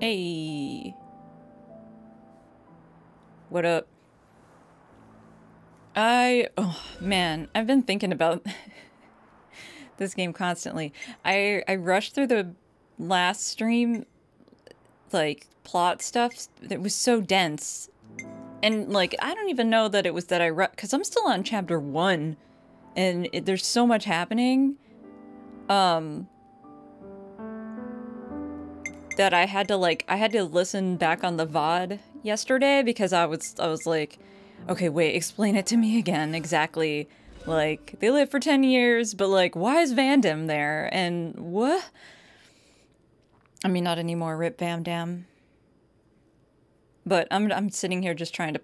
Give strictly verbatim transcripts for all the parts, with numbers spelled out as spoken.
Hey. What up? I, oh man, I've been thinking about this game constantly. I, I rushed through the last stream, like, plot stuff that was so dense. And, like, I don't even know that it was that I rushed, because I'm still on chapter one, and it, there's so much happening, um, that I had to, like, I had to listen back on the V O D yesterday, because I was, I was like, okay, wait, explain it to me again, exactly. Like, they lived for ten years, but, like, why is Vandam there? And what? I mean, not anymore, rip Vandam. But I'm, I'm sitting here just trying to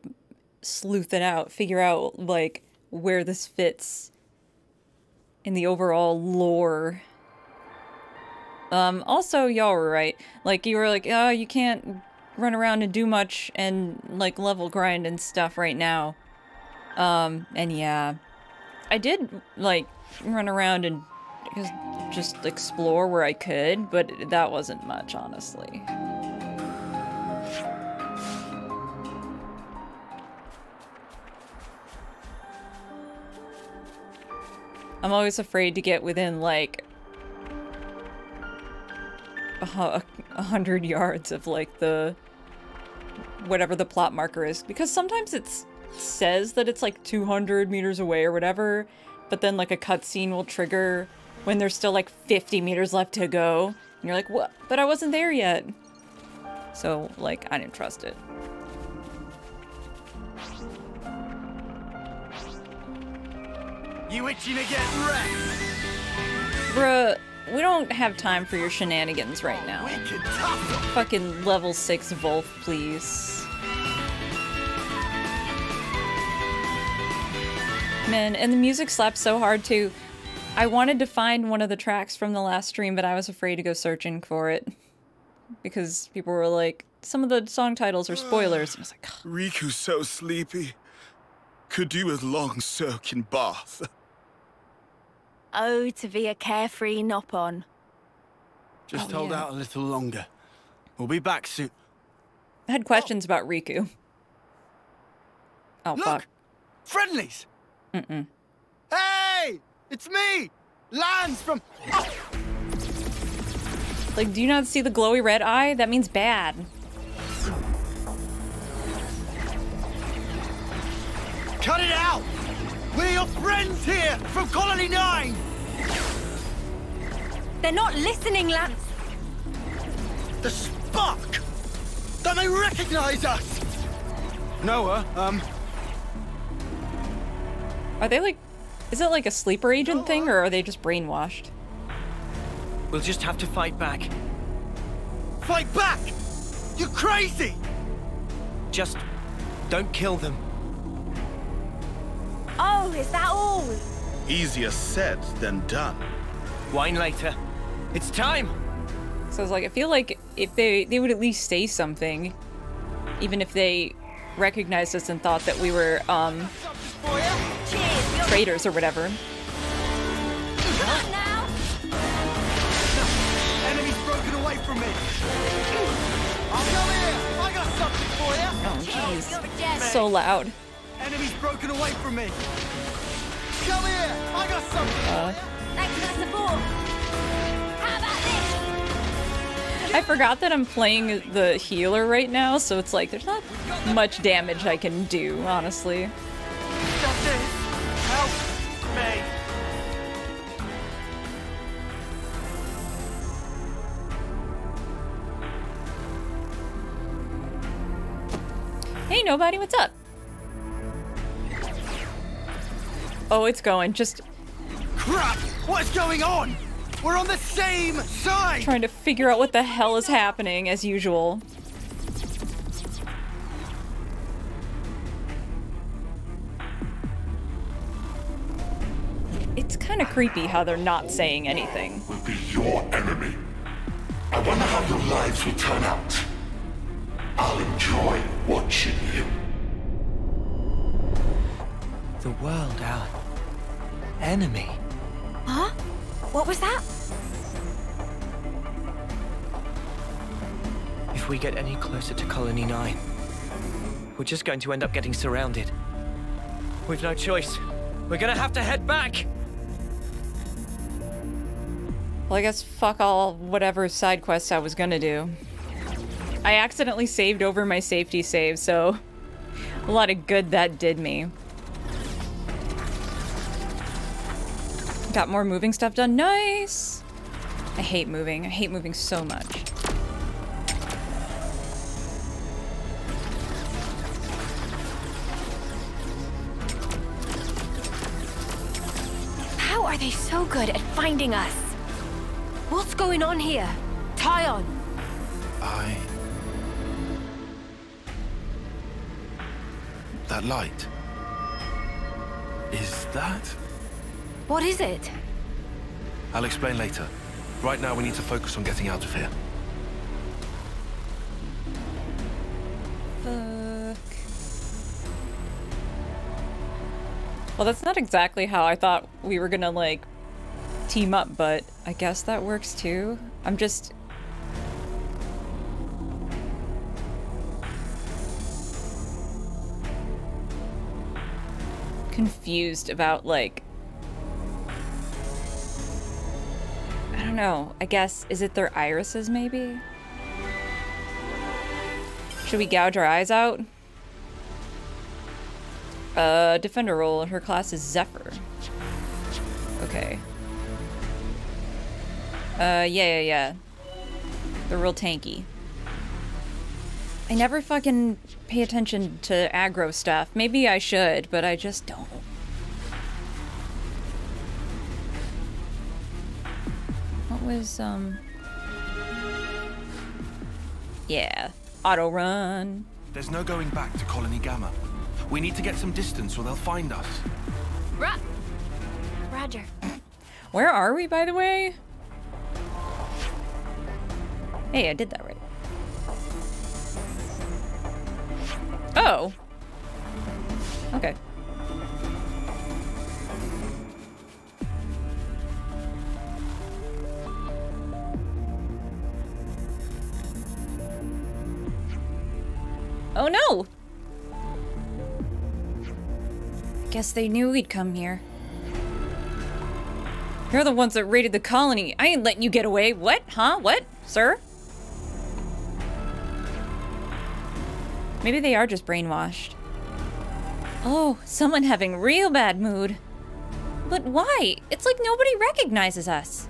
sleuth it out, figure out, like, where this fits in the overall lore. Um, also, y'all were right. Like, you were like, oh, you can't run around and do much and, like, level grind and stuff right now. Um, and yeah, I did, like, run around and just explore where I could, but that wasn't much, honestly. I'm always afraid to get within, like, a, a hundred yards of, like, the, whatever the plot marker is, because sometimes it's says that it's like two hundred meters away or whatever, but then like a cutscene will trigger when there's still like fifty meters left to go, and you're like, what? But I wasn't there yet. So, like, I didn't trust it. You itching to get wrecked? Bruh, we don't have time for your shenanigans right now. Fucking level six Volf, please. Man, and the music slaps so hard too. I wanted to find one of the tracks from the last stream, but I was afraid to go searching for it because people were like, some of the song titles are spoilers. And I was like, oh. Riku's so sleepy. Could do with long soak in bath. Oh, to be a carefree Nopon. Just oh, hold yeah. out a little longer. We'll be back soon. I had questions oh. about Riku. Oh, Look, fuck. Friendlies! Mm-mm. Hey! It's me! Lance from... Oh. Like, do you not see the glowy red eye? That means bad. Cut it out! We're your friends here from Colony nine! They're not listening, Lance! The spark! They may recognize us! Noah, um... Are they like... Is it like a sleeper agent Noah. thing, or are they just brainwashed? We'll just have to fight back. Fight back! You're crazy! Just... don't kill them. Oh, is that all? Easier said than done. Wine later. It's time! So I was like, I feel like if they, they would at least say something. Even if they recognized us and thought that we were, um... Cheers, traitors or whatever. Come now. Enemy's broken away from me! I'll come here! I got something for you! Oh, jeez. So loud. Enemy's broken away from me. Come here, I got something. Uh, Thanks for the support. How about this? I forgot that I'm playing the healer right now, so it's like there's not much damage I can do, honestly. That's it. Help me. Hey, nobody, what's up? Oh, it's going. Just crap! What's going on? We're on the same side. Trying to figure out what the hell is happening as usual. It's kind of creepy how they're not saying anything. Will be your enemy. I wonder how your lives will turn out. I'll enjoy watching you. The world, our enemy. Huh? What was that? If if we get any closer to Colony nine. We're just going to end up getting surrounded. We've no choice. We're gonna have to head back! Well, I guess fuck all whatever side quests I was gonna do. I accidentally saved over my safety save, so a lot of good that did me. Got more moving stuff done. Nice! I hate moving. I hate moving so much. How are they so good at finding us? What's going on here? Tyon! I... That light... Is that...? What is it? I'll explain later. Right now, we need to focus on getting out of here. Fuck. Well, that's not exactly how I thought we were gonna, like, team up, but I guess that works too. I'm just... confused about, like... I don't know. I guess, is it their irises, maybe? Should we gouge our eyes out? Uh, defender role. Her class is Zephyr. Okay. Uh, yeah, yeah, yeah. They're real tanky. I never fucking pay attention to aggro stuff. Maybe I should, but I just don't. Was um yeah, auto run. There's no going back to Colony Gamma. We need to get some distance or they'll find us. Ra Roger. Where are we, by the way? Hey, I did that right. Oh. Okay. Oh no! I guess they knew we'd come here. You're the ones that raided the colony. I ain't letting you get away. What? Huh? What? Sir? Maybe they are just brainwashed. Oh, someone having real bad mood. But why? It's like nobody recognizes us.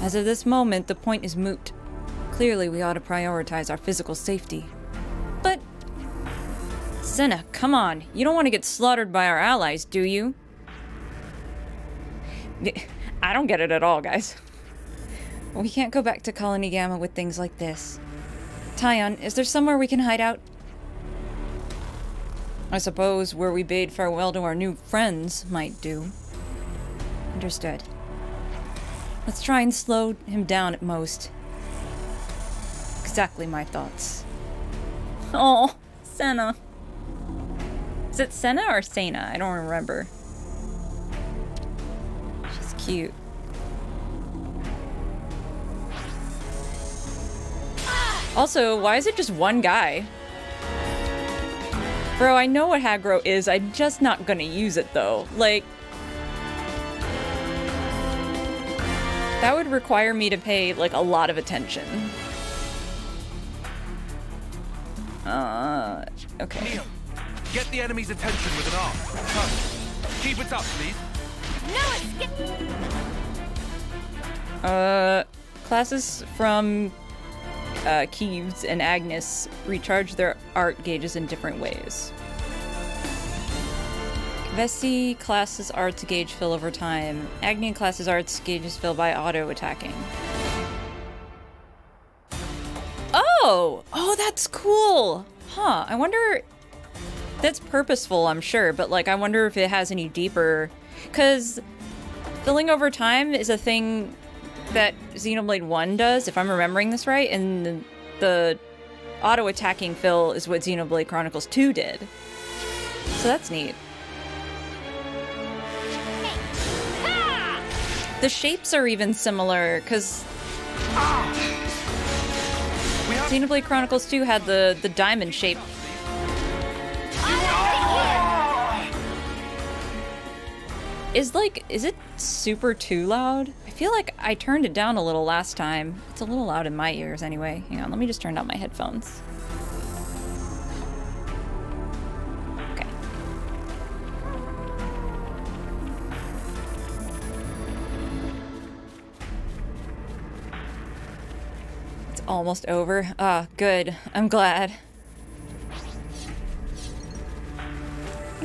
As of this moment, the point is moot. Clearly, we ought to prioritize our physical safety. But... Senna, come on. You don't want to get slaughtered by our allies, do you? I don't get it at all, guys. We can't go back to Colony Gamma with things like this. Tyon, is there somewhere we can hide out? I suppose where we bade farewell to our new friends might do. Understood. Let's try and slow him down at most. Exactly my thoughts. Oh, Senna. Is it Senna or Senna? I don't remember. She's cute. Also, why is it just one guy? Bro, I know what aggro is. I'm just not gonna use it though. Like, that would require me to pay like a lot of attention. Uh, okay. Neil, get the enemy's attention with an arm. Touch. Keep it up, please. No, it's Uh, classes from uh, Keves and Agnus recharge their art gauges in different ways. Vessi classes arts gauge fill over time. Agni classes arts gauges fill by auto attacking. Oh! Oh, that's cool! Huh, I wonder... That's purposeful, I'm sure, but, like, I wonder if it has any deeper... Because filling over time is a thing that Xenoblade one does, if I'm remembering this right, and the, the auto-attacking fill is what Xenoblade Chronicles two did. So that's neat. The shapes are even similar, because... Ah. Xenoblade Chronicles two had the, the diamond shape. Is like, is it super too loud? I feel like I turned it down a little last time. It's a little loud in my ears anyway. Hang on, let me just turn down my headphones. Okay. It's almost over. Ah, good. I'm glad.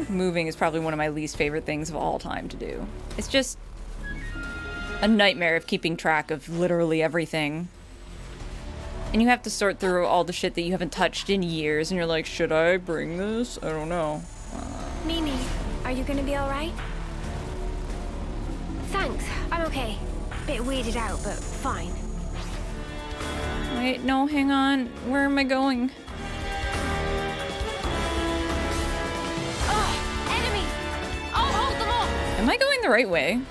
Moving is probably one of my least favorite things of all time to do. It's just a nightmare of keeping track of literally everything. And you have to sort through all the shit that you haven't touched in years, and you're like, should I bring this? I don't know. Uh... Mimi, are you gonna be alright? Thanks, I'm okay. Bit weirded out, but fine. Wait, no, hang on. Where am I going? Am I going the right way?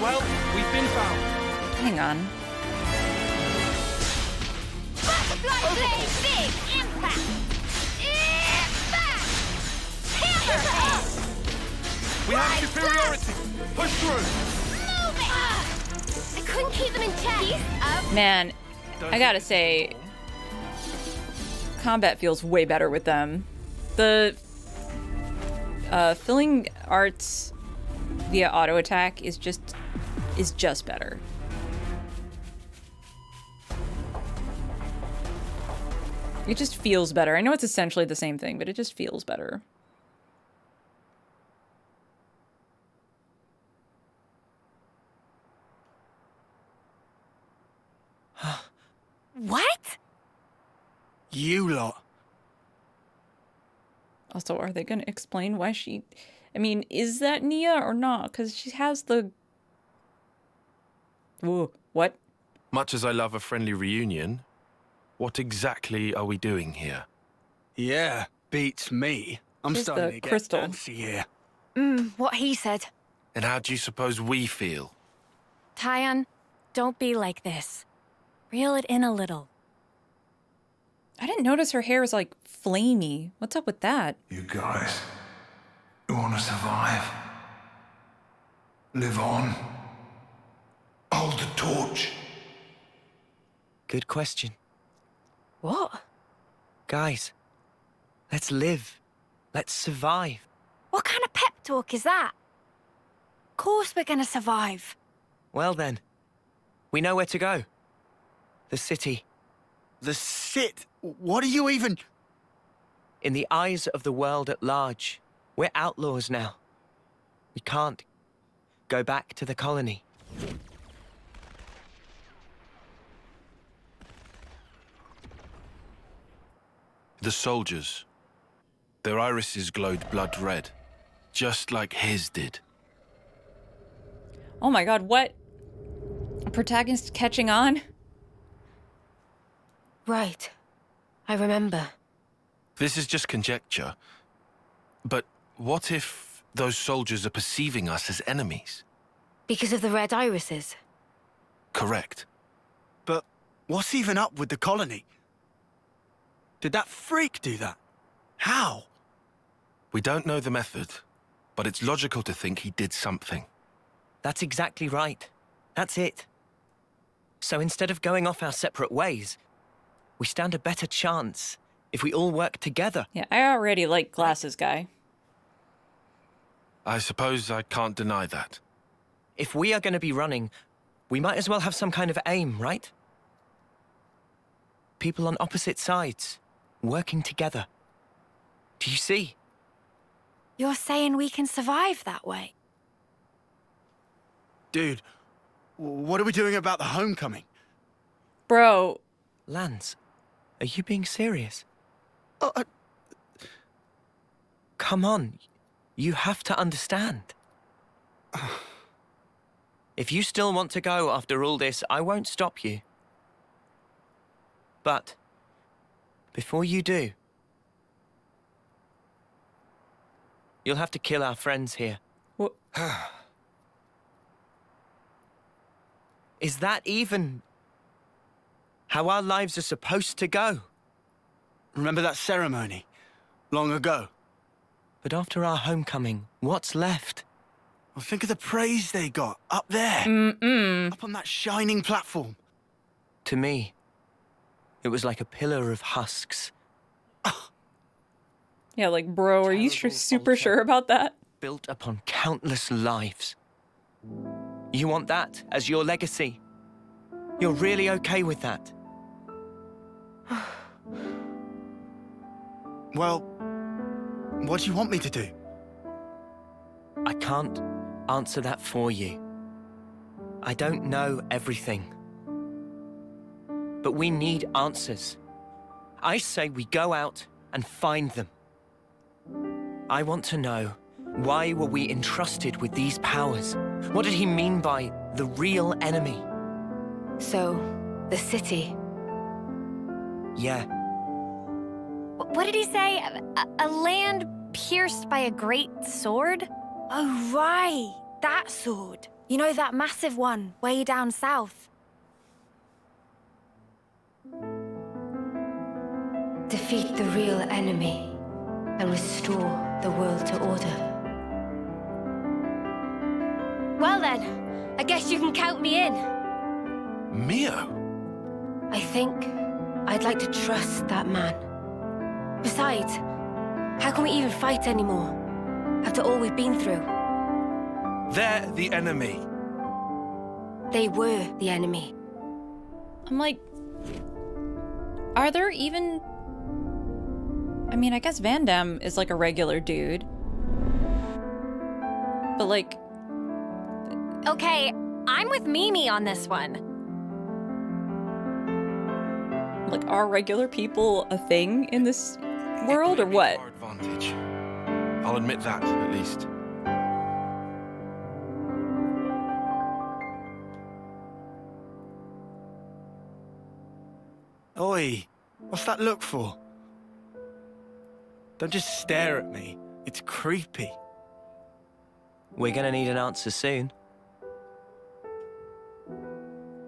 Well, we've been found. Hang on. Butterfly blade, big impact. Impact. Hammerhead. We have superiority. Push through. Move it. I couldn't keep them in check. Man, I gotta say. Combat feels way better with them. The uh, filling arts via auto attack is just is just better. It just feels better. I know it's essentially the same thing, but it just feels better. What? You lot. Also, are they going to explain why she... I mean, is that Nia or not? Because she has the... Ooh, what? Much as I love a friendly reunion, what exactly are we doing here? Yeah, beats me. I'm Here's starting to get crystal. fancy here. Mm, what he said. And how do you suppose we feel? Tyan, don't be like this. Reel it in a little. I didn't notice her hair was, like, flamey. What's up with that? You guys, you want to survive? Live on? Hold the torch? Good question. What? Guys, let's live. Let's survive. What kind of pep talk is that? Of course we're gonna survive. Well then, we know where to go. The city. The sit? What are you even... In the eyes of the world at large, we're outlaws now. We can't go back to the colony. The soldiers. Their irises glowed blood red, just like his did. Oh my god, what? A protagonist catching on? Right. I remember. This is just conjecture. But what if those soldiers are perceiving us as enemies? Because of the red irises? Correct. But what's even up with the colony? Did that freak do that? How? We don't know the method, but it's logical to think he did something. That's exactly right. That's it. So instead of going off our separate ways, we stand a better chance if we all work together. Yeah, I already like glasses guy. I suppose I can't deny that. If we are going to be running, we might as well have some kind of aim, right? People on opposite sides, working together. Do you see? You're saying we can survive that way? Dude, what are we doing about the homecoming? Bro. Lance. Are you being serious? Uh, uh, Come on, you have to understand. Uh, if you still want to go after all this, I won't stop you. But before you do, you'll have to kill our friends here. What? Is that even how our lives are supposed to go? Remember that ceremony long ago? But after our homecoming, what's left? Well, think of the praise they got up there, mm-mm. up on that shining platform. To me, it was like a pillar of husks. Yeah, like, bro, are you sure, super sure about that? Built upon countless lives. You want that as your legacy? You're really okay with that? Well, what do you want me to do? I can't answer that for you. I don't know everything. But we need answers. I say we go out and find them. I want to know, why were we entrusted with these powers? What did he mean by the real enemy? So, the city? Yeah. What did he say? A, a land pierced by a great sword? Oh, right. That sword. You know, that massive one way down south. Defeat the real enemy and restore the world to order. Well then, I guess you can count me in. Mio? I think I'd like to trust that man. Besides, how can we even fight anymore? After all we've been through. They're the enemy. They were the enemy. I'm like... Are there even... I mean, I guess Vandham is like a regular dude. But like... Okay, I'm with Mimi on this one. Like, are regular people a thing in this world, or what? Our advantage. I'll admit that, at least. Oi, what's that look for? Don't just stare at me. It's creepy. We're gonna need an answer soon.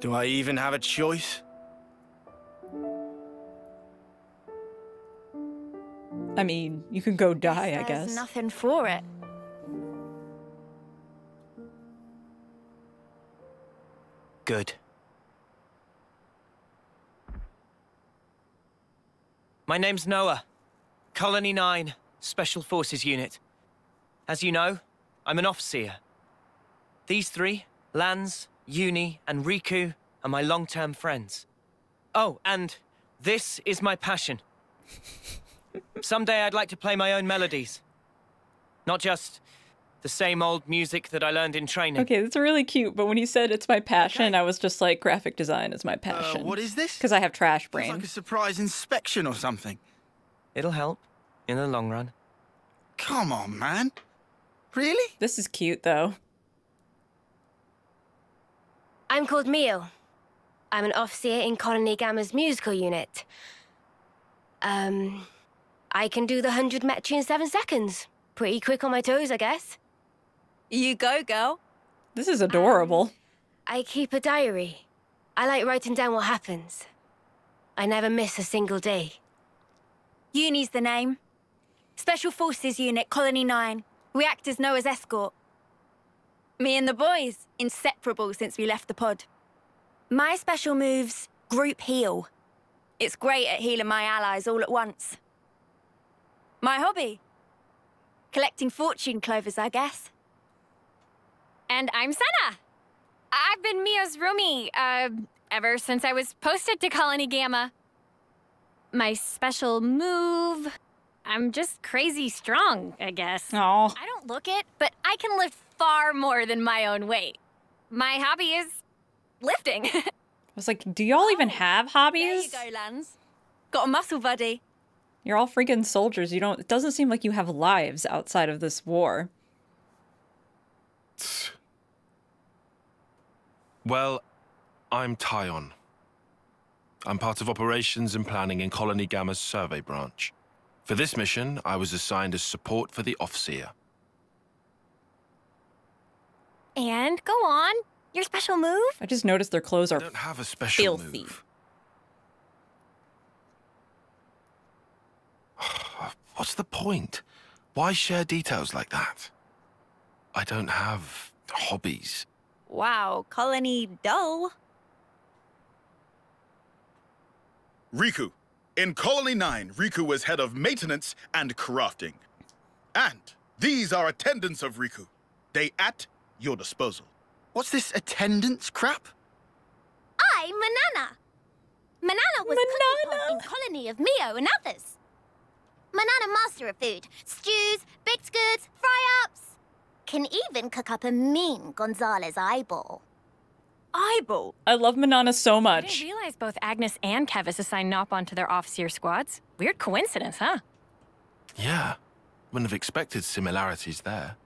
Do I even have a choice? I mean, you can go die, I guess. There's nothing for it. Good. My name's Noah. Colony nine, Special Forces Unit. As you know, I'm an officer. These three, Lans, Uni, and Riku, are my long-term friends. Oh, and this is my passion. Someday I'd like to play my own melodies. Not just the same old music that I learned in training. Okay, that's really cute, but when you said it's my passion, okay. I was just like, graphic design is my passion. Uh, what is this? Because I have trash brain. It's like a surprise inspection or something. It'll help in the long run. Come on, man. Really? This is cute, though. I'm called Mio. I'm an officer in Colony Gamma's musical unit. Um... I can do the one hundred metri in seven seconds. Pretty quick on my toes, I guess. You go, girl. This is adorable. Um, I keep a diary. I like writing down what happens. I never miss a single day. Uni's the name. Special Forces Unit, Colony nine. We act as Noah's escort. Me and the boys, inseparable since we left the pod. My special move's group heal. It's great at healing my allies all at once. My hobby? Collecting fortune clovers, I guess. And I'm Senna. I've been Mio's roomie, uh, ever since I was posted to Colony Gamma. My special move... I'm just crazy strong, I guess. Aww. I don't look it, but I can lift far more than my own weight. My hobby is... lifting. I was like, do y'all oh, even have hobbies? There you go, Lance. Got a muscle buddy. You're all freaking soldiers. You don't. It doesn't seem like you have lives outside of this war. Well, I'm Tyon. I'm part of operations and planning in Colony Gamma's survey branch. For this mission, I was assigned as support for the Offseer. And go on. Your special move? I just noticed their clothes are I don't have a special filthy. Move. What's the point? Why share details like that? I don't have hobbies. Wow, colony dull. Riku. In Colony nine, Riku was head of maintenance and crafting. And these are attendants of Riku. They at your disposal. What's this attendance crap? I, Manana. Manana was Manana. Cooking pot in Colony of Mio and others. Manana master of food, stews, baked goods, fry-ups. Can even cook up a mean Gonzalez eyeball. Eyeball? I love Manana so much. I didn't realize both Agnus and Keves assigned Nopon to their off-seer squads. Weird coincidence, huh? Yeah. Wouldn't have expected similarities there.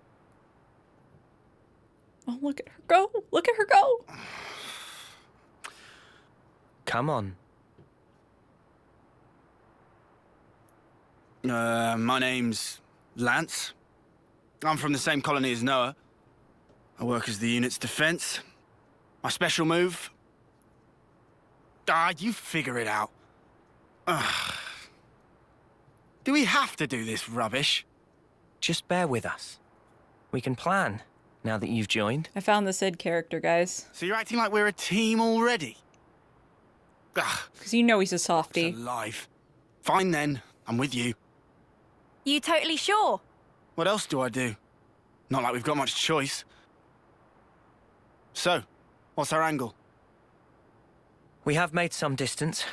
Oh, look at her go. Look at her go. Come on. Uh, my name's Lance. I'm from the same colony as Noah. I work as the unit's defense. My special move? Ah, you figure it out. Ugh. Do we have to do this rubbish? Just bear with us. We can plan, now that you've joined. I found the Sid character, guys. So you're acting like we're a team already? Ugh. Because you know he's a softie. It's alive. Fine then, I'm with you. You totally sure? What else do I do? Not like we've got much choice. So, what's our angle? We have made some distance,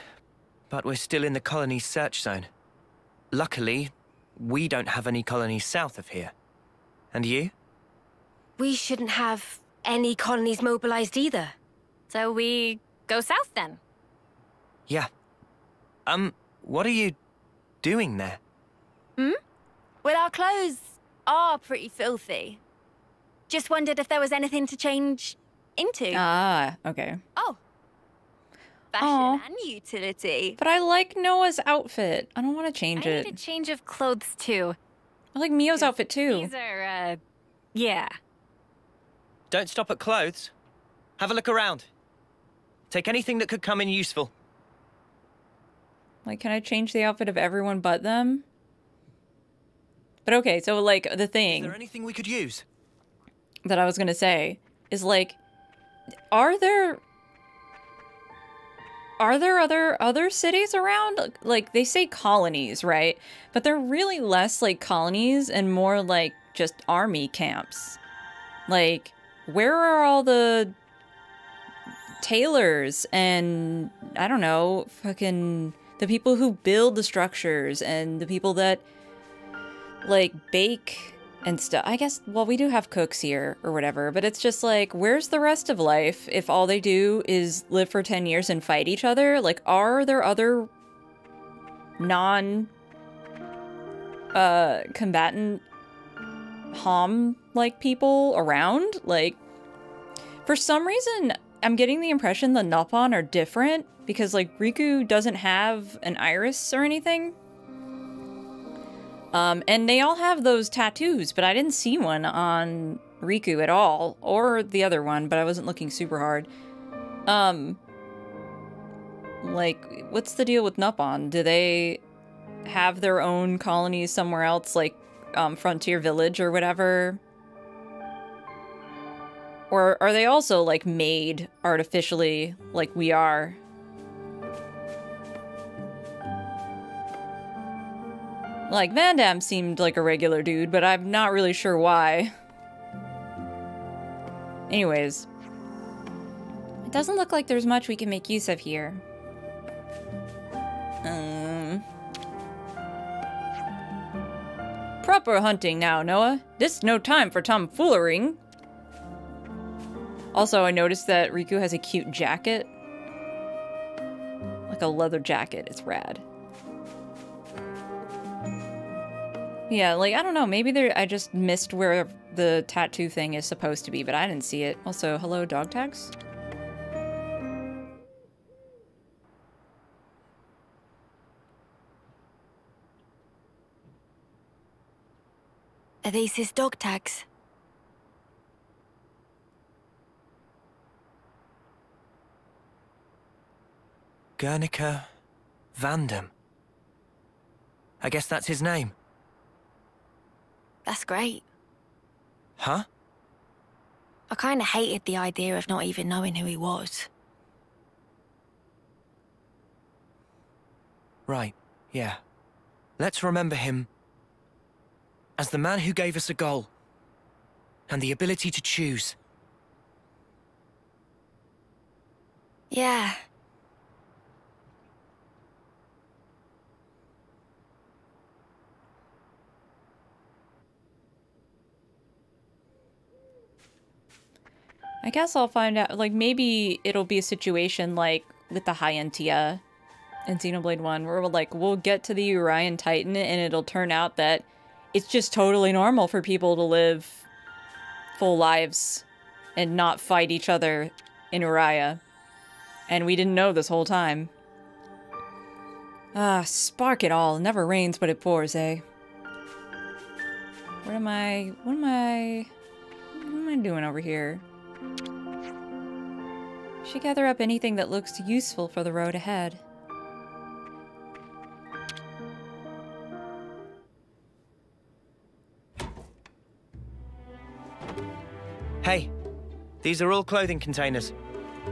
but we're still in the colony's search zone. Luckily, we don't have any colonies south of here. And you? We shouldn't have any colonies mobilized either. So we go south then? Yeah. Um, what are you doing there? Hmm? Well, our clothes are pretty filthy. Just wondered if there was anything to change into. Ah, okay. Oh. Fashion Aww. And utility. But I like Noah's outfit. I don't want to change I it. I need a change of clothes, too. I like Mio's outfit, too. These are, uh, yeah. Don't stop at clothes. Have a look around. Take anything that could come in useful. Like, can I change the outfit of everyone but them? But okay, so like the thing. Is there anything we could use? That I was gonna say is like, are there are there other other cities around? Like they say colonies, right? But they're really less like colonies and more like just army camps. Like, where are all the tailors and I don't know, fucking the people who build the structures and the people that like bake and stuff. I guess, well, we do have cooks here or whatever, but it's just like, where's the rest of life if all they do is live for ten years and fight each other? Like, are there other non uh combatant hom like people around? Like, for some reason I'm getting the impression the Nopon are different because like Riku doesn't have an iris or anything. Um, and they all have those tattoos, but I didn't see one on Riku at all, or the other one, but I wasn't looking super hard. Um, like, what's the deal with Nopon? Do they have their own colonies somewhere else, like um, Frontier Village or whatever? Or are they also, like, made artificially like we are? Like, Vandham seemed like a regular dude, but I'm not really sure why. Anyways. It doesn't look like there's much we can make use of here. Um. Proper hunting now, Noah. This no time for tomfoolering. Also, I noticed that Riku has a cute jacket. Like a leather jacket. It's rad. Yeah, like, I don't know, maybe there, I just missed where the tattoo thing is supposed to be, but I didn't see it. Also, hello, dog tags. Are these his dog tags? Guernica Vandham. I guess that's his name. That's great. Huh? I kinda hated the idea of not even knowing who he was. Right, yeah. Let's remember him as the man who gave us a goal and the ability to choose. Yeah. I guess I'll find out, like, maybe it'll be a situation like with the High Entia in Xenoblade one, where we're like, we'll get to the Orion Titan and it'll turn out that it's just totally normal for people to live full lives and not fight each other in Uriah. And we didn't know this whole time. Ah, spark it all. It never rains but it pours, eh? What am I, what am I, what am I doing over here? Should gather up anything that looks useful for the road ahead. Hey, these are all clothing containers.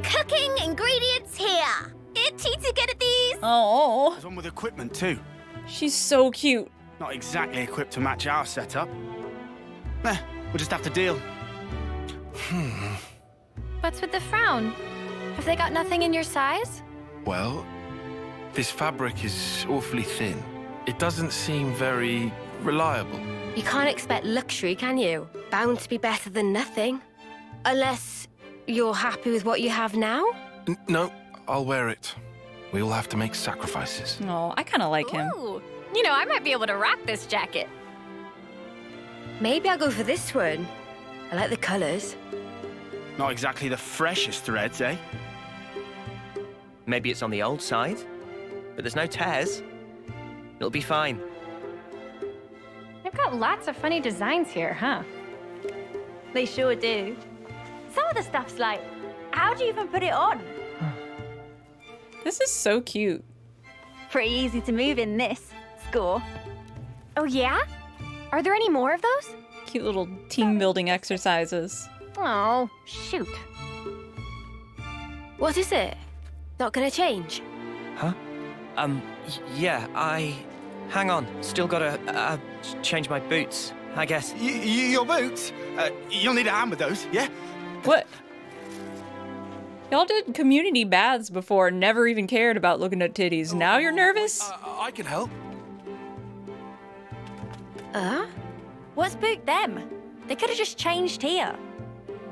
Cooking ingredients here. Itchy to get at these. Oh. There's one with equipment too. She's so cute. Not exactly equipped to match our setup. Eh, we'll just have to deal. Hmm. What's with the frown? Have they got nothing in your size? Well, this fabric is awfully thin. It doesn't seem very reliable. You can't expect luxury, can you? Bound to be better than nothing. Unless you're happy with what you have now? N no, I'll wear it. We all have to make sacrifices. Oh, I kind of like him. Ooh. You know, I might be able to rock this jacket. Maybe I'll go for this one. I like the colors. Not exactly the freshest threads, eh? Maybe it's on the old side, but there's no tears. It'll be fine. They've got lots of funny designs here, huh? They sure do. Some of the stuff's like, how do you even put it on? This is so cute. Pretty easy to move in this score. Oh yeah? Are there any more of those? Cute little team building exercises. Oh, shoot. What is it? Not gonna change? Huh? Um, yeah, I... Hang on, still gotta, uh, change my boots, I guess. Y your boots? Uh, you'll need a hand with those, yeah? What? Y'all did community baths before, never even cared about looking at titties. Oh, now you're nervous? Uh, I can help. Uh? What's boot them? They could've just changed here.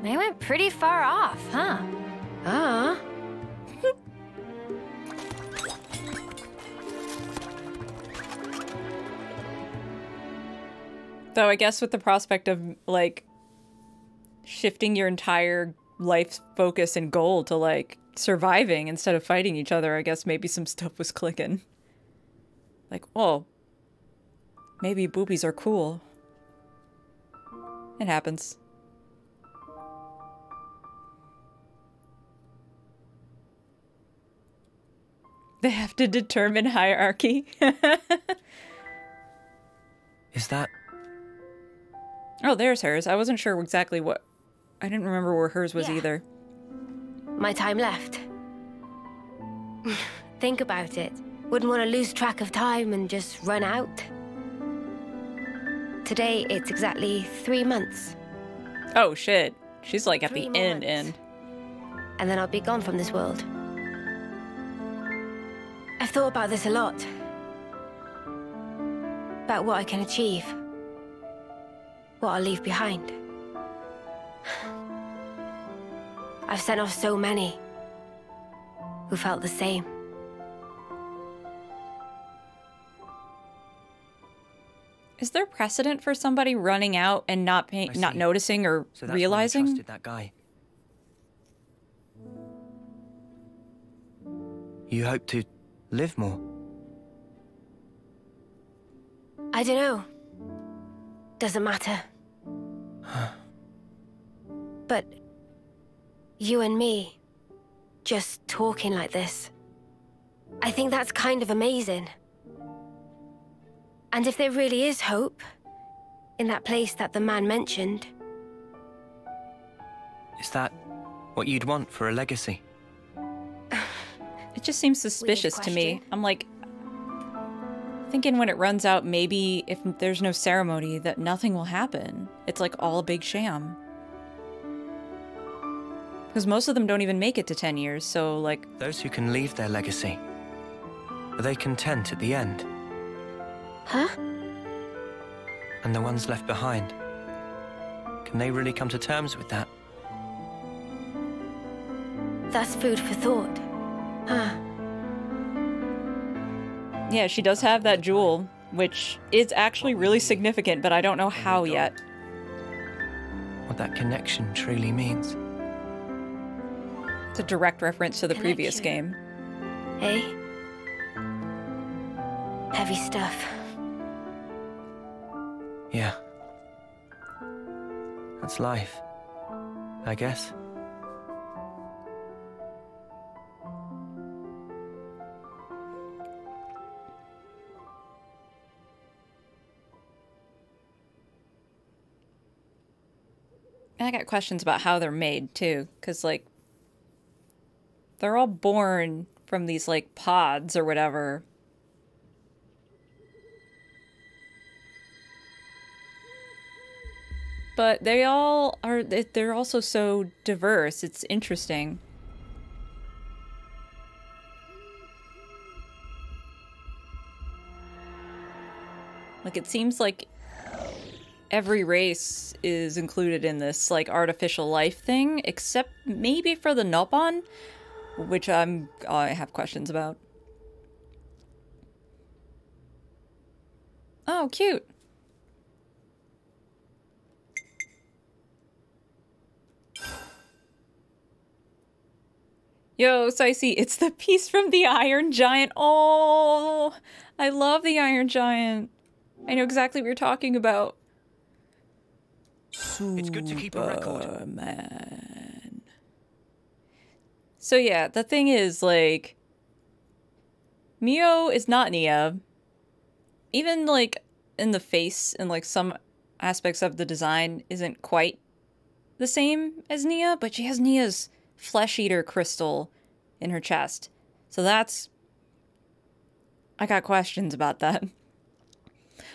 They went pretty far off, huh? Uh. Though I guess with the prospect of, like, shifting your entire life's focus and goal to, like, surviving instead of fighting each other, I guess maybe some stuff was clicking. Like, oh, maybe boobies are cool. It happens. They have to determine hierarchy. Is that... Oh, there's hers. I wasn't sure exactly what... I didn't remember where hers was yeah. either. My time left. Think about it. Wouldn't want to lose track of time and just run out. Today, it's exactly three months. Oh, shit. She's like at the end, end. And then I'll be gone from this world. I've thought about this a lot. About what I can achieve. What I'll leave behind. I've sent off so many who felt the same. Is there precedent for somebody running out and not pay not noticing or so that's realizing? Why I trusted that guy. You hope to live more? I don't know. Doesn't matter. Huh. But you and me, just talking like this, I think that's kind of amazing. And if there really is hope, in that place that the man mentioned... Is that what you'd want for a legacy? It just seems suspicious to me. I'm like, thinking when it runs out, maybe if there's no ceremony, that nothing will happen. It's like all a big sham. Because most of them don't even make it to ten years, so like... Those who can leave their legacy, are they content at the end? Huh? And the ones left behind, can they really come to terms with that? That's food for thought. Huh. Yeah, she does have that jewel, which is actually really significant, but I don't know how yet. What that connection truly means. It's a direct reference to the connection. Previous game. Hey? Heavy stuff. Yeah. That's life, I guess. I got questions about how they're made, too, because, like, they're all born from these, like, pods or whatever. But they all are, they're also so diverse, it's interesting. Like, it seems like... every race is included in this, like, artificial life thing, except maybe for the Nopon, which I'm, I have questions about. Oh, cute. Yo, Sicey, it's the piece from the Iron Giant. Oh, I love the Iron Giant. I know exactly what you're talking about. Superman. It's good to keep a record. Man. So yeah, the thing is, like, Mio is not Nia. Even, like, in the face and, like, some aspects of the design isn't quite the same as Nia, but she has Nia's flesh eater crystal in her chest. So that's... I got questions about that.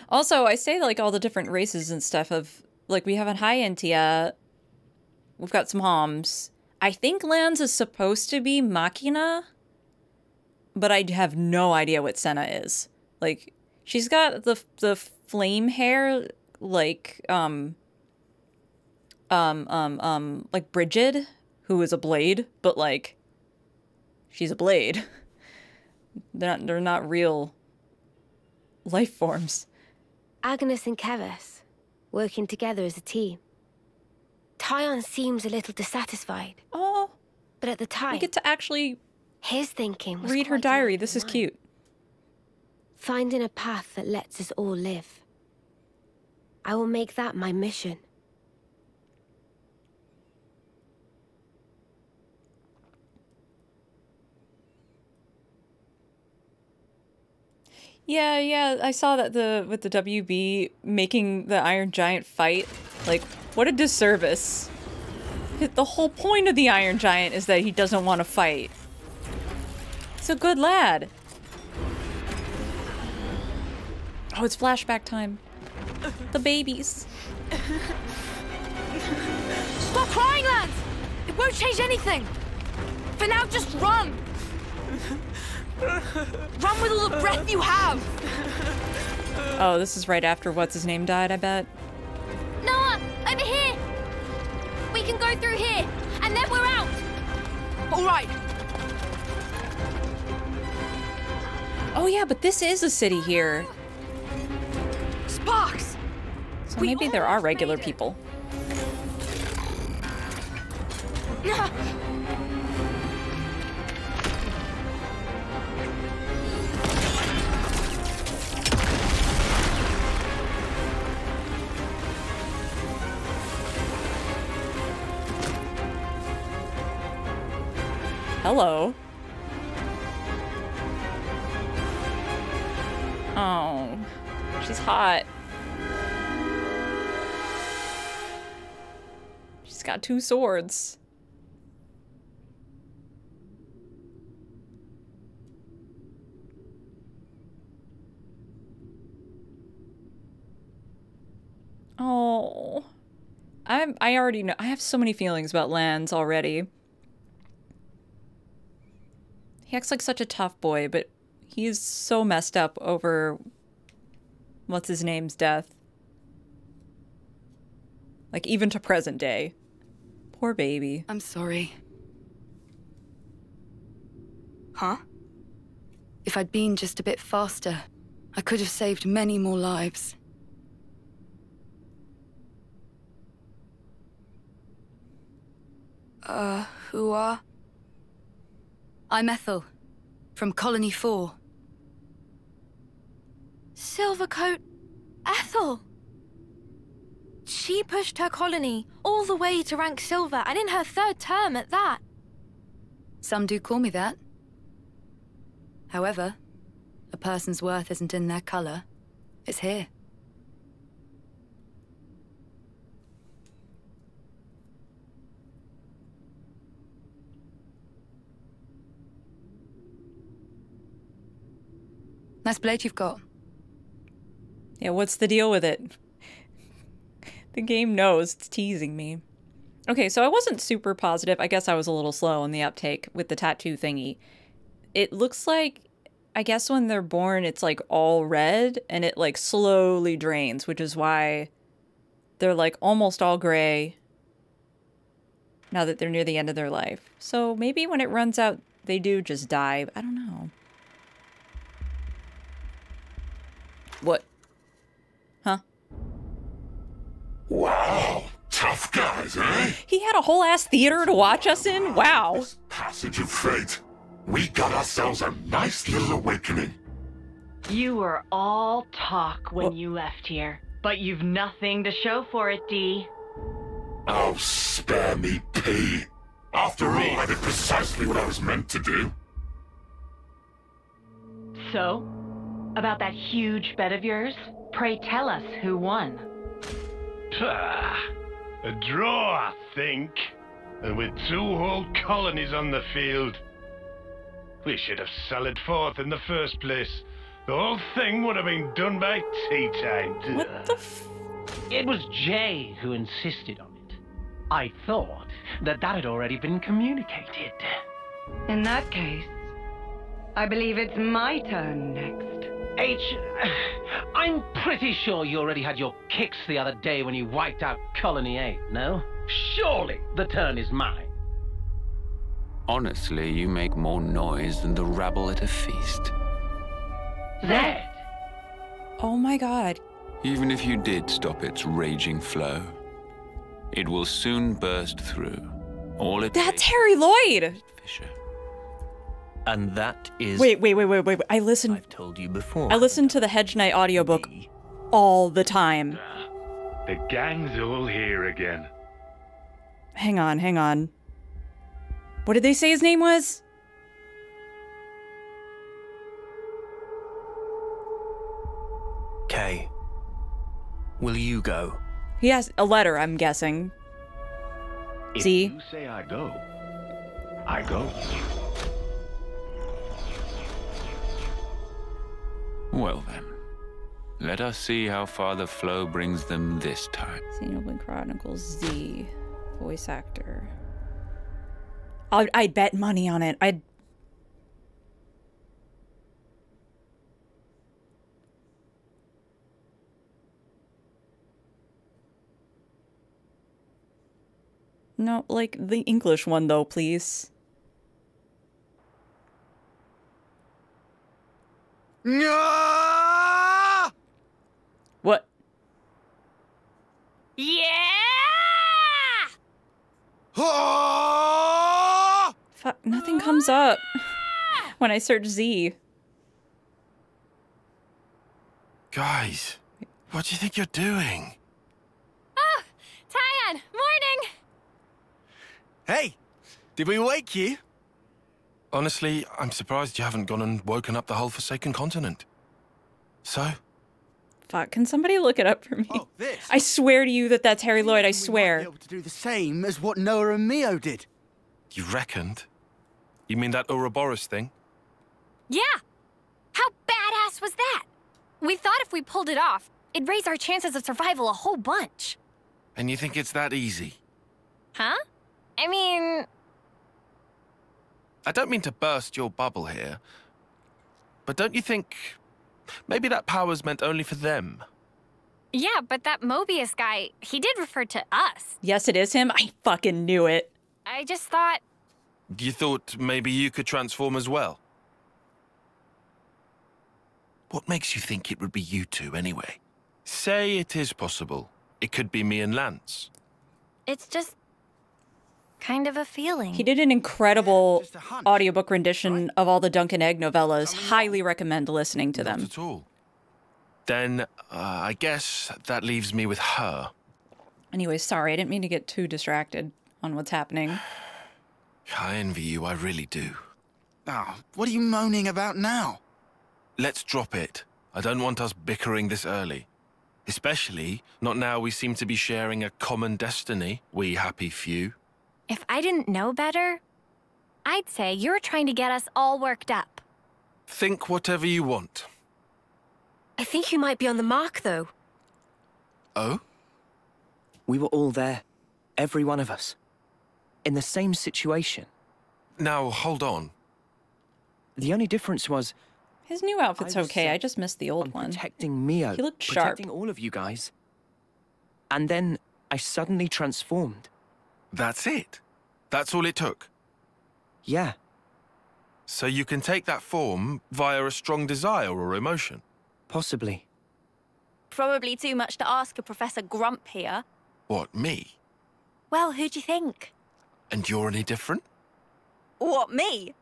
Also, I say, like, all the different races and stuff of... like, we have a High Entia. We've got some Homs. I think Lans is supposed to be Machina, but I have no idea what Senna is. Like, she's got the the flame hair, like um, um, um, um, like Brigid, who is a blade, but like, she's a blade. They're not, they're not real life forms. Agnus and Keves. Working together as a team. Tyon seems a little dissatisfied. Oh, but at the time, we get to actually his thinking was read her diary. This is cute. Finding a path that lets us all live. I will make that my mission. Yeah, yeah, I saw that the with the W B making the Iron Giant fight. Like, what a disservice. The whole point of the Iron Giant is that he doesn't want to fight. He's a good lad. Oh, it's flashback time. The babies. Stop crying, lads! It won't change anything! For now, just run! Run with all the breath you have! Oh, this is right after what's-his-name died, I bet. Noah, over here! We can go through here, and then we're out! Alright. Oh yeah, but this is a city here. Sparks! So we maybe there are regular people. Hello. Oh, she's hot. She's got two swords. Oh, I'm, I already know. I have so many feelings about Lance already. He acts like such a tough boy, but he's so messed up over what's his name's death. Like, even to present day. Poor baby. I'm sorry. Huh? If I'd been just a bit faster, I could have saved many more lives. Uh, who are? I'm Ethel, from Colony four. Silvercoat Ethel! She pushed her colony all the way to rank silver, and in her third term at that. Some do call me that. However, a person's worth isn't in their color. It's here. Nice blade you've got. Yeah, what's the deal with it? The game knows. It's teasing me. Okay, so I wasn't super positive. I guess I was a little slow on the uptake with the tattoo thingy. It looks like, I guess when they're born, it's like all red and it like slowly drains, which is why they're like almost all gray now that they're near the end of their life. So maybe when it runs out, they do just die. I don't know. What? Huh? Wow, tough guys, eh? He had a whole ass theater to watch us in? Wow. This passage of fate. We got ourselves a nice little awakening. You were all talk when what? You left here, but you've nothing to show for it, D. Oh, spare me, P. After all, I did precisely what I was meant to do. So? About that huge bet of yours? Pray tell us who won. Ah, a draw, I think. And with two whole colonies on the field. We should have sallied forth in the first place. The whole thing would have been done by tea time. What the f- It was Jay who insisted on it. I thought that that had already been communicated. In that case, I believe it's my turn next. H, I'm pretty sure you already had your kicks the other day when you wiped out Colony eight, no? Surely the turn is mine. Honestly, you make more noise than the rabble at a feast. That? Oh my god. Even if you did stop its raging flow, it will soon burst through. All it That's Harry Lloyd! Fisher. And that is... Wait, wait, wait, wait, wait, I listened... I've told you before. I listened to the Hedge Knight audiobook all the time. The gang's all here again. Hang on, hang on. What did they say his name was? Kay, will you go? He asked a letter, I'm guessing. If See? you say I go, I go. Well then, let us see how far the flow brings them this time. Xenoblade Chronicles Z, voice actor. I'd, I'd bet money on it. I'd. No, like the English one though, please. No! What? Yeah! Oh! Fuck, nothing comes up when I search Z. Guys, what do you think you're doing? Oh, Tyan, morning! Hey, did we wake you? Honestly, I'm surprised you haven't gone and woken up the whole forsaken continent. So? Fuck, can somebody look it up for me? Oh, this. I swear to you that that's Harry Lloyd, I swear. We might be able to do the same as what Noah and Mio did. You reckoned? You mean that Ouroboros thing? Yeah! How badass was that? We thought if we pulled it off, it'd raise our chances of survival a whole bunch. And you think it's that easy? Huh? I mean... I don't mean to burst your bubble here, but don't you think maybe that power's meant only for them? Yeah, but that Mobius guy, he did refer to us. Yes, it is him. I fucking knew it. I just thought... You thought maybe you could transform as well? What makes you think it would be you two, anyway? Say it is possible. It could be me and Lance. It's just... kind of a feeling. He did an incredible audiobook rendition right? of all the Dunk and Egg novellas. I mean, highly recommend listening to them. Not at all. Then, uh, I guess that leaves me with her. Anyway, sorry, I didn't mean to get too distracted on what's happening. I envy you, I really do. Oh, what are you moaning about now? Let's drop it. I don't want us bickering this early. Especially not now we seem to be sharing a common destiny, we happy few. If I didn't know better, I'd say you're trying to get us all worked up. Think whatever you want. I think you might be on the mark, though. Oh? We were all there. Every one of us. In the same situation. Now, hold on. The only difference was... His new outfit's okay. I just missed the old one. Protecting Mio. He looked sharp. Protecting all of you guys. And then I suddenly transformed. That's it? That's all it took? Yeah. So you can take that form via a strong desire or emotion? Possibly. Probably too much to ask of Professor Grump here. What, me? Well, who'd you think? And you're any different? What, me?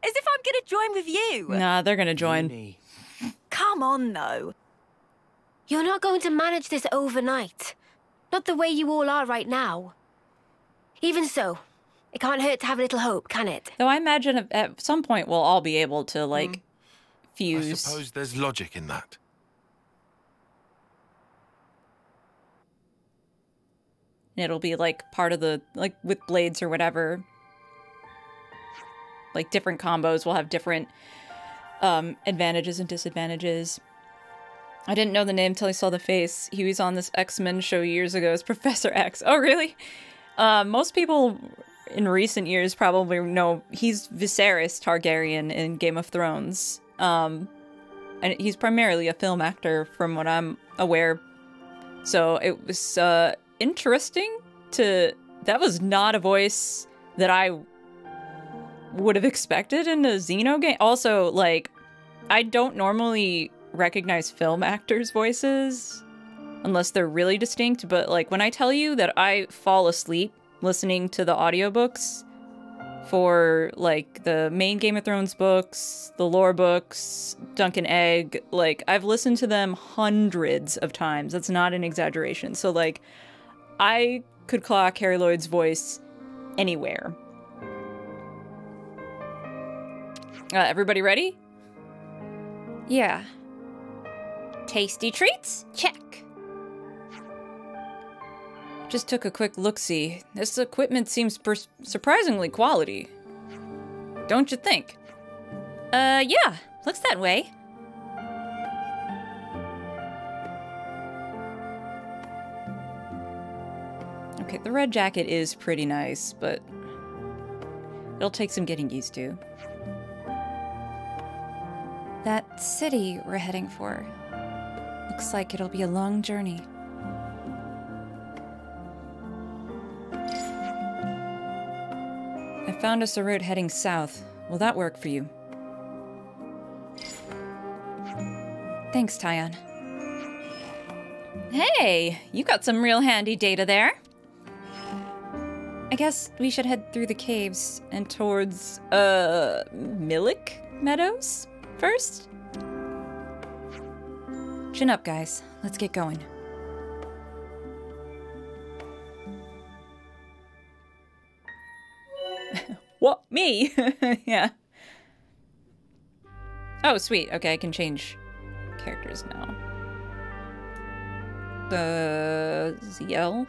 As if I'm gonna join with you. Nah, they're gonna join. Uni. Come on, though. You're not going to manage this overnight. Not the way you all are right now. Even so, it can't hurt to have a little hope, can it? Though I imagine at some point we'll all be able to, like, mm. fuse. I suppose there's logic in that. And it'll be, like, part of the, like, with blades or whatever. Like, different combos will have different um, advantages and disadvantages. I didn't know the name until I saw the face. He was on this X-Men show years ago as Professor X. Oh, really? Uh, most people in recent years probably know he's Viserys Targaryen in Game of Thrones. Um, and he's primarily a film actor, from what I'm aware. So it was uh, interesting to... That was not a voice that I... would have expected in a Xeno game. Also, like, I don't normally recognize film actors' voices unless they're really distinct, but, like, when I tell you that I fall asleep listening to the audiobooks for, like, the main Game of Thrones books, the lore books, Dunk and Egg, like, I've listened to them hundreds of times. That's not an exaggeration. So, like, I could clock Harry Lloyd's voice anywhere. Uh, everybody ready? Yeah. Tasty treats? Check. Just took a quick look-see. This equipment seems surprisingly quality. Don't you think? Uh, yeah. Looks that way. Okay, the red jacket is pretty nice, but... it'll take some getting used to. That city we're heading for. Looks like it'll be a long journey. I found us a route heading south. Will that work for you? Thanks, Tyon. Hey, you got some real handy data there. I guess we should head through the caves and towards, uh, Millick Meadows? First? Chin up, guys. Let's get going. What? Me? Yeah. Oh, sweet. Okay, I can change characters now. The uh, Z L.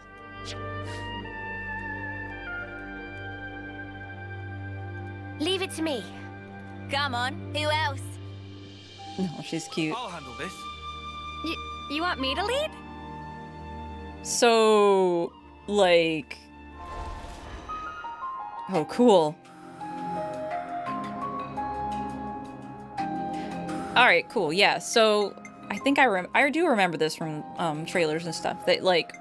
Leave it to me. Come on, who else? No, she's cute. I'll handle this. You, you want me to lead? So, like... Oh, cool. Alright, cool, yeah, so... I think I rem I do remember this from um, trailers and stuff, that, like...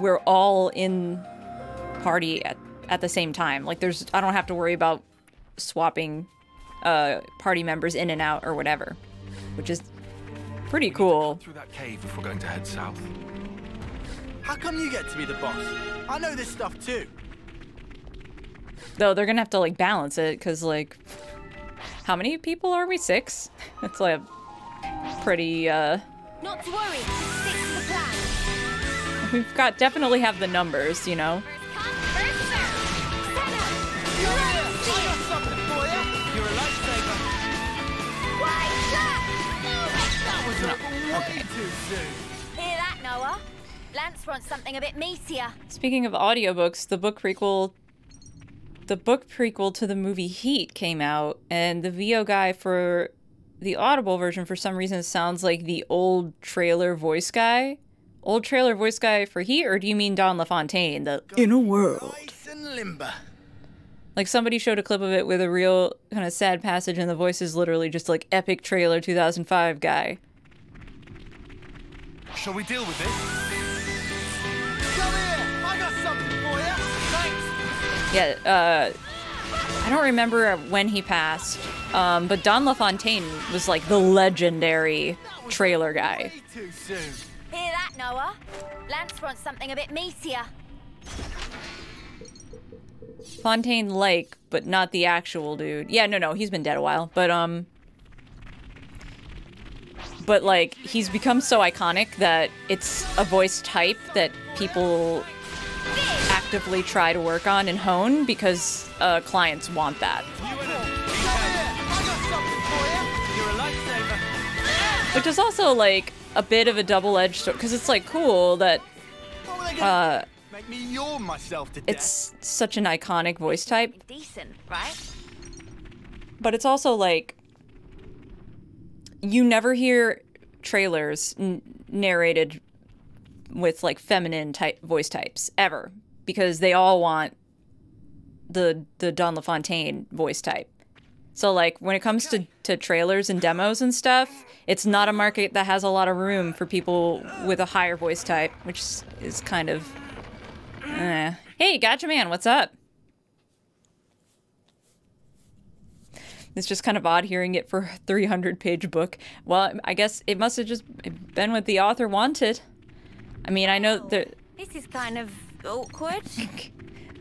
We're all in party at, at the same time. Like, there's... I don't have to worry about swapping uh, party members in and out or whatever. Which is pretty cool. Through that cave if we're going to head south. How come you get to be the boss? I know this stuff too. Though they're gonna have to like balance it, cause like, how many people are we? Six? That's like a pretty. Uh... Not to worry. Just stick to the plan. We've got definitely have the numbers, you know. Okay. Hear that, Noah? Lance wants something a bit meatier. Speaking of audiobooks, the book prequel the book prequel to the movie Heat came out, and the V O guy for the Audible version for some reason sounds like the old trailer voice guy. Old trailer voice guy for Heat, or do you mean Don LaFontaine, the In a World? Like, somebody showed a clip of it with a real kind of sad passage, and the voice is literally just like epic trailer two thousand five guy. Shall we deal with this? Come here! I got something for you! Thanks! Yeah, uh... I don't remember when he passed, um, but Don LaFontaine was like the legendary trailer guy. Hear that, Noah? Lance wants something a bit meatier. Fontaine Lake, but not the actual dude. Yeah, no, no, he's been dead a while, but, um... But, like, he's become so iconic that it's a voice type that people actively try to work on and hone because uh, clients want that. Which is also, like, a bit of a double-edged sword, because it's, like, cool that uh, it's such an iconic voice type. But it's also, like... You never hear trailers n narrated with, like, feminine type voice types, ever. Because they all want the the Don LaFontaine voice type. So, like, when it comes to, to trailers and demos and stuff, it's not a market that has a lot of room for people with a higher voice type, which is kind of... Eh. Hey, Gotcha Man, what's up? It's just kind of odd hearing it for a three hundred page book. Well, I guess it must have just been what the author wanted. I mean, I know that... This is kind of awkward.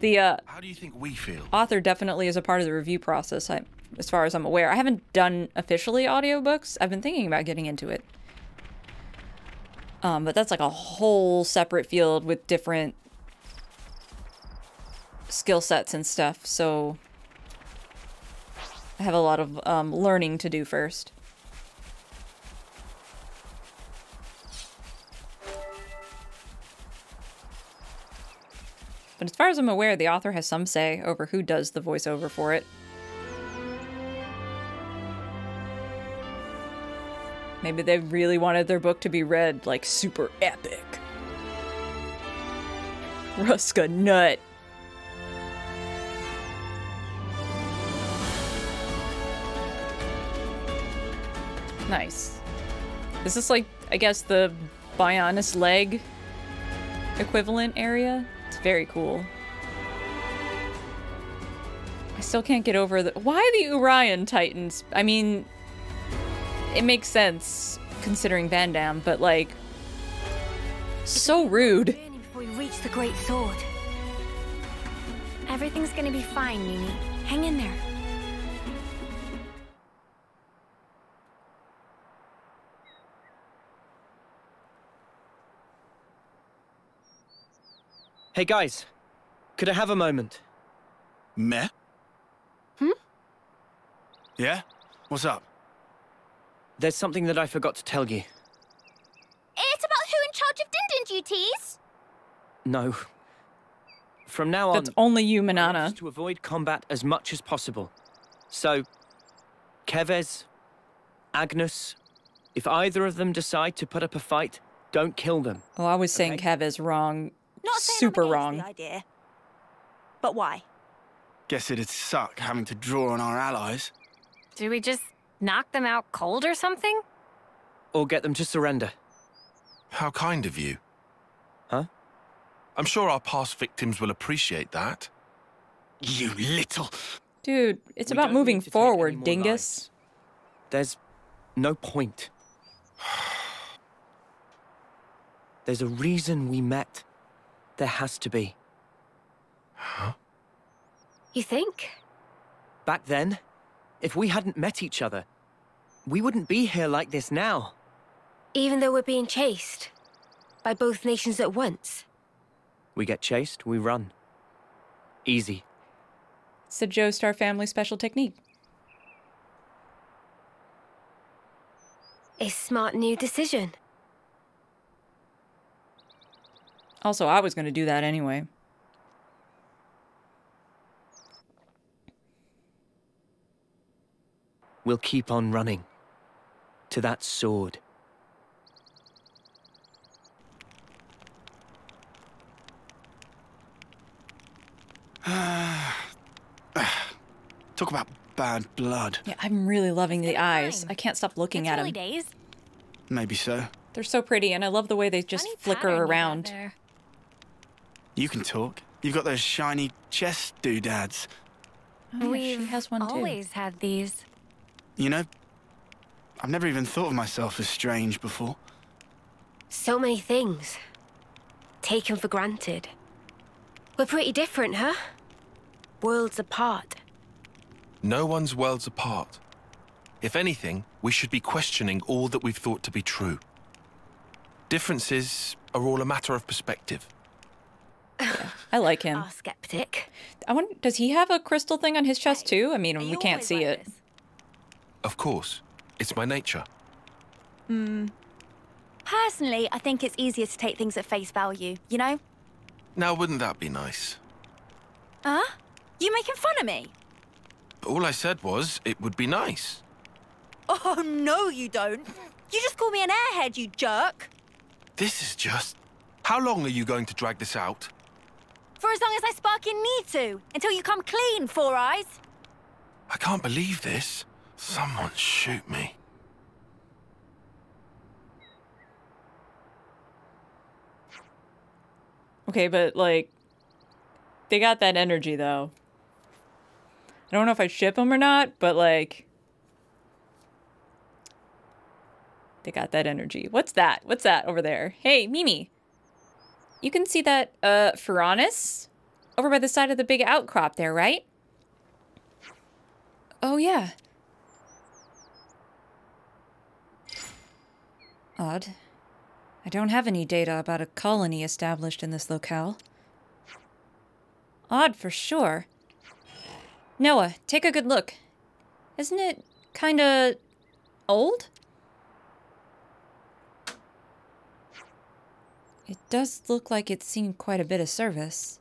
the uh, How do you think we feel? Author definitely is a part of the review process, I, as far as I'm aware. I haven't done officially audiobooks. I've been thinking about getting into it. Um, but that's like a whole separate field with different skill sets and stuff, so... I have a lot of um, learning to do first. But as far as I'm aware, the author has some say over who does the voiceover for it. Maybe they really wanted their book to be read, like, super epic. Ruska nut. Nice. Is this like, I guess, the Bionis' Leg equivalent area? It's very cool. I still can't get over the- Why the Orion Titans? I mean, it makes sense considering Vandham, but like, so rude. Before we reach the Great Sword. Everything's gonna be fine, Nini. Hang in there. Hey guys, could I have a moment? Meh? Hmm? Yeah? What's up? There's something that I forgot to tell you. It's about who in charge of Dindin duties? No. From now on... That's only you, Manana. ...to avoid combat as much as possible. So, Keves, Agnus, if either of them decide to put up a fight, don't kill them. Oh, I was saying okay? Keves wrong. Not super wrong. The idea. But why? Guess it'd suck having to draw on our allies. Do we just knock them out cold or something? Or get them to surrender. How kind of you. Huh? I'm sure our past victims will appreciate that. You little... Dude, it's about moving forward, dingus. There's no point. There's a reason we met. There has to be. Huh? You think? Back then, if we hadn't met each other, we wouldn't be here like this now. Even though we're being chased by both nations at once. We get chased, we run. Easy. It's the Joe Star family special technique. A smart new decision. Also, I was going to do that anyway. We'll keep on running. To that sword. Talk about bad blood. Yeah, I'm really loving the eyes. I can't stop looking at them. Days. Maybe so. They're so pretty, and I love the way they just flicker around. You can talk. You've got those shiny chest doodads. Oh, yeah, she has one too. We've always had these. You know, I've never even thought of myself as strange before. So many things. Taken for granted. We're pretty different, huh? Worlds apart. No one's worlds apart. If anything, we should be questioning all that we've thought to be true. Differences are all a matter of perspective. Yeah, I like him. Oh, skeptic. I wonder, does he have a crystal thing on his chest too? I mean, we can't see it. Of course. It's my nature. Hmm. Personally, I think it's easier to take things at face value, you know? Now, wouldn't that be nice? Huh? You making fun of me? All I said was, it would be nice. Oh, no, you don't. You just call me an airhead, you jerk. This is just... How long are you going to drag this out? For as long as I sparking need to, until you come clean, Four Eyes. I can't believe this. Someone shoot me. Okay, but, like, they got that energy, though. I don't know if I ship them or not, but, like, they got that energy. What's that? What's that over there? Hey, Mimi. You can see that, uh, Ferronis over by the side of the big outcrop there, right? Oh, yeah. Odd. I don't have any data about a colony established in this locale. Odd for sure. Noah, take a good look. Isn't it kinda old? It does look like it's seen quite a bit of service.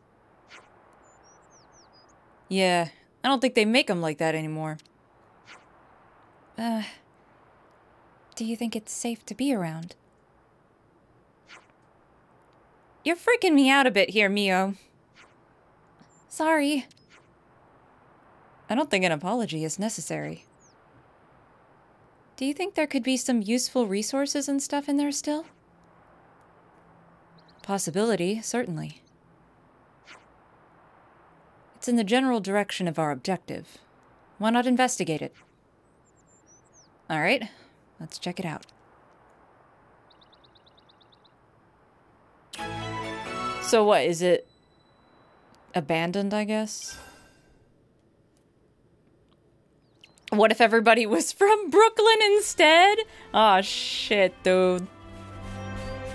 Yeah, I don't think they make them like that anymore. Uh, do you think it's safe to be around? You're freaking me out a bit here, Mio. Sorry. I don't think an apology is necessary. Do you think there could be some useful resources and stuff in there still? Possibility, certainly. It's in the general direction of our objective. Why not investigate it? All right, let's check it out. So what, is it abandoned, I guess? What if everybody was from Brooklyn instead? Aw, shit, dude.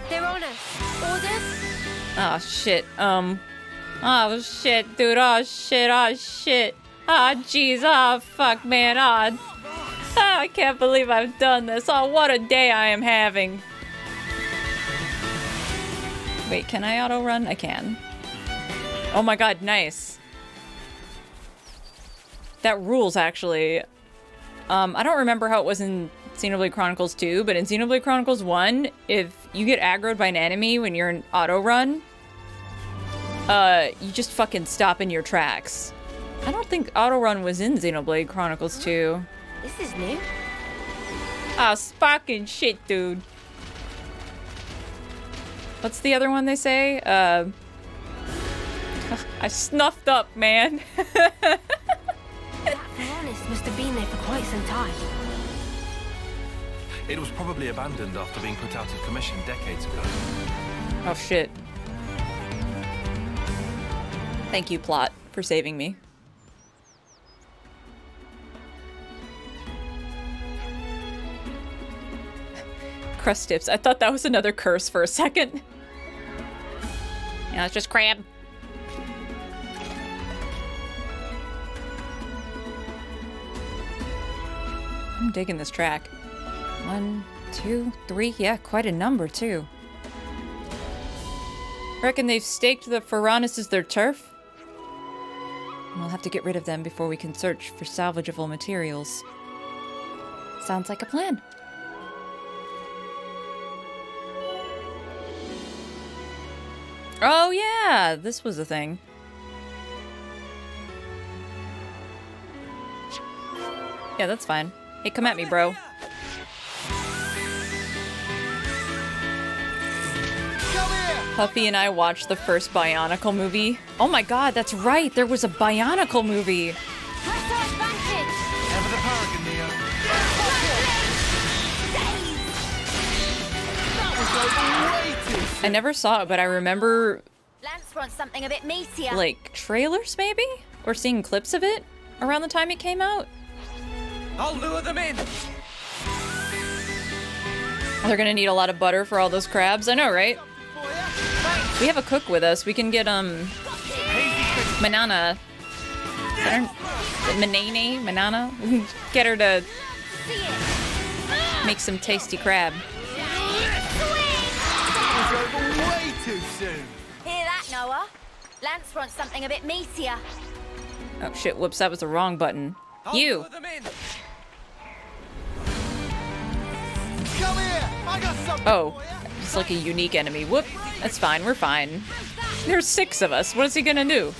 They're on us. Orders? Aw, shit. Um. Aw, shit, dude. Aw, shit. Aw, shit. Aw, jeez. Aw, fuck, man. Aw. I can't believe I've done this. Oh, what a day I am having. Wait, can I auto run? I can. Oh my god, nice. That rules, actually. Um, I don't remember how it was in Xenoblade Chronicles two, but in Xenoblade Chronicles one, if you get aggroed by an enemy when you're in auto run, uh, you just fucking stop in your tracks. I don't think auto run was in Xenoblade Chronicles two. This is new. Oh, spockin' shit, dude. What's the other one they say? Uh, I snuffed up, man. That Ferronis must have been there for quite some time. It was probably abandoned after being put out of commission decades ago. Oh, shit. Thank you, plot, for saving me. Crust tips. I thought that was another curse for a second. Yeah, it's just crab. I'm digging this track. One, two, three. Yeah, quite a number, too. Reckon they've staked the Ferronis as their turf? We'll have to get rid of them before we can search for salvageable materials. Sounds like a plan. Oh, yeah! This was a thing. Yeah, that's fine. Hey, come at me, bro. Puffy and I watched the first Bionicle movie. Oh my god, that's right! There was a Bionicle movie! I never saw it, but I remember... Lance wants something a bit meatier. Like, trailers, maybe? Or seeing clips of it around the time it came out? I'll lure them in! They're gonna need a lot of butter for all those crabs. I know, right? We have a cook with us. We can get, um... Manana. Manane? Manana? We can get her to... make some tasty crab. Way too soon. Hear that, Noah? Lance wants something a bit meatier. Oh shit, whoops, that was the wrong button. I'll you! Come here. I got something oh, it's like a unique enemy. Whoop, that's fine, we're fine. There's six of us, what is he gonna do?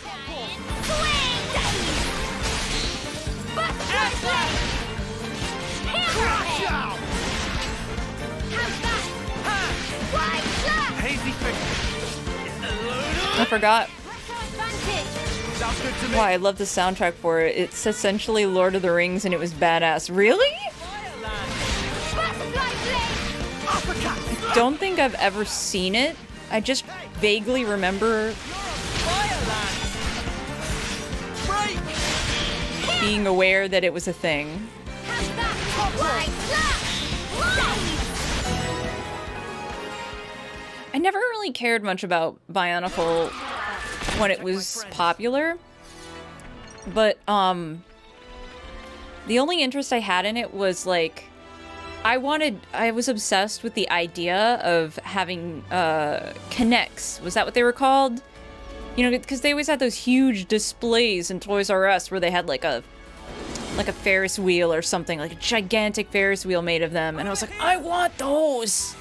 I forgot. Wow, I love the soundtrack for it. It's essentially Lord of the Rings and it was badass. Really? I don't think I've ever seen it. I just vaguely remember being aware that it was a thing. I never really cared much about Bionicle when it was popular, but um, the only interest I had in it was like, I wanted, I was obsessed with the idea of having uh, K'nex, was that what they were called? You know, because they always had those huge displays in Toys R Us where they had like a, like a Ferris wheel or something, like a gigantic Ferris wheel made of them, and I was like, I want those!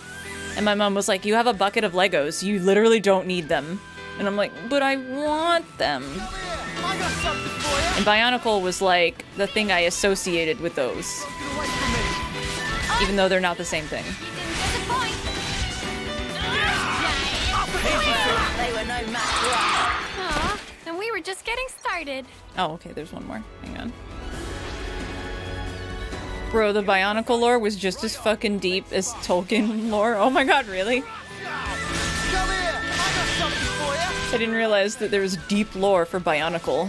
And my mom was like, you have a bucket of Legos. You literally don't need them. And I'm like, but I want them. I got something for you. And Bionicle was like the thing I associated with those. Even though they're not the same thing. They were no match. Aw, and we were just getting started. Oh, okay, there's one more. Hang on. Bro, the Bionicle lore was just as fucking deep as Tolkien lore. Oh my god, really? I didn't realize that there was deep lore for Bionicle.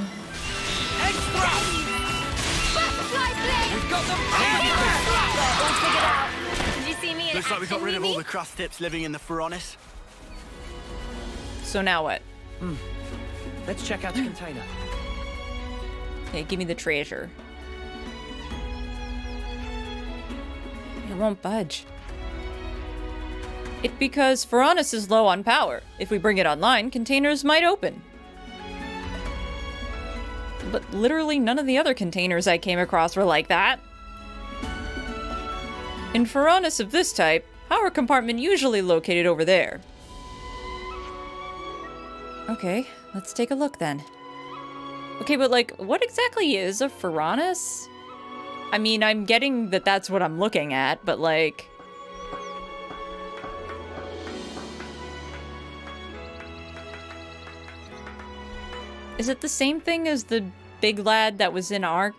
Looks like we got rid of all the crust tips living in the Ferronis. So now what? Mm. Let's check out the container. Okay, give me the treasure. It won't budge. It's because Ferronis is low on power. If we bring it online, containers might open. But literally none of the other containers I came across were like that. In Ferronis of this type, power compartment usually located over there. Okay, let's take a look then. Okay, but like, what exactly is a Ferronis? I mean, I'm getting that that's what I'm looking at, but like... Is it the same thing as the big lad that was in our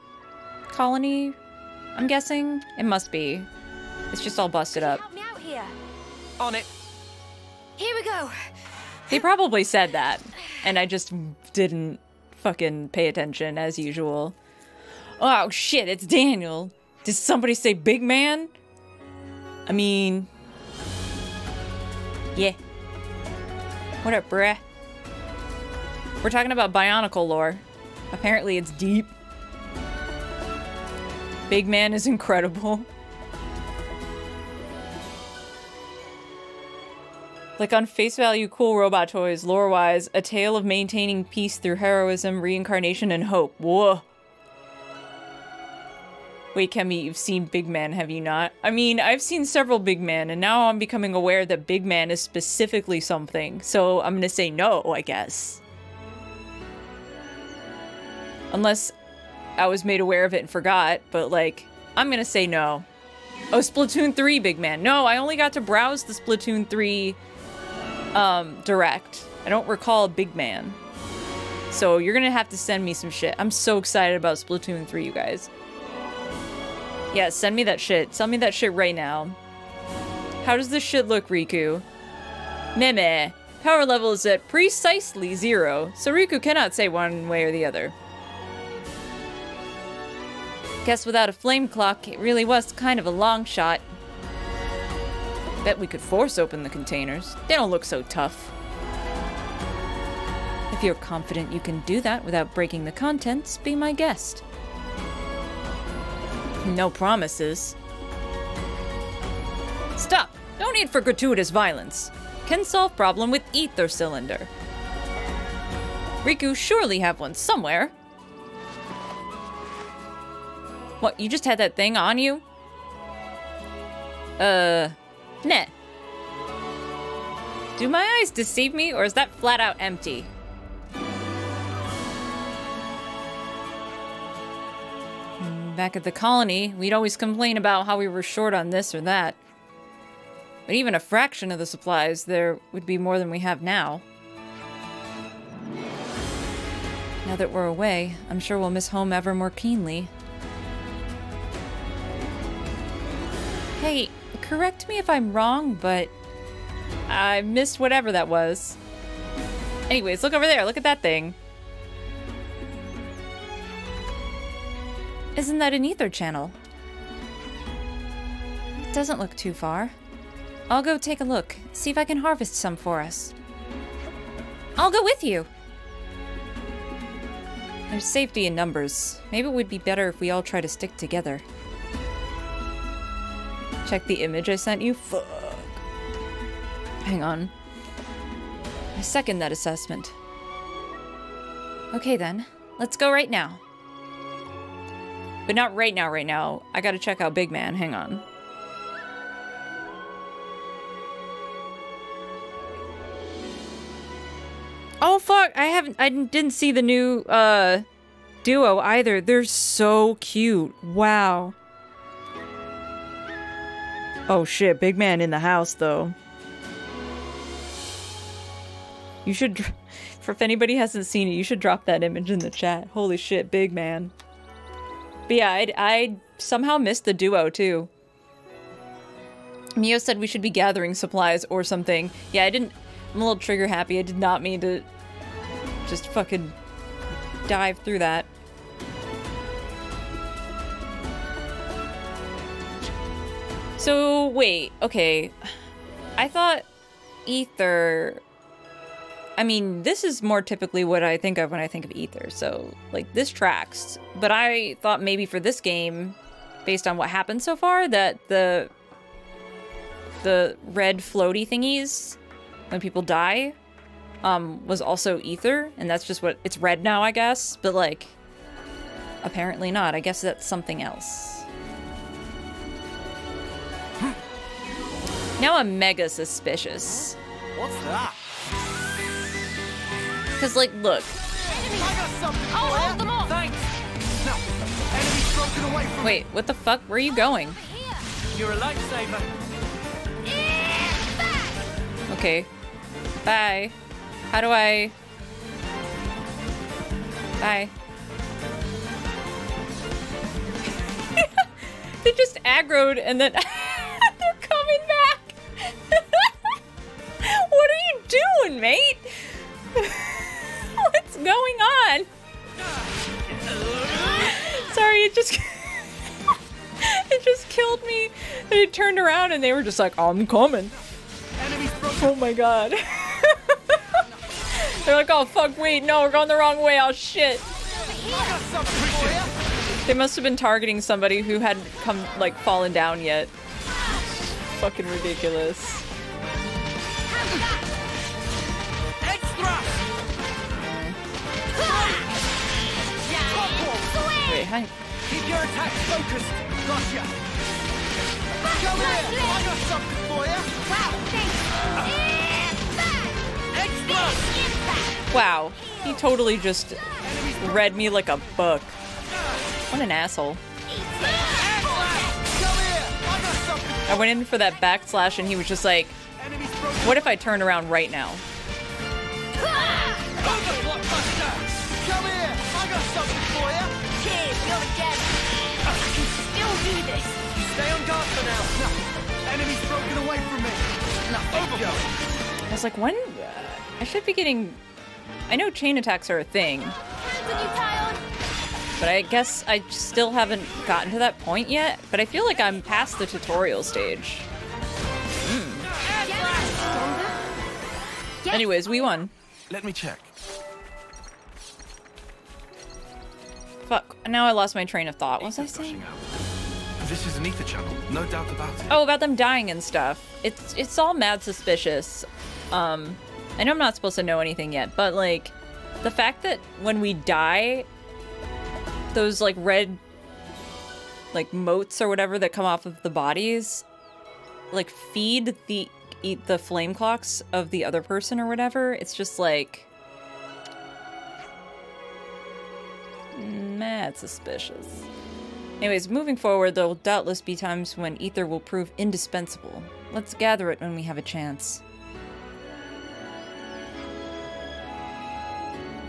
colony? I'm guessing? It must be. It's just all busted up. Help me out here. On it. Here we go. They probably said that, and I just didn't fucking pay attention as usual. Oh shit, it's Daniel. Did somebody say Big Man? I mean... Yeah. What up, bruh? We're talking about Bionicle lore. Apparently it's deep. Big Man is incredible. Like, on face value, cool robot toys, lore-wise, a tale of maintaining peace through heroism, reincarnation, and hope. Whoa. Wait, Kemi, you've seen Big Man, have you not? I mean, I've seen several Big Man, and now I'm becoming aware that Big Man is specifically something, so I'm gonna say no, I guess. Unless I was made aware of it and forgot, but, like, I'm gonna say no. Oh, Splatoon three Big Man. No, I only got to browse the Splatoon three... Um, direct. I don't recall Big Man. So you're gonna have to send me some shit. I'm so excited about Splatoon three, you guys. Yeah, send me that shit. Send me that shit right now. How does this shit look, Riku? Meh-meh. Power level is at precisely zero, so Riku cannot say one way or the other. Guess without a flame clock, it really was kind of a long shot. Bet we could force open the containers. They don't look so tough. If you're confident you can do that without breaking the contents, be my guest. No promises. Stop! No need for gratuitous violence. Can solve problem with ether cylinder. Riku surely have one somewhere. What, you just had that thing on you? Uh... Nah. Do my eyes deceive me, or is that flat out empty? Back at the colony, we'd always complain about how we were short on this or that. But even a fraction of the supplies, there would be more than we have now. Now that we're away, I'm sure we'll miss home ever more keenly. Hey, correct me if I'm wrong, but I missed whatever that was. Anyways, look over there. Look at that thing. Isn't that an ether channel? It doesn't look too far. I'll go take a look, see if I can harvest some for us. I'll go with you. There's safety in numbers. Maybe it would be better if we all try to stick together. Check the image I sent you? Fuck. Hang on. I second that assessment. Okay then, let's go right now. But not right now, right now. I gotta check out Big Man, hang on. Oh fuck, I haven't- I didn't see the new, uh, duo either. They're so cute. Wow. Oh shit, Big Man in the house, though. You should, if anybody hasn't seen it, you should drop that image in the chat. Holy shit, Big Man. But yeah, I I somehow missed the duo, too. Mio said we should be gathering supplies or something. Yeah, I didn't, I'm a little trigger happy. I did not mean to just fucking dive through that. So, wait, okay, I thought ether, I mean, this is more typically what I think of when I think of ether, so, like, this tracks, but I thought maybe for this game, based on what happened so far, that the the red floaty thingies when people die um, was also ether, and that's just what, it's red now, I guess, but like, apparently not. I guess that's something else. Now I'm mega suspicious. What's that? Cause like, look. Enemy. I got something. I'll hold them off. Thanks. No. Enemy's broken away from Wait, what the fuck? Where are you going? You're a lifesaver. Yeah, okay. Bye. How do I? Bye. They just aggroed and then they're coming back. What are you doing, mate? What's going on? Sorry, it just it just killed me. They turned around and they were just like, I'm coming. Oh my god. They're like, oh fuck, wait, no, we're going the wrong way. Oh shit. They must have been targeting somebody who hadn't come, like, fallen down yet. Fucking ridiculous. Wait, hang. Keep your attack focused. Gotcha. Go here. I got something for you. Wow, thanks. Wow, he totally just read me like a book. What an asshole. I went in for that backslash and he was just like, what if I turn around right now? I was like, when? I should be getting... I know chain attacks are a thing. But I guess I still haven't gotten to that point yet, but I feel like I'm past the tutorial stage. Mm. Anyways, we won. Let me check. Fuck, now I lost my train of thought. What was I saying? This is an ether channel, no doubt about it. Oh, about them dying and stuff. It's it's all mad suspicious. Um, I know I'm not supposed to know anything yet, but like, the fact that when we die, those like red, like motes or whatever that come off of the bodies, like feed the eat the flame clocks of the other person or whatever. It's just like, mad suspicious. Anyways, moving forward, there will doubtless be times when ether will prove indispensable. Let's gather it when we have a chance.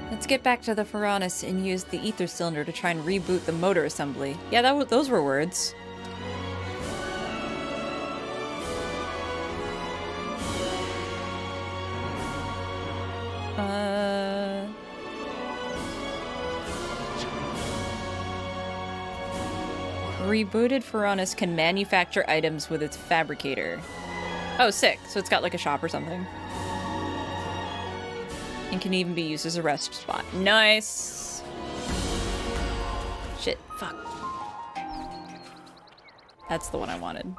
Let's get back to the Ferronis and use the ether cylinder to try and reboot the motor assembly. Yeah, that w those were words. Uh... Rebooted Ferronis can manufacture items with its fabricator. Oh, sick. So it's got like a shop or something. And can even be used as a rest spot. Nice! Shit, fuck. That's the one I wanted.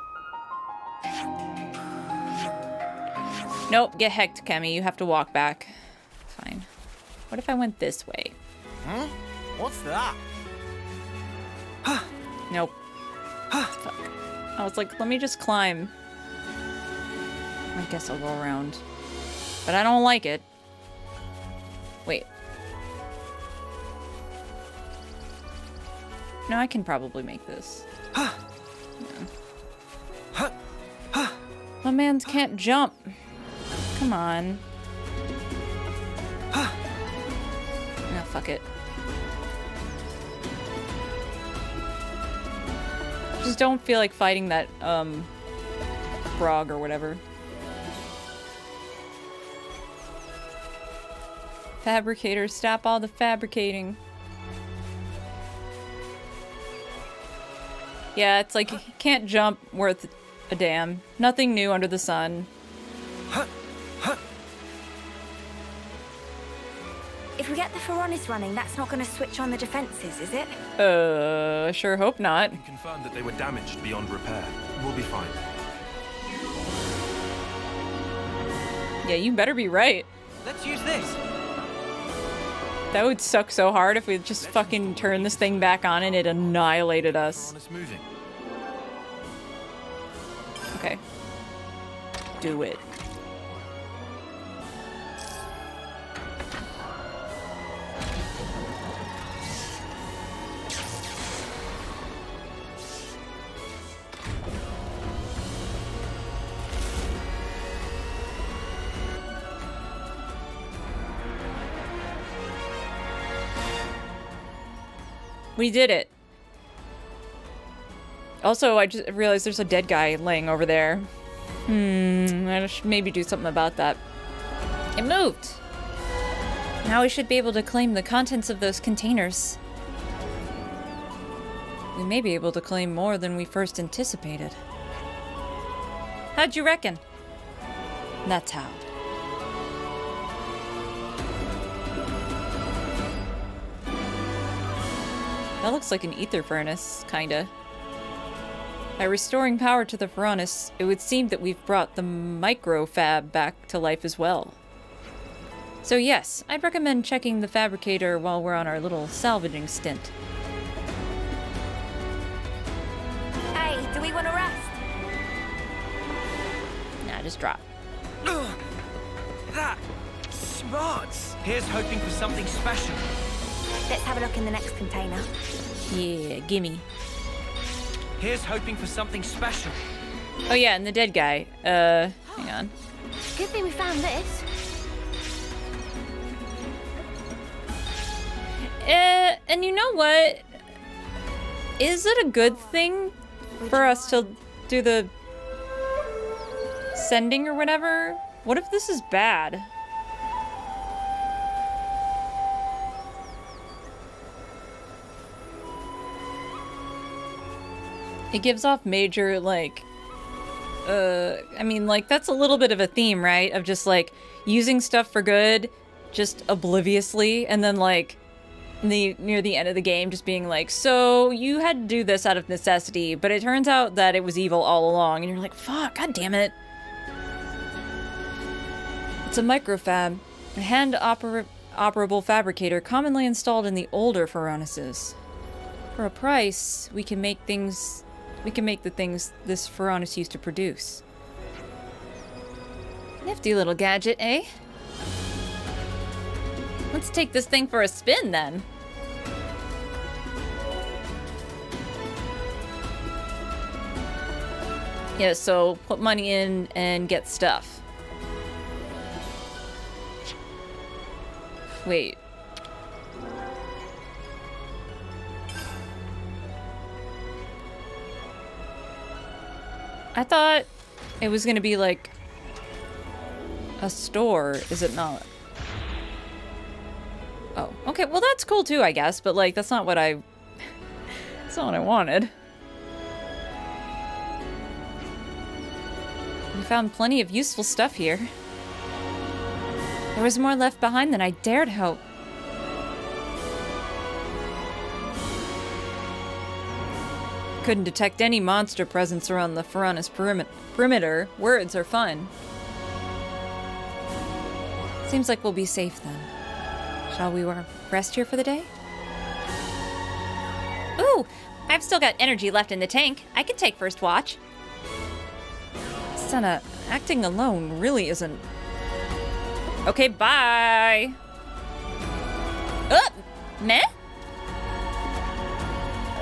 Nope, get hecked, Kemi. You have to walk back. Fine. What if I went this way? Huh? What's that? Nope. Fuck. I was like, let me just climb. I guess I'll go around. But I don't like it. Wait. No, I can probably make this. Yeah. My man's can't jump. Come on. No, fuck it. Just don't feel like fighting that, um, frog or whatever. Fabricators, stop all the fabricating. Yeah, it's like, he can't jump worth a damn. Nothing new under the sun. If we get the Ferronis running, that's not going to switch on the defenses, is it? Uh, sure hope not. Confirmed that they were damaged beyond repair. We'll be fine. Yeah, you better be right. Let's use this. That would suck so hard if we just Let's fucking turned this thing back on and it annihilated us. Okay. Do it. We did it. Also, I just realized there's a dead guy laying over there. Hmm, I should maybe do something about that. It moved! Now we should be able to claim the contents of those containers. We may be able to claim more than we first anticipated. How'd you reckon? That's how. That looks like an ether furnace, kinda. By restoring power to the Ferronis, it would seem that we've brought the microfab back to life as well. So yes, I'd recommend checking the fabricator while we're on our little salvaging stint. Hey, do we want to rest? Nah, just drop. Ugh, that smarts! Here's hoping for something special. Let's have a look in the next container. Yeah, gimme. Here's hoping for something special. Oh yeah, and the dead guy. Uh, hang on. Good thing we found this. Uh, and you know what? Is it a good thing for us to do the sending or whatever? What if this is bad? It gives off major, like, uh, I mean, like, that's a little bit of a theme, right? Of just, like, using stuff for good, just obliviously, and then, like, the near the end of the game just being like, so, you had to do this out of necessity, but it turns out that it was evil all along, and you're like, fuck, god damn it. It's a microfab, a hand-operable fabricator commonly installed in the older Ferronises. For a price, we can make things... We can make the things this Ferronis used to produce. Nifty little gadget, eh? Let's take this thing for a spin, then. Yeah, so put money in and get stuff. Wait. I thought it was gonna be like a store, is it not? Oh, okay, well that's cool too, I guess, but like that's not what I that's not what I wanted. We found plenty of useful stuff here. There was more left behind than I dared hope. Couldn't detect any monster presence around the Ferronis perimeter. Words are fun. Seems like we'll be safe then. Shall we rest here for the day? Ooh, I've still got energy left in the tank. I could take first watch. Senna, acting alone really isn't... Okay, bye! Oh, meh?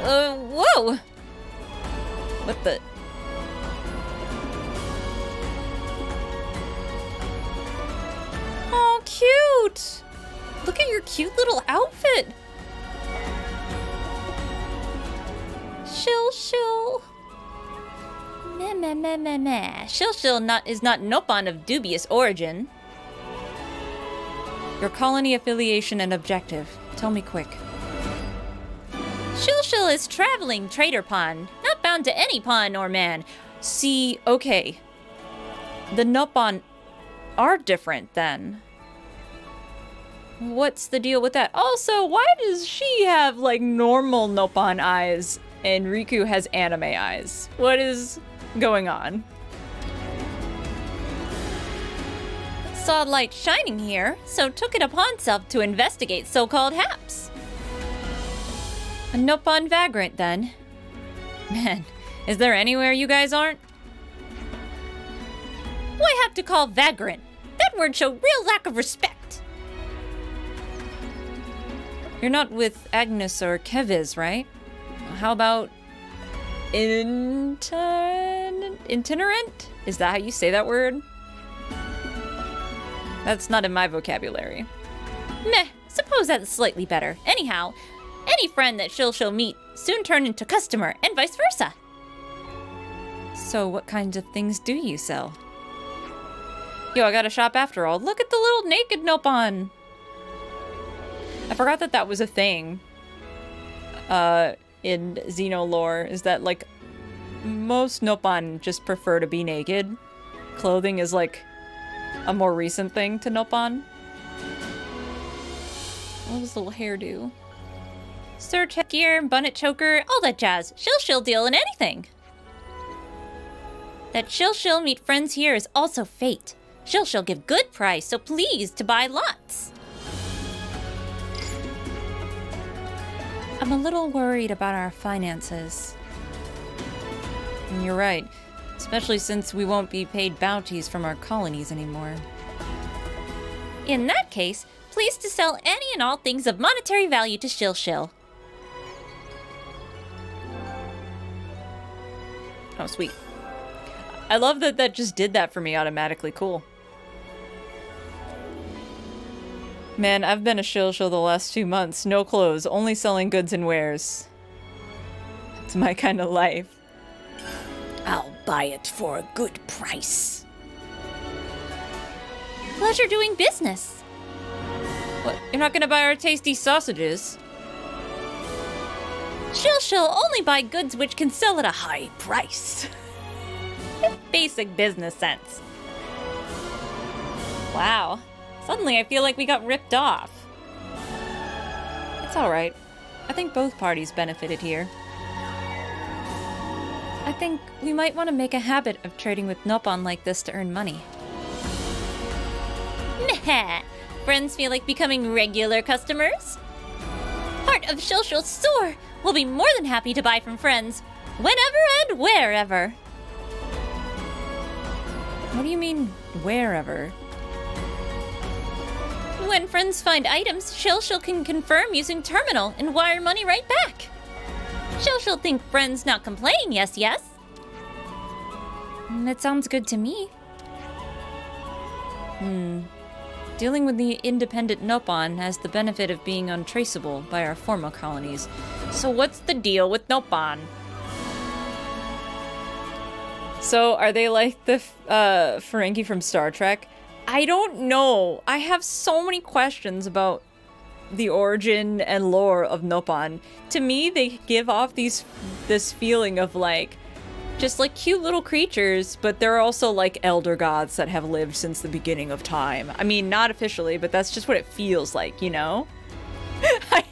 Uh, whoa! What the? Oh, cute! Look at your cute little outfit! Shill, shill. Meh, meh, meh, meh, meh. Shill, shill not, is not Nopon of dubious origin. Your colony affiliation and objective. Tell me quick. Shilshil is traveling trader pawn, not bound to any pawn or man. See, okay. The Nopon are different then. What's the deal with that? Also, why does she have like normal Nopon eyes and Riku has anime eyes? What is going on? saw light shining here, so took it upon itself to investigate so-called haps. A Nopon vagrant, then. Man, is there anywhere you guys aren't? Who I have to call vagrant? That word showed real lack of respect. You're not with Agnus or Keves, right? How about... Inten... Itinerant? Is that how you say that word? That's not in my vocabulary. Meh, suppose that's slightly better. Anyhow, any friend that she'll she'll meet soon turn into customer, and vice versa. So what kinds of things do you sell? Yo, I got a shop after all. Look at the little naked Nopon! I forgot that that was a thing. Uh... In Xeno lore, is that like most Nopon just prefer to be naked. Clothing is like a more recent thing to Nopon. What was the little hairdo? Search gear, bonnet choker, all that jazz. She'll she'll deal in anything. That she'll she'll meet friends here is also fate. She'll she'll give good price, so please to buy lots. I'm a little worried about our finances. And you're right, especially since we won't be paid bounties from our colonies anymore. In that case, please to sell any and all things of monetary value to Shill Shill. Oh, sweet. I love that that just did that for me automatically. Cool. Man, I've been a shill shill the last two months. No clothes, only selling goods and wares. It's my kind of life. I'll buy it for a good price. Pleasure doing business. What? You're not gonna buy our tasty sausages? Shill shill only buy goods which can sell at a high price. Basic business sense. Wow. Suddenly, I feel like we got ripped off. It's all right. I think both parties benefited here. I think we might want to make a habit of trading with Nopon like this to earn money. Meh! Friends feel like becoming regular customers? Heart of Shilshil Store will be more than happy to buy from friends, whenever and wherever. What do you mean, wherever? When friends find items, Shill Shill can confirm using terminal and wire money right back. Shill Shill think friends not complain, yes, yes? That sounds good to me. Hmm. Dealing with the independent Nopon has the benefit of being untraceable by our former colonies. So what's the deal with Nopon? So are they like the uh, Ferengi from Star Trek? I don't know. I have so many questions about the origin and lore of Nopon. To me, they give off these this feeling of like just like cute little creatures, but they're also like elder gods that have lived since the beginning of time. I mean, not officially, but that's just what it feels like, you know? I,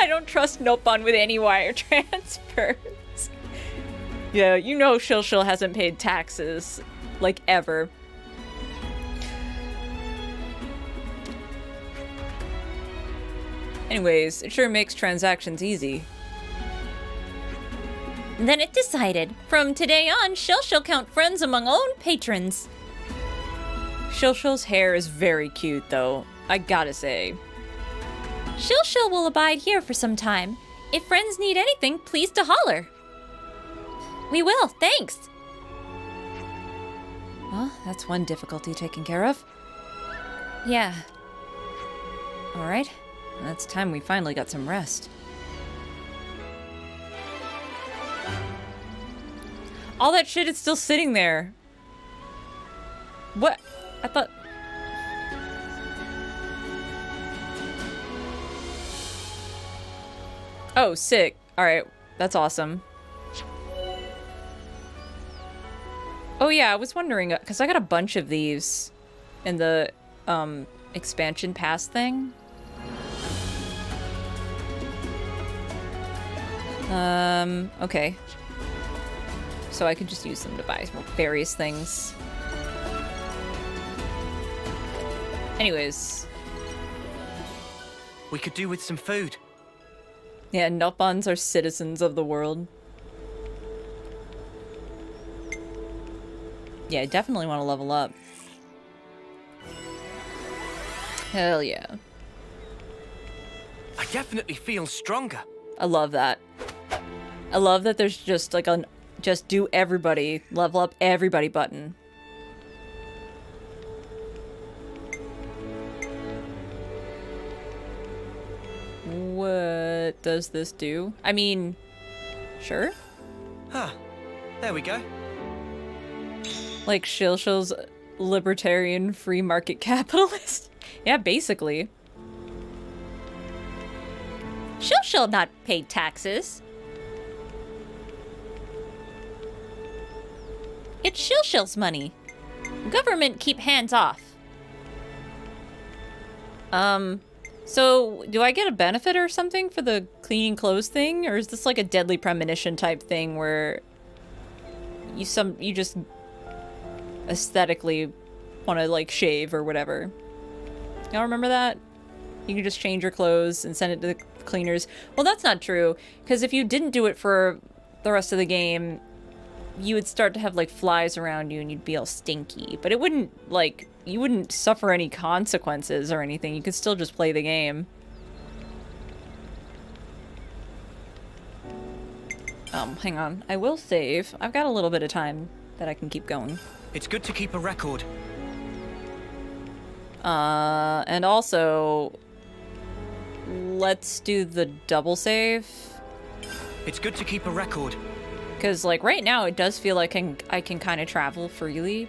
I don't trust Nopon with any wire transfers. Yeah, you know Shill Shill hasn't paid taxes like ever. Anyways, it sure makes transactions easy. Then it decided. From today on, Shill Shill count friends among own patrons. Shill Shill's hair is very cute, though. I gotta say. Shill Shill will abide here for some time. If friends need anything, please to holler. We will, thanks. Well, that's one difficulty taken care of. Yeah. All right. That's time we finally got some rest. All that shit is still sitting there. What? I thought... Oh, sick. Alright, that's awesome. Oh yeah, I was wondering, because I got a bunch of these in the um, expansion pass thing. Um, okay. So I could just use them to buy various things. Anyways. We could do with some food. Yeah, Nopons are citizens of the world. Yeah, I definitely want to level up. Hell yeah. I definitely feel stronger. I love that. I love that there's just like an just do everybody, level up everybody button. What does this do? I mean, sure. Huh. There we go. Like Shilshil's libertarian free market capitalist. Yeah, basically. Shilshil not paid taxes. It's Shilshil's money. Government keep hands off. Um, so do I get a benefit or something for the cleaning clothes thing? Or is this like a deadly premonition type thing where you some you just aesthetically want to like shave or whatever? Y'all remember that? You can just change your clothes and send it to the cleaners. Well, that's not true, because if you didn't do it for the rest of the game, you would start to have like flies around you and you'd be all stinky. But it wouldn't like, you wouldn't suffer any consequences or anything. You could still just play the game. Um, hang on. I will save. I've got a little bit of time that I can keep going. It's good to keep a record. Uh, and also, let's do the double save. It's good to keep a record. Because, like, right now it does feel like I can, I can kind of travel freely.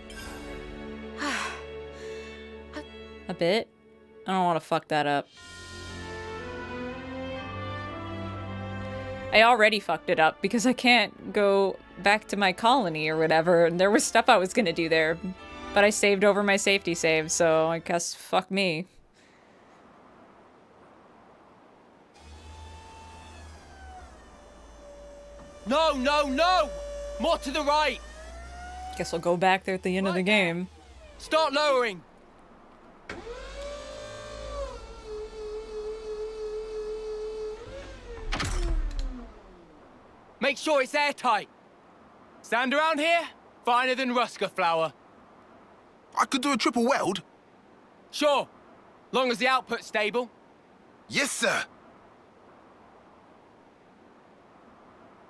A bit. I don't want to fuck that up. I already fucked it up because I can't go back to my colony or whatever, and there was stuff I was going to do there. But I saved over my safety save, so I guess fuck me. No, no, no! More to the right! Guess I'll go back there at the end right of the game. There. Start lowering! Make sure it's airtight. Sand around here, finer than Rusker flour. I could do a triple weld. Sure, long as the output's stable. Yes, sir.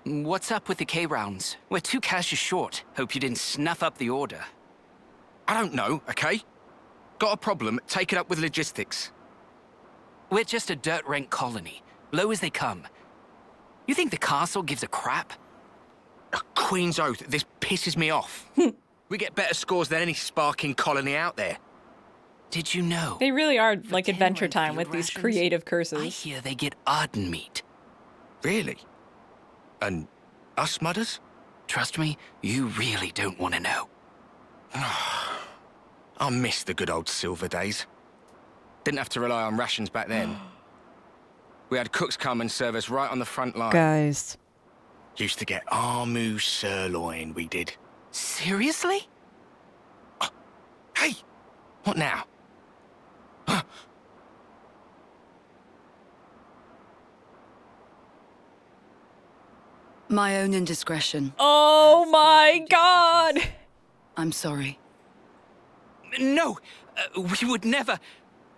What's up with the K-rounds? We're two caches short. Hope you didn't snuff up the order. I don't know, okay? Got a problem, take it up with logistics. We're just a dirt rank colony, low as they come. You think the castle gives a crap? A queen's oath, this pisses me off. We get better scores than any sparking colony out there. Did you know? They really are like Adventure Time with rations, these creative curses. I hear they get Arden meat. Really? And us mudders? Trust me, you really don't want to know. I miss the good old silver days. Didn't have to rely on rations back then. We had cooks come and serve us right on the front line. Guys. Used to get Armu sirloin, we did. Seriously? Uh, hey! What now? Uh. My own indiscretion. Oh my god! I'm sorry. No! Uh, we would never...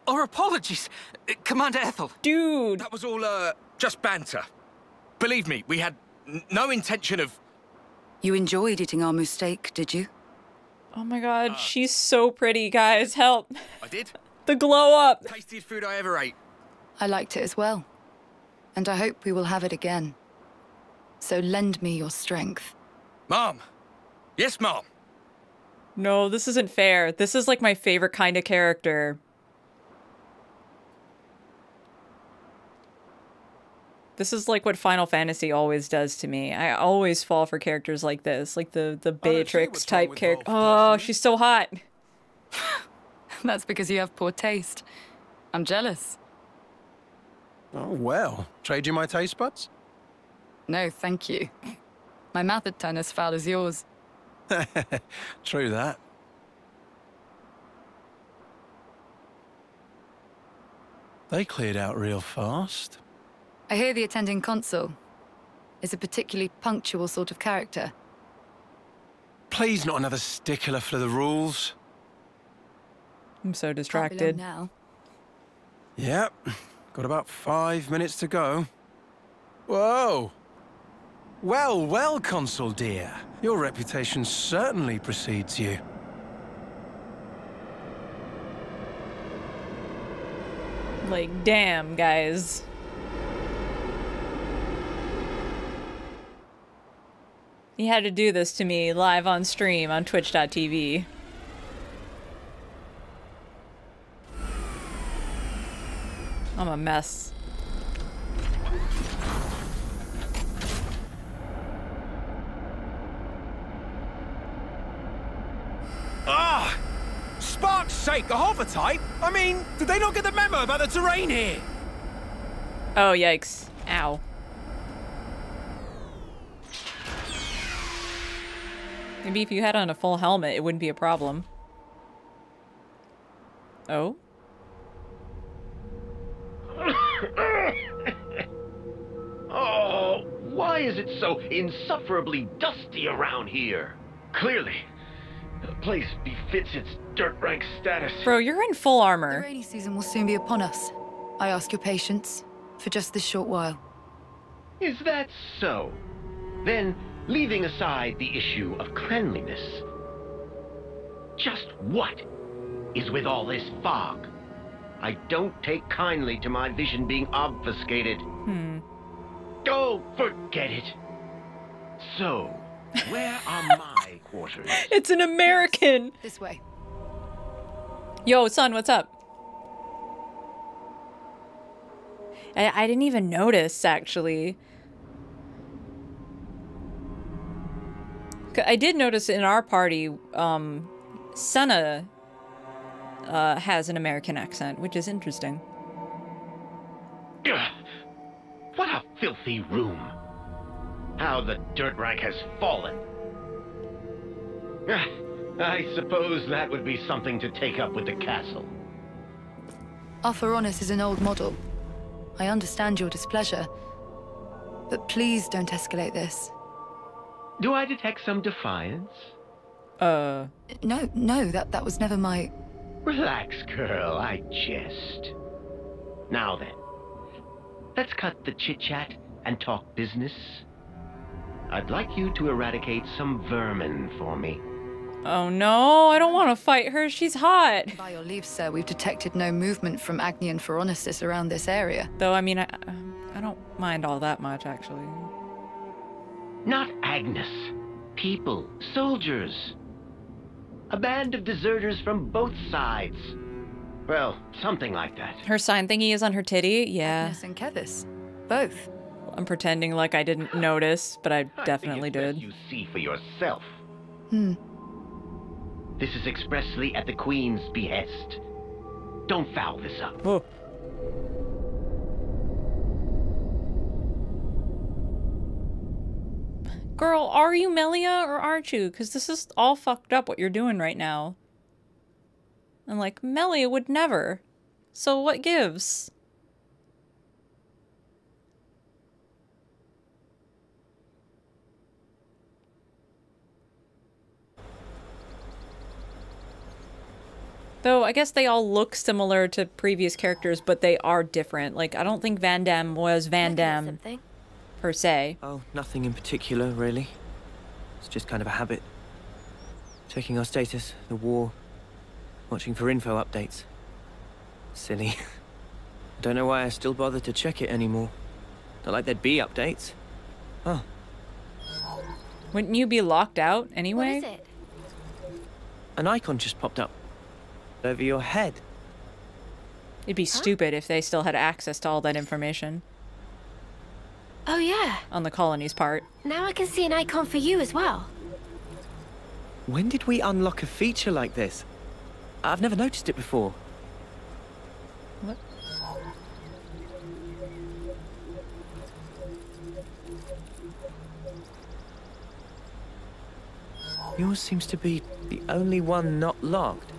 Our apologies, uh, Commander Ethel. Dude! That was all, uh, just banter. Believe me, we had no intention of... You enjoyed eating our steak, did you? Oh my god, uh, she's so pretty, guys. Help. I did. The glow up. Tastiest food I ever ate. I liked it as well. And I hope we will have it again. So lend me your strength. Mom. Yes, Mom. No, this isn't fair. This is like my favorite kind of character. This is like what Final Fantasy always does to me. I always fall for characters like this, like the the Beatrix type character. Oh, she's so hot. That's because you have poor taste. I'm jealous. Oh well, trade you my taste buds? No, thank you. My mouth had turned as foul as yours. True that. They cleared out real fast. I hear the attending consul is a particularly punctual sort of character. Please, not another stickler for the rules. I'm so distracted. Now. Yep. Got about five minutes to go. Whoa! Well, well, Consul dear. Your reputation certainly precedes you. Like, damn, guys. He had to do this to me live on stream on twitch dot T V. I'm a mess. Ah! Spark's sake, the hover type? I mean, did they not get the memo about the terrain here? Oh, yikes. Ow. Maybe if you had on a full helmet, it wouldn't be a problem. Oh? Oh, why is it so insufferably dusty around here? Clearly, the place befits its dirt rank status. Bro, you're in full armor. The rainy season will soon be upon us. I ask your patience for just this short while. Is that so? Then, leaving aside the issue of cleanliness, just what is with all this fog? I don't take kindly to my vision being obfuscated. Hmm. Oh, forget it. So, where are my quarters? It's an American. This way. Yo, son, what's up? I, I didn't even notice, actually. I did notice in our party, um, Senna uh, has an American accent, which is interesting. Ugh. What a filthy room. How the dirt rank has fallen. Ugh. I suppose that would be something to take up with the castle. Our Ferronis is an old model. I understand your displeasure, but please don't escalate this. Do I detect some defiance? Uh... No, no, that, that was never my... Relax, girl, I jest. Now then, let's cut the chit-chat and talk business. I'd like you to eradicate some vermin for me. Oh no, I don't want to fight her, she's hot! By your leave, sir, we've detected no movement from Agni and Feronisis around this area. Though, I mean, I, I don't mind all that much, actually. Not Agnus. People. Soldiers. A band of deserters from both sides. Well, something like that. Her sign thingy is on her titty? Yeah. Agnus and Keves. Both. I'm pretending like I didn't notice, but I definitely I think it's did. You see for yourself. Hmm. This is expressly at the Queen's behest. Don't foul this up. Oh. Girl, are you Melia or aren't you? Because this is all fucked up what you're doing right now. I'm like, Melia would never. So what gives? Though, I guess they all look similar to previous characters, but they are different. Like, I don't think Vandham was Vandham. Per se. Oh, nothing in particular, really. It's just kind of a habit. Checking our status, the war, watching for info updates. Silly. I don't know why I still bother to check it anymore. Not like there'd be updates. Huh. Wouldn't you be locked out anyway? What is it? An icon just popped up. Over your head. It'd be huh? stupid if they still had access to all that information. Oh, yeah. On the colony's part. Now I can see an icon for you as well. When did we unlock a feature like this? I've never noticed it before. What? Yours seems to be the only one not locked.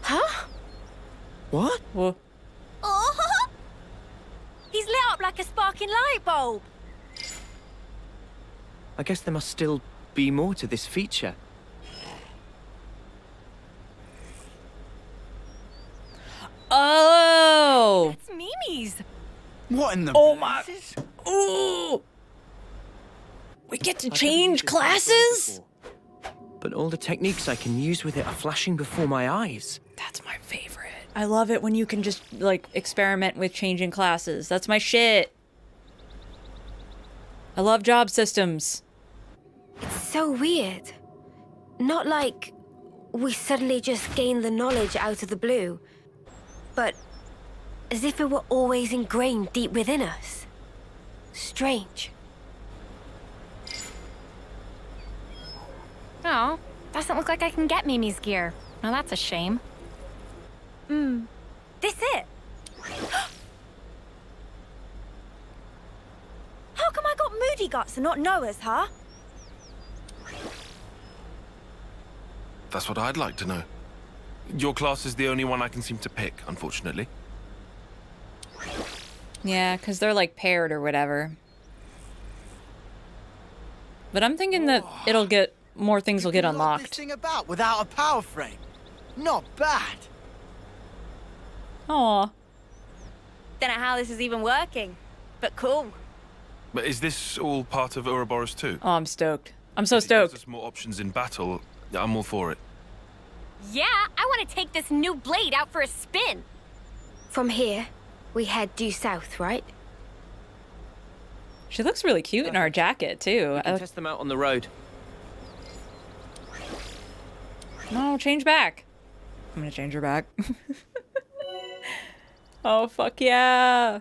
Huh? What? What? Oh! He's lit up like a sparking light bulb. I guess there must still be more to this feature. Oh! That's Mimi's. What in the? Oh my! Oh! We get to change classes. But all the techniques I can use with it are flashing before my eyes. That's my favorite. I love it when you can just, like, experiment with changing classes. That's my shit. I love job systems. It's so weird. Not like we suddenly just gain the knowledge out of the blue, but as if it were always ingrained deep within us. Strange. Oh, doesn't look like I can get Mimi's gear. Now that's a shame. Hmm. This it? How come I got moody guts and not knowers, huh? That's what I'd like to know. Your class is the only one I can seem to pick, unfortunately. Yeah, because they're like paired or whatever. But I'm thinking that it'll get... more things will get unlocked. This thing about without a power frame. Not bad. Aw. Don't know how this is even working, but cool. But is this all part of Ouroboros too? Oh, I'm stoked. I'm so stoked. If it gives us more options in battle, I'm all for it. Yeah, I want to take this new blade out for a spin. From here, we head due south, right? She looks really cute in our jacket too. We can I test them out on the road. No, change back. I'm gonna change her back. Oh, fuck yeah.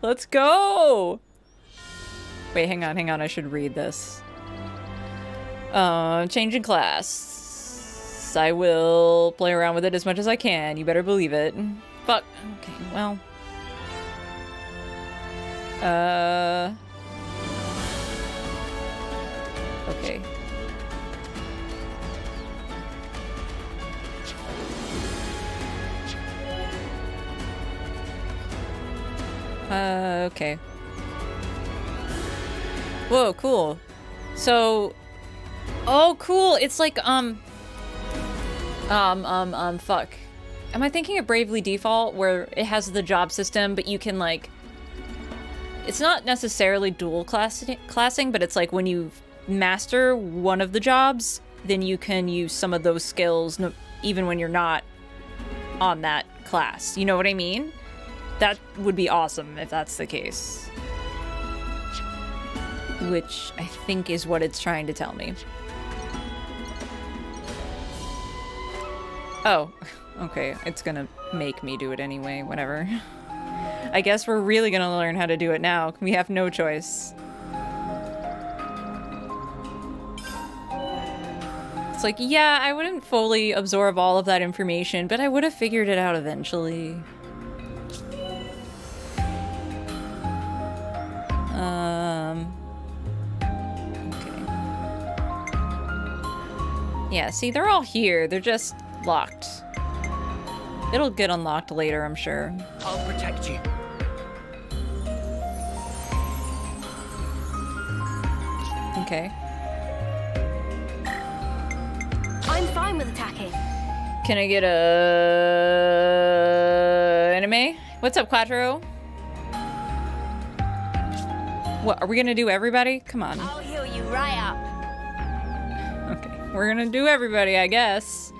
Let's go. Wait, hang on, hang on. I should read this. Uh, changing class. I will play around with it as much as I can. You better believe it. Fuck. Okay, well. Uh. Okay. Uh, okay. Whoa, cool. So, oh, cool. It's like, um, um, um, um, fuck. Am I thinking of Bravely Default where it has the job system, but you can like, it's not necessarily dual classi- classing, but it's like when you master one of the jobs, then you can use some of those skills no- even when you're not on that class. You know what I mean? That would be awesome if that's the case. Which I think is what it's trying to tell me. Oh, okay. It's gonna make me do it anyway, whatever. I guess we're really gonna learn how to do it now. We have no choice. It's like, yeah, I wouldn't fully absorb all of that information, but I would have figured it out eventually. Um, okay. Yeah, see, they're all here. They're just locked. It'll get unlocked later, I'm sure. I'll protect you. Okay. I'm fine with attacking. Can I get a... anime? What's up, Quattro? What, are we gonna do everybody? Come on. I'll heal you right up. Okay, we're gonna do everybody, I guess.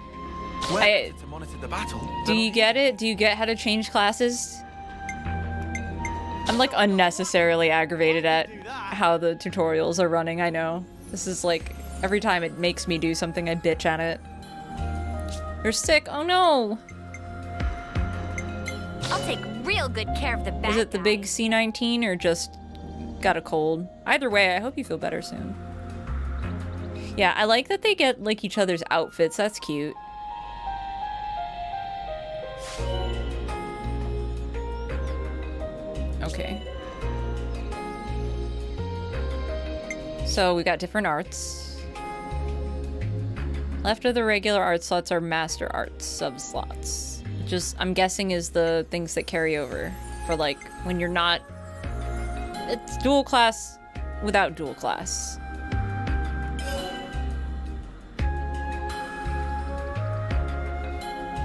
Well, I, to monitor the battle. Do you get it? Do you get how to change classes? I'm like unnecessarily aggravated at how the tutorials are running, I know. This is like, every time it makes me do something, I bitch at it. You're sick, oh no! I'll take real good care of the bad guy. Is it the big C nineteen or just... got a cold. Either way, I hope you feel better soon. Yeah, I like that they get, like, each other's outfits. That's cute. Okay. So, we got different arts. Left of the regular art slots are master arts sub-slots. just, I'm guessing, is the things that carry over for, like, when you're not... It's dual class without dual class.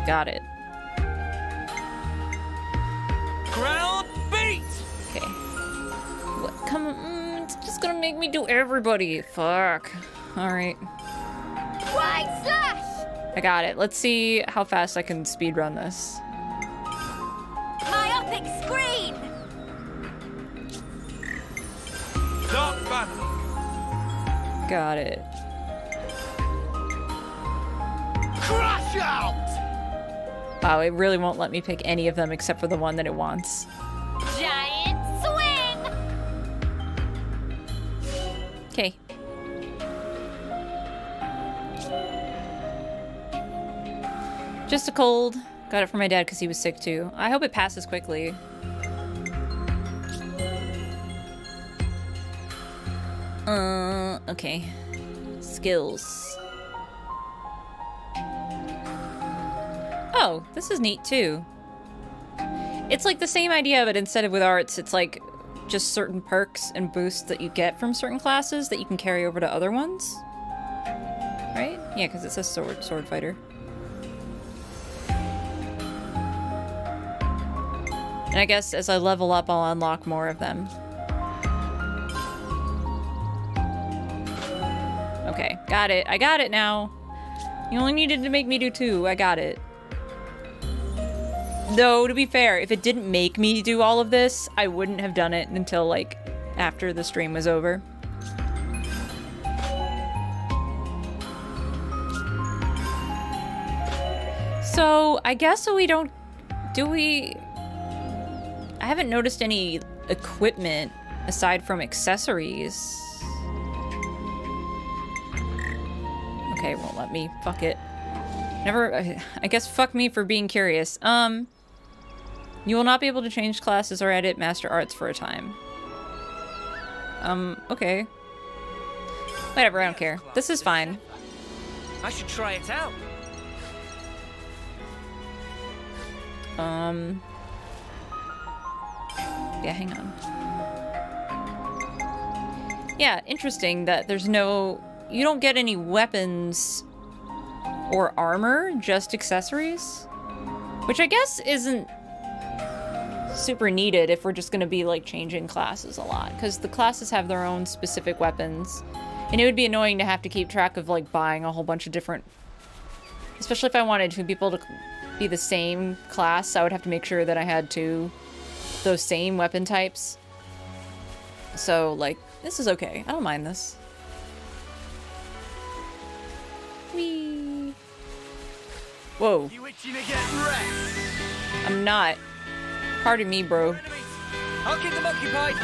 Got it. Ground beat! Okay. What? Come on. Mm, it's just gonna make me do everybody. Fuck. Alright. Wide slash! I got it. Let's see how fast I can speedrun this. Myopic screen! Dark battle! Got it. Crash out! Wow, it really won't let me pick any of them except for the one that it wants. Giant swing! Okay. Just a cold. Got it for my dad because he was sick too. I hope it passes quickly. Uh, okay. Skills. Oh, this is neat too. It's like the same idea, but instead of with arts, it's like just certain perks and boosts that you get from certain classes that you can carry over to other ones. Right? Yeah, because it says sword, sword fighter. And I guess as I level up, I'll unlock more of them. Okay, got it. I got it now. You only needed to make me do two. I got it. Though, to be fair, if it didn't make me do all of this, I wouldn't have done it until, like, after the stream was over. So, I guess we don't... Do we... I haven't noticed any equipment aside from accessories. Okay, won't let me. Fuck it. Never... I guess fuck me for being curious. Um... You will not be able to change classes or edit Master Arts for a time. Um, okay. Whatever, I don't care. This is fine. I should try it out. Um... Yeah, hang on. Yeah, interesting that there's no... You don't get any weapons or armor, just accessories. Which I guess isn't... super needed if we're just gonna be like changing classes a lot, because the classes have their own specific weapons and it would be annoying to have to keep track of like buying a whole bunch of different, especially if I wanted to be able to be the same class. I would have to make sure that I had two those same weapon types, so like this is okay. I don't mind this. Whee. Whoa, you itching to get wrecked? I'm not. Pardon me, bro. I'll keep them occupied.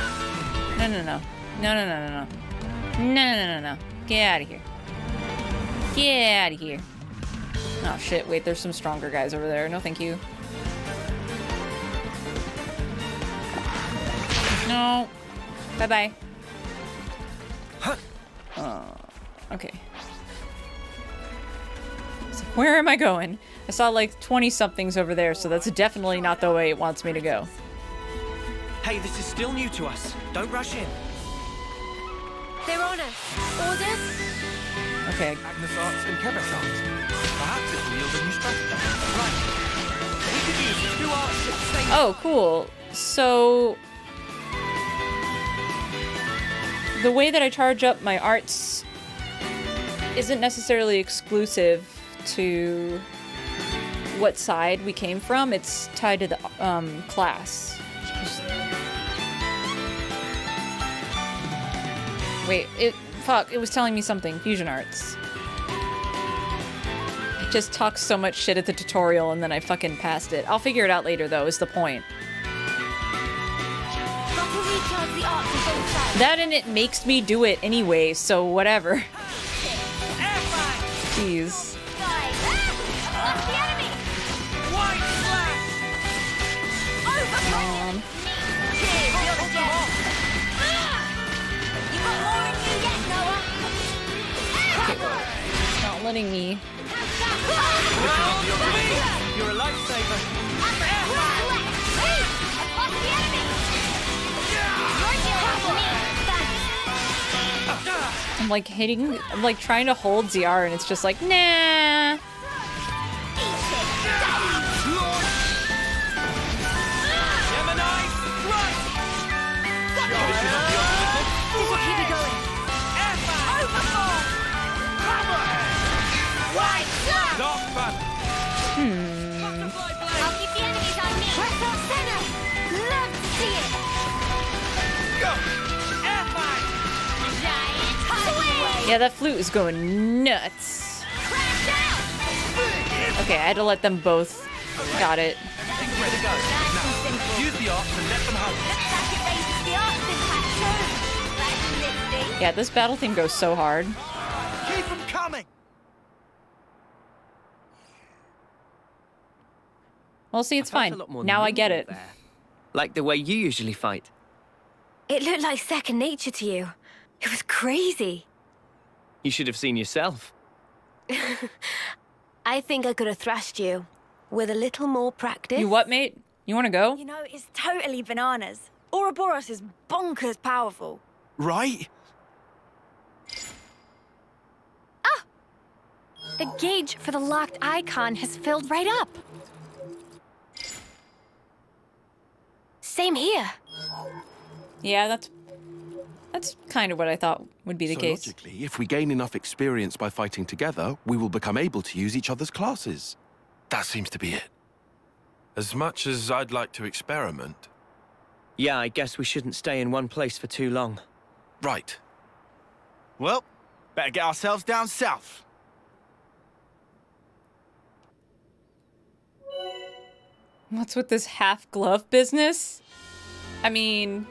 No, no, no. No, no, no, no, no. No, no, no, no. Get out of here. Get out of here. Oh, shit. Wait, there's some stronger guys over there. No, thank you. No. Bye-bye. Huh. Uh, okay. Where am I going? I saw like twenty somethings over there, so that's definitely not the way it wants me to go. Hey, this is still new to us. Don't rush in. They're on us. Orders? Okay. Agnus Arts and Keves Arts. Perhaps it will yield a new strategy. Right. We could use two arts at the same time. Oh, cool. So... the way that I charge up my arts isn't necessarily exclusive to what side we came from. It's tied to the um, class. Wait, it fuck, it was telling me something. Fusion arts. It just talks so much shit at the tutorial and then I fucking passed it. I'll figure it out later though, is the point. That and it makes me do it anyway, so whatever. Jeez. Um. It's not letting me. You're a lifesaver. I fought the enemy. You're dealing with me. I'm like hitting, I'm like trying to hold Z R, and it's just like, nah. Yeah, that flute is going nuts. Okay, I had to let them both. Got it. Yeah, this battle theme goes so hard. Keep them coming. Well, see, it's fine. Now I get it. Like the way you usually fight. It looked like second nature to you. It was crazy. You should have seen yourself. I think I could have thrashed you. With a little more practice. You what, mate? You want to go? You know, it's totally bananas. Ouroboros is bonkers powerful. Right? Ah! The gauge for the locked icon has filled right up. Same here. Yeah, that's... That's kind of what I thought would be the so case. Logically, if we gain enough experience by fighting together, we will become able to use each other's classes. That seems to be it. As much as I'd like to experiment... Yeah, I guess we shouldn't stay in one place for too long. Right. Well, better get ourselves down south. What's with this half-glove business? I mean...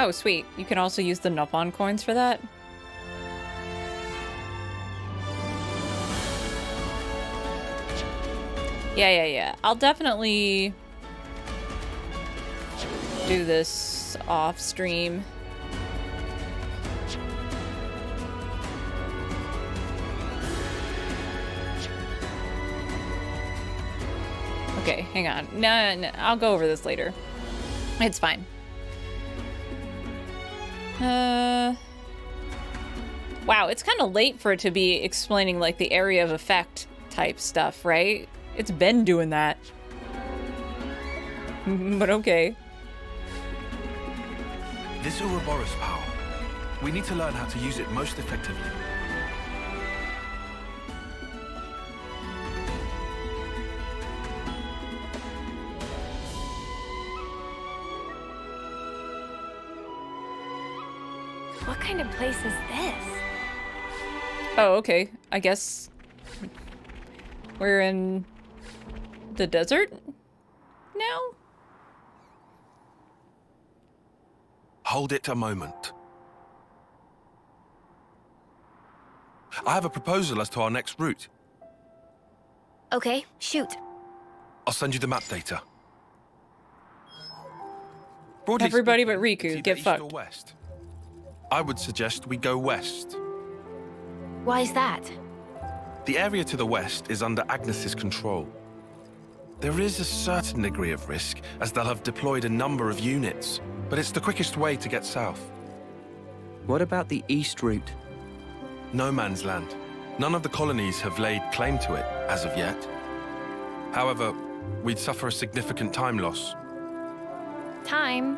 Oh, sweet. You can also use the Nopon coins for that. Yeah, yeah, yeah. I'll definitely do this off stream. Okay, hang on. No, no, I'll go over this later. It's fine. Uh, wow, it's kind of late for it to be explaining, like, the area of effect type stuff, right? It's been doing that. But okay. This Ouroboros power, we need to learn how to use it most effectively. What kind of place is this? Oh, okay. I guess we're in the desert now? Hold it a moment. I have a proposal as to our next route. Okay, shoot. I'll send you the map data. Broadly Everybody speaking, but Riku, get fucked. East or west? I would suggest we go west. Why is that? The area to the west is under Agnus' control. There is a certain degree of risk, as they'll have deployed a number of units, but it's the quickest way to get south. What about the east route? No man's land. None of the colonies have laid claim to it, as of yet. However, we'd suffer a significant time loss. Time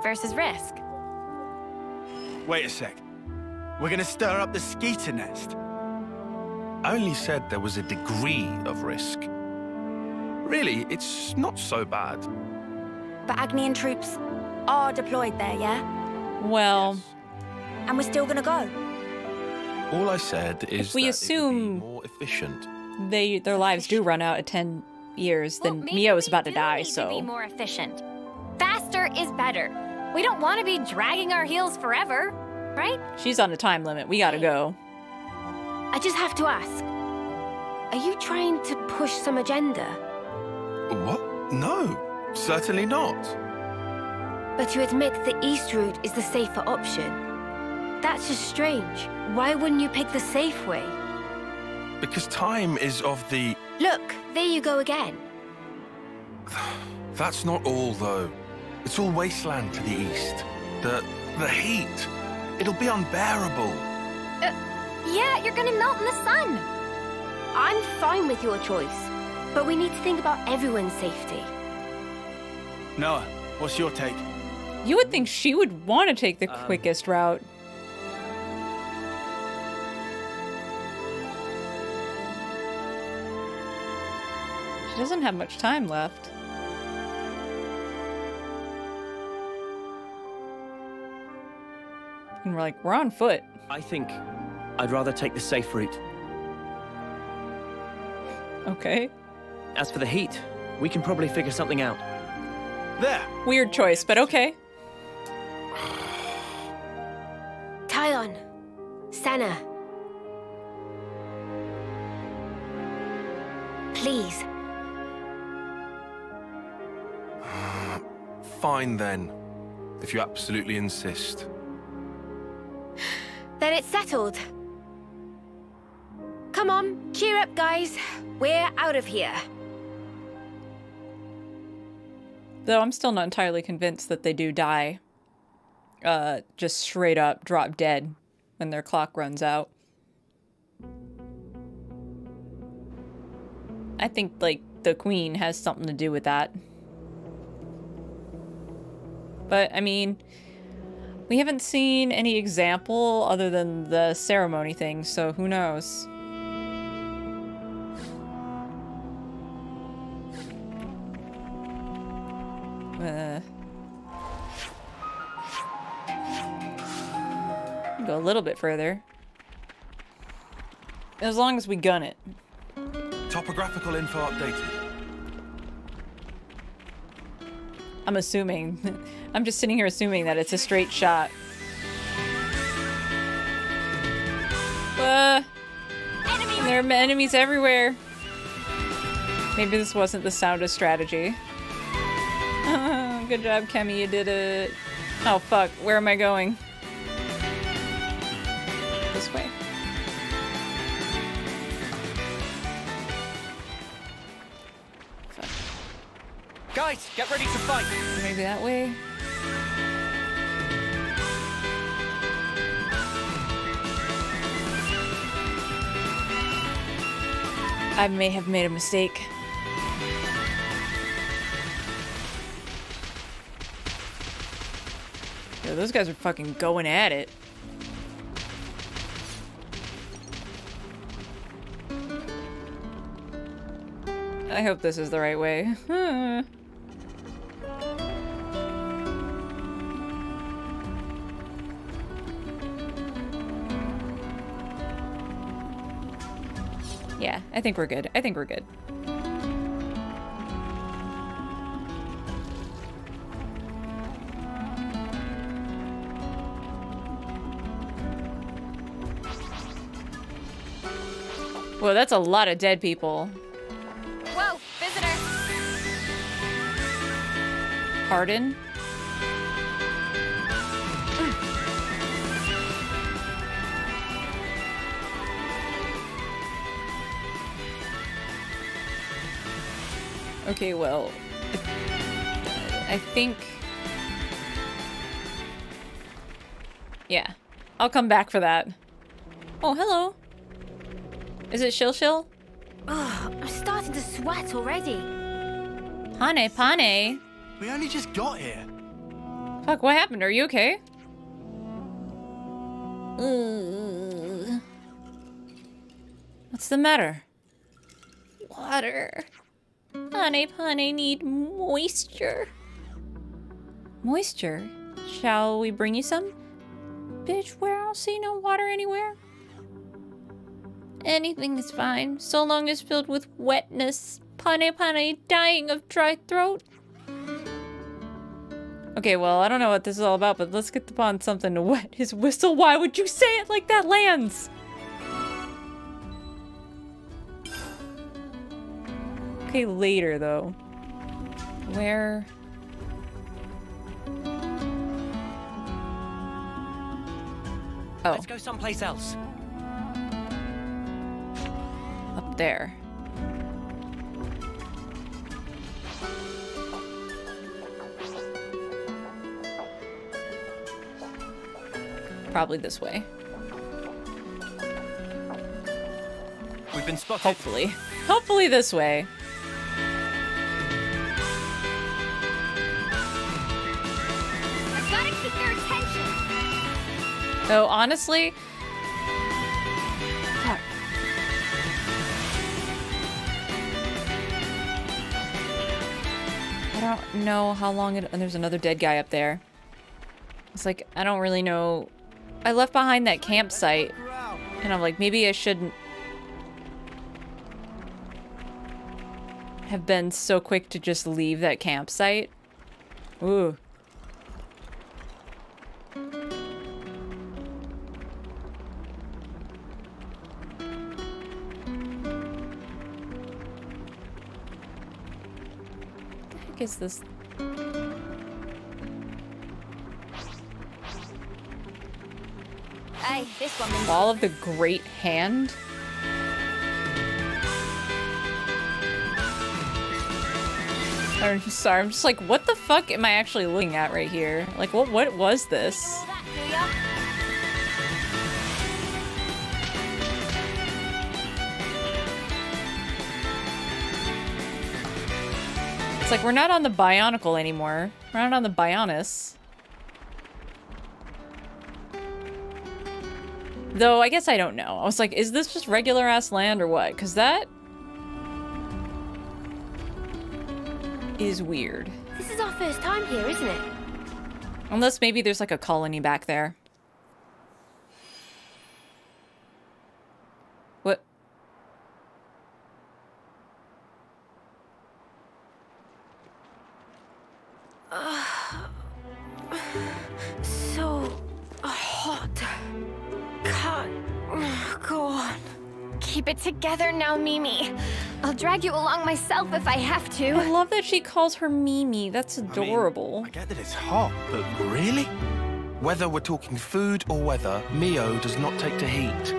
versus risk. Wait a sec. We're gonna stir up the skeeter nest. I only said there was a degree of risk. Really, it's not so bad. But Agnian troops are deployed there, yeah? Well... Yes. And we're still gonna go? All I said is if we that assume it be more efficient. They, their lives do run out at ten years, well, then Mio is about to die, need so... to be more efficient. Faster is better. We don't want to be dragging our heels forever, right? She's on a time limit. We gotta go. I just have to ask. Are you trying to push some agenda? What? No, certainly not. But you admit the east route is the safer option. That's just strange. Why wouldn't you pick the safe way? Because time is of the... Look, there you go again. That's not all, though. It's all wasteland to the east. The... the heat. It'll be unbearable. Uh, yeah, you're gonna melt in the sun. I'm fine with your choice, but we need to think about everyone's safety. Noah, what's your take? You would think she would want to take the um, quickest route. She doesn't have much time left. And we're like, we're on foot. I think I'd rather take the safe route. Okay. As for the heat, we can probably figure something out. There! Weird choice, but okay. Tyon. Sana. Please. Fine then, if you absolutely insist. Then it's settled. Come on, cheer up, guys. We're out of here. Though I'm still not entirely convinced that they do die. Uh, just straight up drop dead when their clock runs out. I think, like, the queen has something to do with that. But, I mean... we haven't seen any example other than the ceremony thing, so who knows? Uh, go a little bit further. As long as we gun it. Topographical info updated. I'm assuming. I'm just sitting here assuming that it's a straight shot. Uh, Enemy. There are enemies everywhere. Maybe this wasn't the sound of strategy. Oh, good job, Kemi, you did it. Oh fuck, where am I going? This way. Guys, get ready to fight! Maybe that way? I may have made a mistake. Yo, those guys are fucking going at it. I hope this is the right way. Huh. Yeah, I think we're good. I think we're good. Whoa, that's a lot of dead people. Whoa, visitor! Pardon? Okay, well, I think, yeah, I'll come back for that. Oh, hello. Is it Shill Shill? Oh, I'm starting to sweat already. Pane, Pane. We only just got here. Fuck, what happened? Are you okay? Ooh. What's the matter? Water. Pane, Pane, need moisture. Moisture? Shall we bring you some? Bitch, where I don't see no water anywhere. Anything is fine, so long as filled with wetness. Pane, Pane, dying of dry throat. Okay, well, I don't know what this is all about, but let's get upon something to wet his whistle. Why would you say it like that, Lance? Okay, later though. Where? Oh. Let's go someplace else. Up there. Probably this way. We've been spotted. Hopefully. Hopefully this way. I've got to keep their attention. Though honestly, fuck. I don't know how long it. And there's another dead guy up there. It's like I don't really know. I left behind that campsite, and I'm like, maybe I shouldn't have been so quick to just leave that campsite. Ooh. What the heck is this? Aye, this one means Ball of the Great Hand? I'm sorry, I'm just like, what the fuck am I actually looking at right here? Like, what what was this? It's like, we're not on the Bionicle anymore. We're not on the Bionis. Though, I guess I don't know. I was like, is this just regular-ass land or what? Because that is weird. This is our first time here, isn't it? Unless maybe there's like a colony back there. What? Uh, so hot. Can't go on. Keep it together now, Mimi. I'll drag you along myself if I have to. I love that she calls her Mimi. That's adorable. I, mean, I get that it's hot, but really? Whether we're talking food or weather, Mio does not take to heat.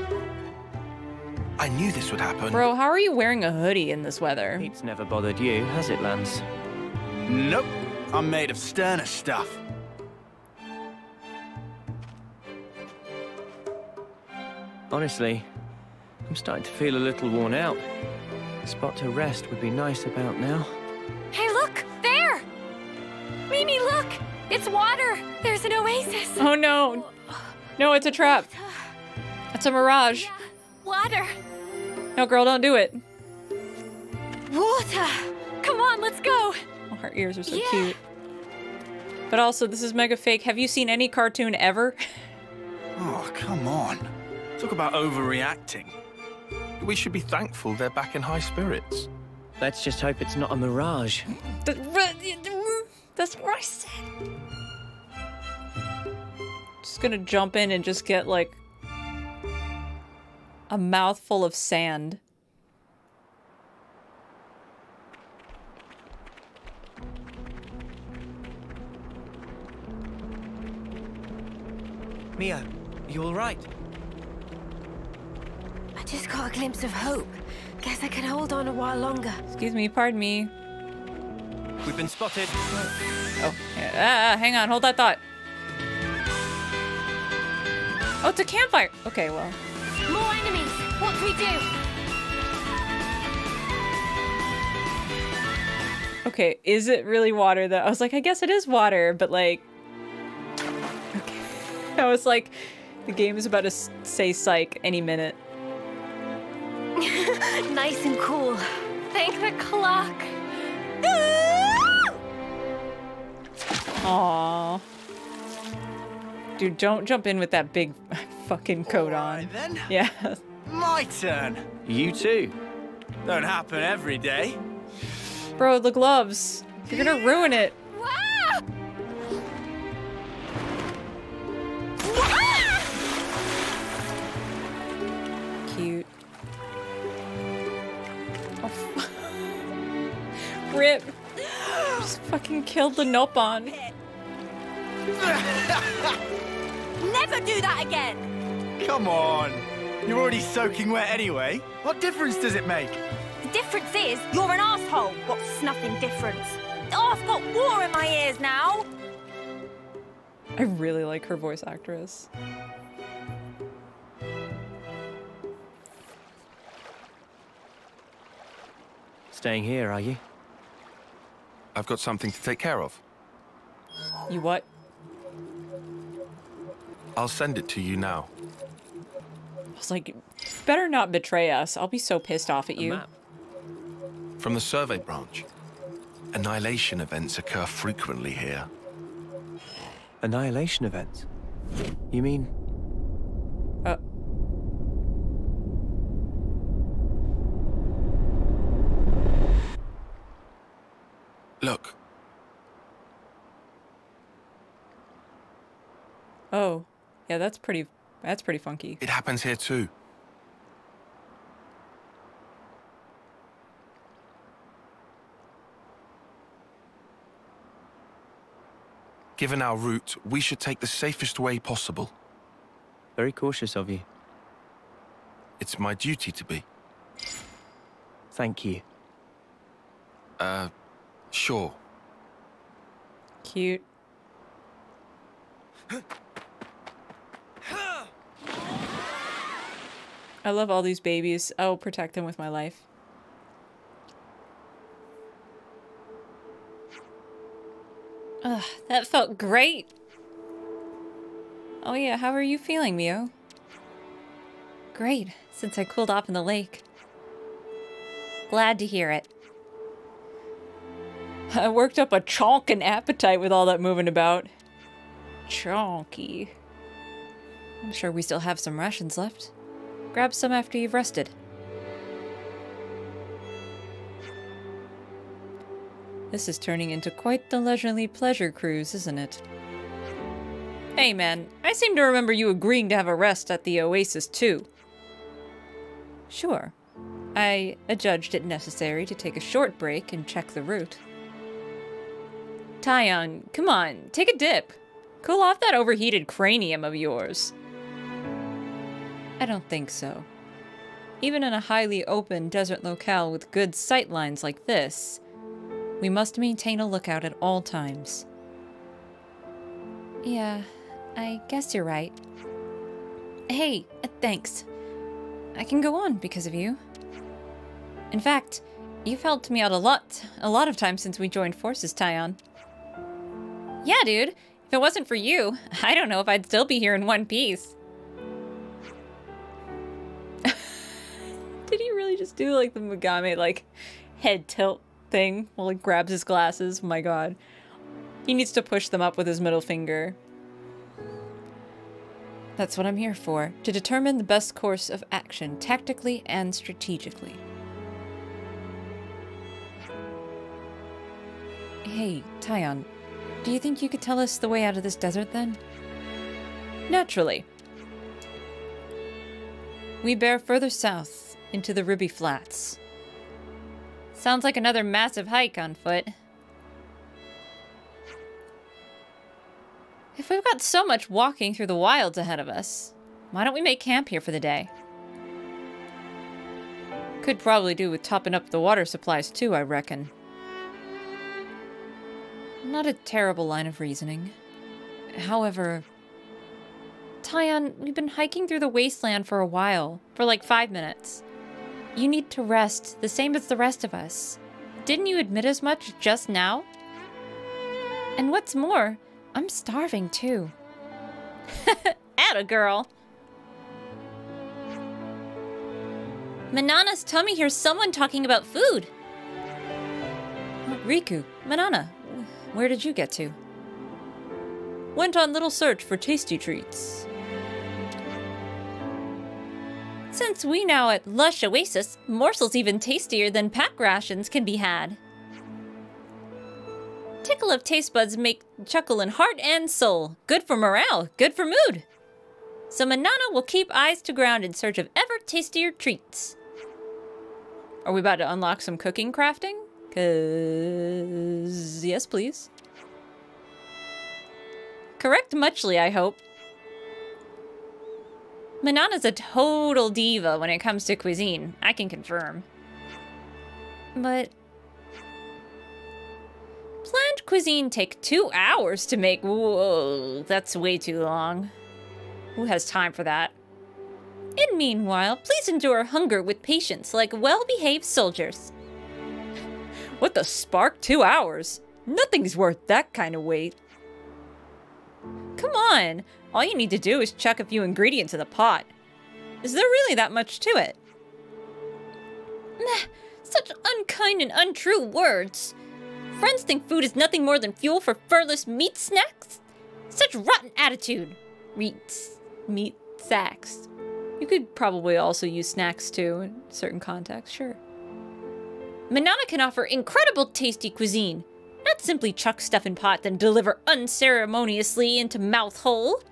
I knew this would happen. Bro, how are you wearing a hoodie in this weather? Heat's never bothered you, has it, Lance? Nope. I'm made of sterner stuff. Honestly, I'm starting to feel a little worn out. A spot to rest would be nice about now. Hey, look! There! Mimi, look! It's water! There's an oasis! Oh, no. No, it's a trap. It's a mirage. Yeah, water. No, girl, don't do it. Water! Come on, let's go! Oh, her ears are so yeah. cute. But also, this is mega fake. Have you seen any cartoon ever? Oh, come on. Talk about overreacting. We should be thankful they're back in high spirits. Let's just hope it's not a mirage. That's what I said. Just gonna jump in and just get like a mouthful of sand. Mia, you all right? I just got a glimpse of hope. Guess I can hold on a while longer. Excuse me, pardon me. We've been spotted. Oh, yeah. ah, hang on, hold that thought. Oh, it's a campfire. Okay, well. More enemies. What do we do? Okay, is it really water though? I was like, I guess it is water, but like, okay. I was like, the game is about to say psych any minute. Nice and cool. Thank the clock. Aww. Dude, don't jump in with that big fucking coat on. Right, then. Yeah. My turn. You too. Don't happen every day. Bro, the gloves. You're gonna ruin it. Cute. Rip. Just fucking killed the Nopon. Never do that again. Come on. You're already soaking wet anyway. What difference does it make? The difference is you're an asshole. What's nothing difference? Oh, I've got war in my ears now. I really like her voice actress. Staying here, are you? I've got something to take care of. You what? I'll send it to you now. I was like, better not betray us. I'll be so pissed off at you. A map. From the survey branch. Annihilation events occur frequently here. Annihilation events? You mean... Uh... Look. Oh. Yeah, that's pretty... That's pretty funky. It happens here too. Given our route, we should take the safest way possible. Very cautious of you. It's my duty to be. Thank you. Uh, sure. Cute. I love all these babies. I will protect them with my life. Ugh, that felt great. Oh yeah, how are you feeling, Mio? Great, since I cooled off in the lake. Glad to hear it. I worked up a chonkin' appetite with all that moving about. Chonky. I'm sure we still have some rations left. Grab some after you've rested. This is turning into quite the leisurely pleasure cruise, isn't it? Hey man, I seem to remember you agreeing to have a rest at the Oasis too. Sure. I adjudged it necessary to take a short break and check the route. Tyon, come on, take a dip. Cool off that overheated cranium of yours. I don't think so. Even in a highly open desert locale with good sightlines like this, we must maintain a lookout at all times. Yeah, I guess you're right. Hey, thanks. I can go on because of you. In fact, you've helped me out a lot, a lot of times since we joined forces, Tyon. Yeah, dude. If it wasn't for you, I don't know if I'd still be here in one piece. Did he really just do, like, the Megami, like, head tilt thing while he grabs his glasses? My god. He needs to push them up with his middle finger. That's what I'm here for. To determine the best course of action, tactically and strategically. Hey, Tyon, do you think you could tell us the way out of this desert, then? Naturally. We bear further south. Into the Ruby Flats. Sounds like another massive hike on foot. If we've got so much walking through the wilds ahead of us, why don't we make camp here for the day? Could probably do with topping up the water supplies too, I reckon. Not a terrible line of reasoning. However... Tyon, we've been hiking through the wasteland for a while, for like five minutes. You need to rest, the same as the rest of us. Didn't you admit as much just now? And what's more, I'm starving too. Atta girl! Manana's tummy hears someone talking about food! Riku, Manana, where did you get to? Went on little search for tasty treats. Since we now at Lush Oasis, morsels even tastier than pack rations can be had. Tickle of taste buds make chuckle in heart and soul. Good for morale, good for mood. So Manana will keep eyes to ground in search of ever tastier treats. Are we about to unlock some cooking crafting? 'Cause... yes, please. Correct muchly, I hope. Manana's a total diva when it comes to cuisine. I can confirm. But... planned cuisine take two hours to make. Whoa, that's way too long. Who has time for that? In meanwhile, please endure hunger with patience like well-behaved soldiers. What the spark? Two hours? Nothing's worth that kind of wait. Come on! All you need to do is chuck a few ingredients in the pot. Is there really that much to it? Meh, such unkind and untrue words. Friends think food is nothing more than fuel for furless meat snacks? Such rotten attitude. Meats. Meat sacks. You could probably also use snacks too in certain contexts, sure. Manana can offer incredible tasty cuisine. Not simply chuck stuff in pot then deliver unceremoniously into mouth hole.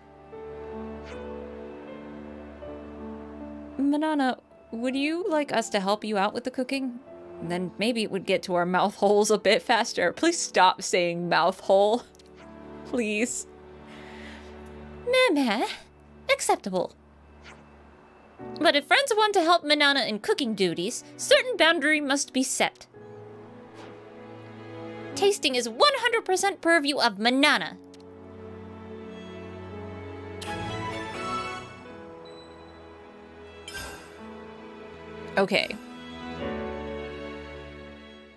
Manana, would you like us to help you out with the cooking? And then maybe it would get to our mouth holes a bit faster. Please stop saying mouth hole. Please. Meh meh. Acceptable. But if friends want to help Manana in cooking duties, certain boundary must be set. Tasting is one hundred percent purview of Manana. Okay.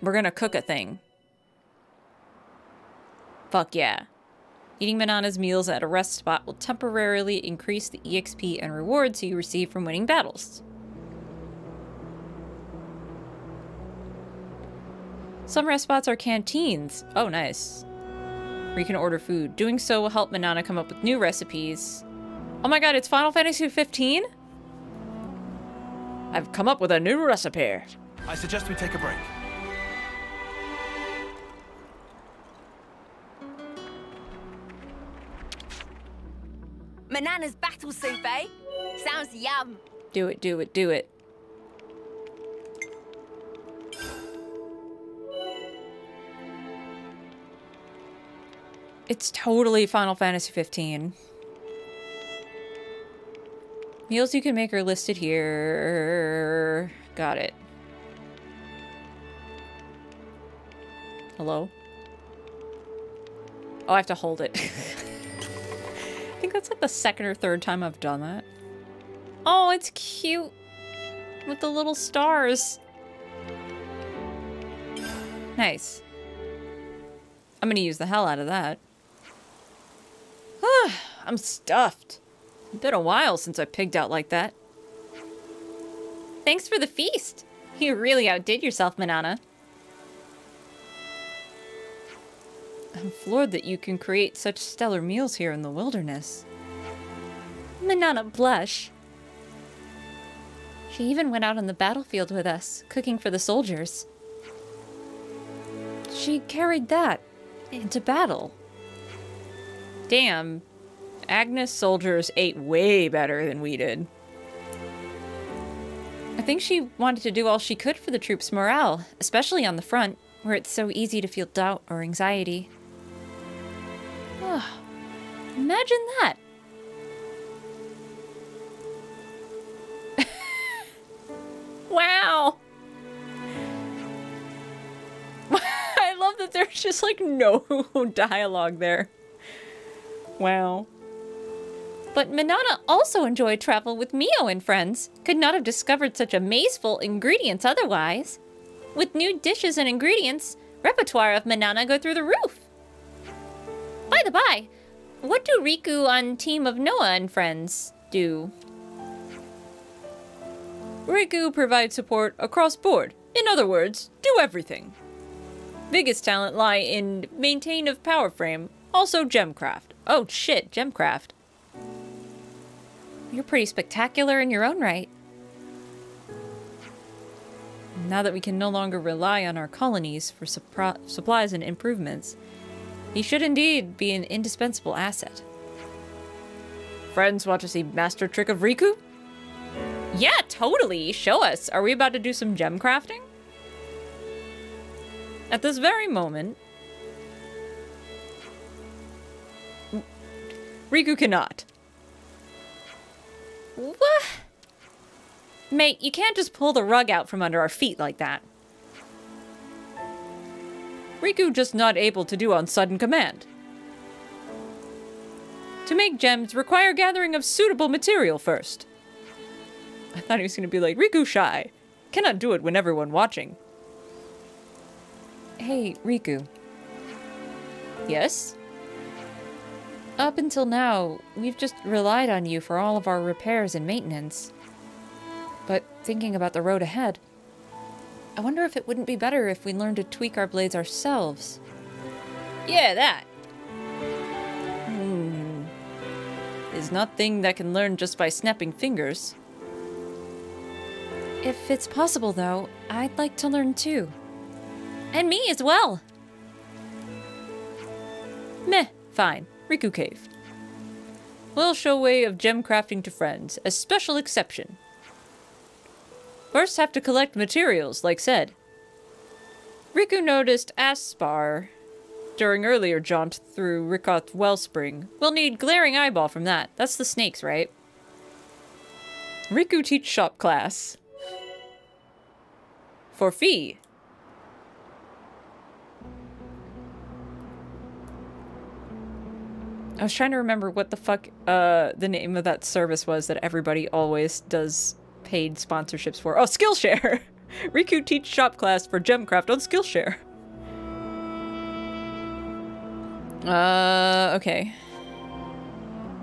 We're gonna cook a thing. Fuck yeah. Eating Manana's meals at a rest spot will temporarily increase the E X P and rewards you receive from winning battles. Some rest spots are canteens. Oh, nice. Where you can order food. Doing so will help Manana come up with new recipes. Oh my god, it's Final Fantasy fifteen? I've come up with a new recipe. I suggest we take a break. Manana's battle soup, eh? Sounds yum. Do it, do it, do it. It's totally Final Fantasy fifteen. Meals you can make are listed here. Got it. Hello? Oh, I have to hold it. I think that's like the second or third time I've done that. Oh, it's cute. With the little stars. Nice. I'm gonna use the hell out of that. I'm stuffed. It's been a while since I pigged out like that. Thanks for the feast. You really outdid yourself, Manana. I'm floored that you can create such stellar meals here in the wilderness. Manana blush. She even went out on the battlefield with us, cooking for the soldiers. She carried that into battle. Damn. Agnus soldiers ate way better than we did. I think she wanted to do all she could for the troops' morale, especially on the front, where it's so easy to feel doubt or anxiety. Oh, imagine that. Wow. I love that there's just like no dialogue there. Wow. But Manana also enjoyed travel with Mio and friends. Could not have discovered such amazeful ingredients otherwise. With new dishes and ingredients, repertoire of Manana go through the roof. By the by, what do Riku on Team of Noah and friends do? Riku provides support across board. In other words, do everything. Biggest talent lie in maintain of power frame, also gemcraft. Oh shit, gemcraft. You're pretty spectacular in your own right. Now that we can no longer rely on our colonies for supplies and improvements, he should indeed be an indispensable asset. Friends want to see master trick of Riku? Yeah, totally! Show us! Are we about to do some gem crafting? At this very moment... Riku cannot. What? Mate, you can't just pull the rug out from under our feet like that. Riku just not able to do on sudden command. To make gems require gathering of suitable material first. I thought he was going to be like, Riku shy. Cannot do it when everyone watching. Hey, Riku. Yes? Up until now, we've just relied on you for all of our repairs and maintenance. But thinking about the road ahead, I wonder if it wouldn't be better if we learned to tweak our blades ourselves. Yeah, that. Hmm. There's nothing that can learn just by snapping fingers. If it's possible, though, I'd like to learn too. And me as well. Meh, fine. Riku Cave. We'll show way of gem crafting to friends, a special exception. First have to collect materials, like said. Riku noticed Aspar during earlier jaunt through Ricoth Wellspring. We'll need glaring eyeball from that. That's the snakes, right? Riku teach shop class. For fee. I was trying to remember what the fuck uh, the name of that service was that everybody always does paid sponsorships for. Oh, Skillshare! Riku teach shop class for Gemcraft on Skillshare. Uh, okay.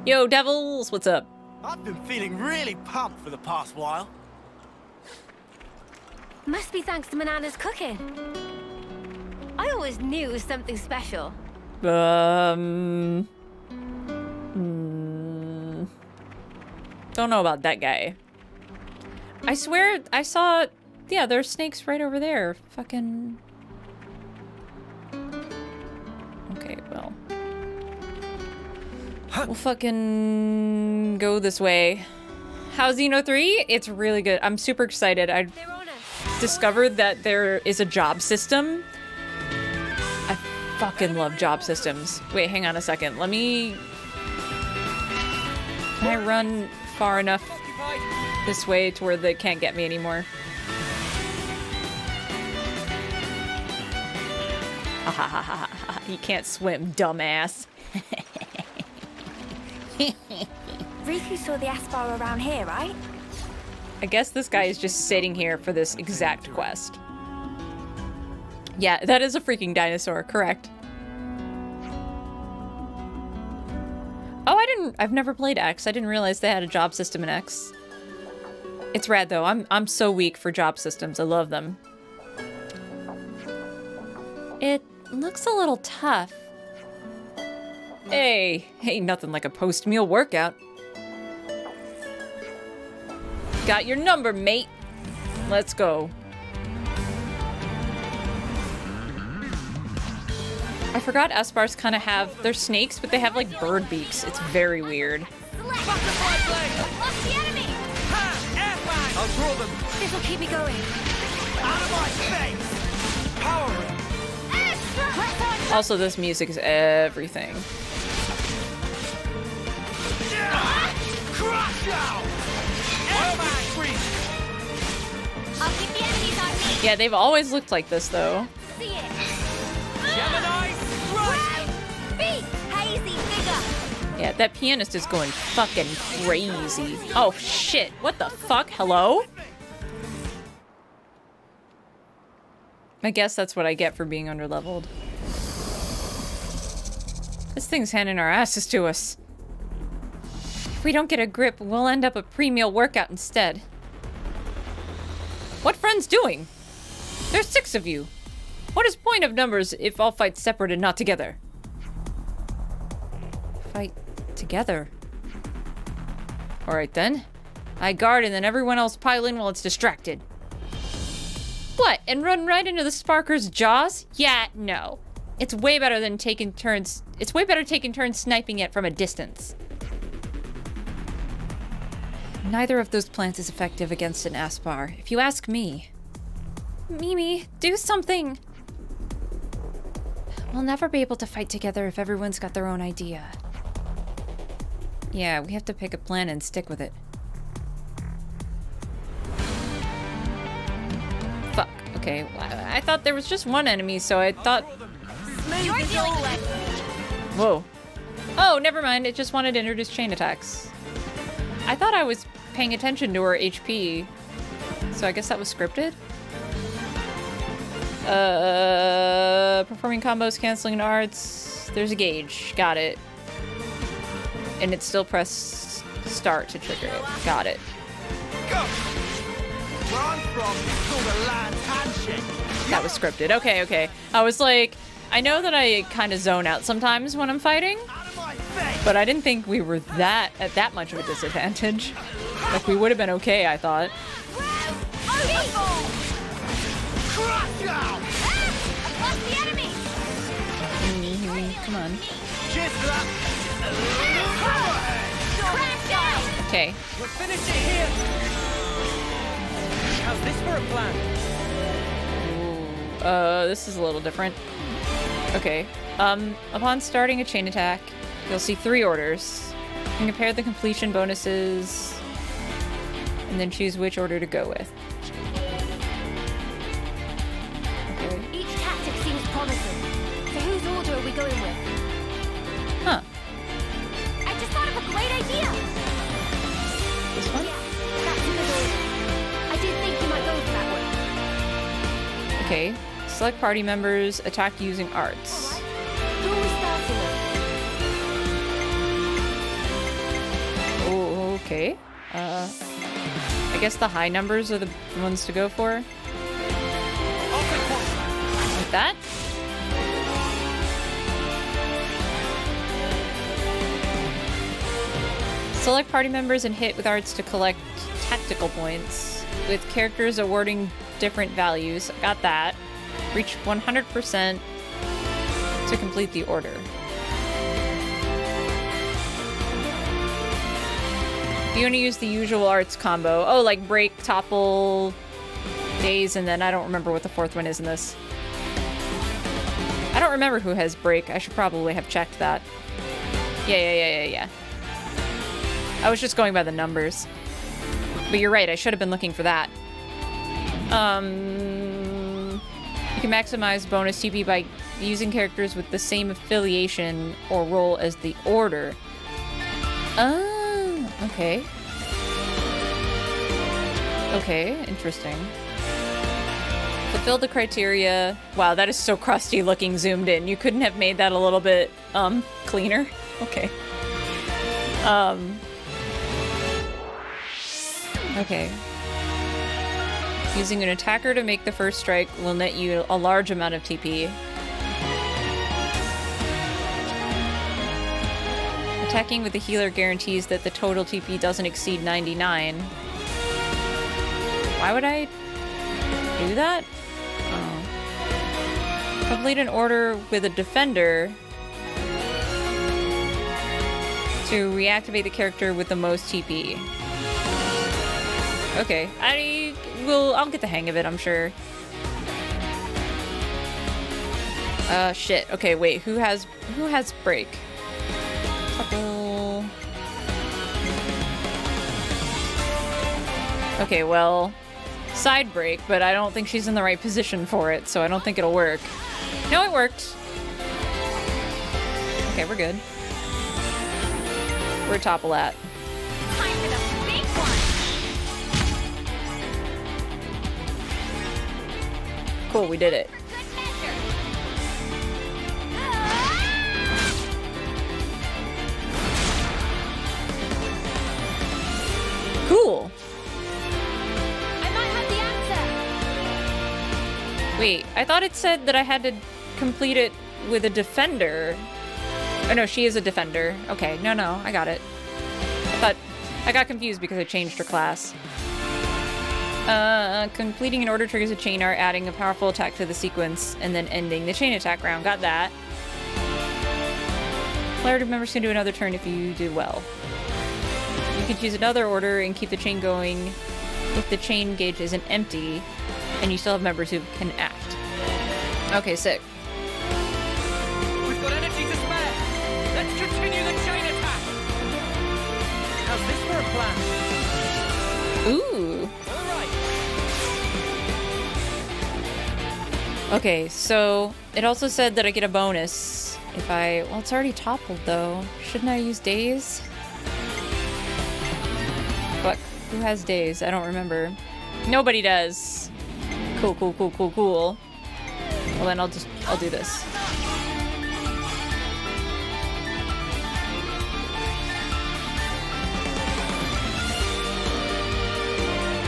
Yo, devils, what's up? I've been feeling really pumped for the past while. Must be thanks to Manana's cooking. I always knew it was something special. Um... Hmm. Don't know about that guy. I swear I saw. Yeah, there's snakes right over there. Fucking. Okay, well. We'll fucking go this way. How's Xeno three? It's really good. I'm super excited. I discovered that there is a job system. I fucking love job systems. Wait, hang on a second. Let me. Can I run far enough this way to where they can't get me anymore? You can't swim, dumbass. Riku saw the Aspar around here, right? I guess this guy is just sitting here for this exact quest. Yeah, that is a freaking dinosaur, correct. Oh, I didn't. I've never played X. I didn't realize they had a job system in X. It's rad though. I'm I'm so weak for job systems. I love them. It looks a little tough. Hey, hey, nothing like a post-meal workout. Got your number, mate. Let's go. I forgot Aspars kind of have, they're snakes, but they have like bird beaks. It's very weird. This will keep me going. Also, this music is everything. Yeah, they've always looked like this though. Yeah, that pianist is going fucking crazy. Oh shit, what the fuck? Hello? I guess that's what I get for being underleveled. This thing's handing our asses to us. If we don't get a grip, we'll end up a pre-meal workout instead. What friend's doing? There's six of you. What is point of numbers if all fight separate and not together? Fight together. Alright then. I guard and then everyone else pile in while it's distracted. What? And run right into the Sparker's jaws? Yeah, no. It's way better than taking turns. It's way better taking turns sniping it from a distance. Neither of those plants is effective against an Aspar, if you ask me. Mimi, do something! We'll never be able to fight together if everyone's got their own idea. Yeah, we have to pick a plan and stick with it. Okay, well, I thought there was just one enemy, so I thought... You're dealing with it. Whoa. Oh, never mind. It just wanted to introduce chain attacks. I thought I was paying attention to her H P, so I guess that was scripted? Uh, performing combos, canceling arts. There's a gauge. Got it. And it's still press start to trigger it. Got it. Go. Where I'm from, it's called a land handshake. That was scripted. Okay, okay. I was like, I know that I kind of zone out sometimes when I'm fighting, but I didn't think we were that at that much of a disadvantage. Like, we would have been okay, I thought. Come on. Okay. We'll finish it here. How's this for a plan? Ooh, uh, this is a little different. Okay. Um, upon starting a chain attack, you'll see three orders. You can compare the completion bonuses, and then choose which order to go with. Okay. Each tactic seems promising. So whose order are we going with? Huh. I just thought of a great idea! This one? Yeah, that's a good order. I did think you might go for that one. Okay. Select party members, attack using arts. Right. Who are we starting with? Oh, okay. Uh, I guess the high numbers are the ones to go for. Like that? Select party members and hit with arts to collect tactical points, with characters awarding different values. Got that. Reach one hundred percent to complete the order. You only use the usual arts combo. Oh, like break, topple, daze, and then I don't remember what the fourth one is in this. I don't remember who has break. I should probably have checked that. Yeah, yeah, yeah, yeah, yeah. I was just going by the numbers. But you're right, I should have been looking for that. Um, you can maximize bonus T P by using characters with the same affiliation or role as the order. Ah, okay. Okay, interesting. Fulfill the criteria. Wow, that is so crusty looking zoomed in. You couldn't have made that a little bit, um, cleaner? Okay. Um... Okay. Using an attacker to make the first strike will net you a large amount of T P. Attacking with the healer guarantees that the total T P doesn't exceed ninety-nine. Why would I do that? Oh. Complete an order with a defender to reactivate the character with the most T P. Okay, I will, I'll get the hang of it, I'm sure. Uh, shit. Okay, wait, who has, who has break? Couple. Okay, well, side break, but I don't think she's in the right position for it, so I don't think it'll work. No, it worked. Okay, we're good. We're topple at. Time for the big one. Cool, we did it. Cool. I might have the answer. Wait, I thought it said that I had to complete it with a defender. Oh no, she is a defender. Okay, no, no, I got it. I thought I got confused because I changed her class. Uh, completing an order triggers a chain art, adding a powerful attack to the sequence, and then ending the chain attack round. Got that. Player members can do another turn if you do well. You can choose another order and keep the chain going if the chain gauge isn't empty, and you still have members who can act. Okay, sick. We've got energy to spare. Let's continue the chain attack. How's this for a plan? Ooh. All right. Okay, so it also said that I get a bonus if I... Well, it's already toppled, though. Shouldn't I use days? Fuck. Who has days? I don't remember. Nobody does. Cool, cool, cool, cool, cool. Well, then I'll just... I'll do this.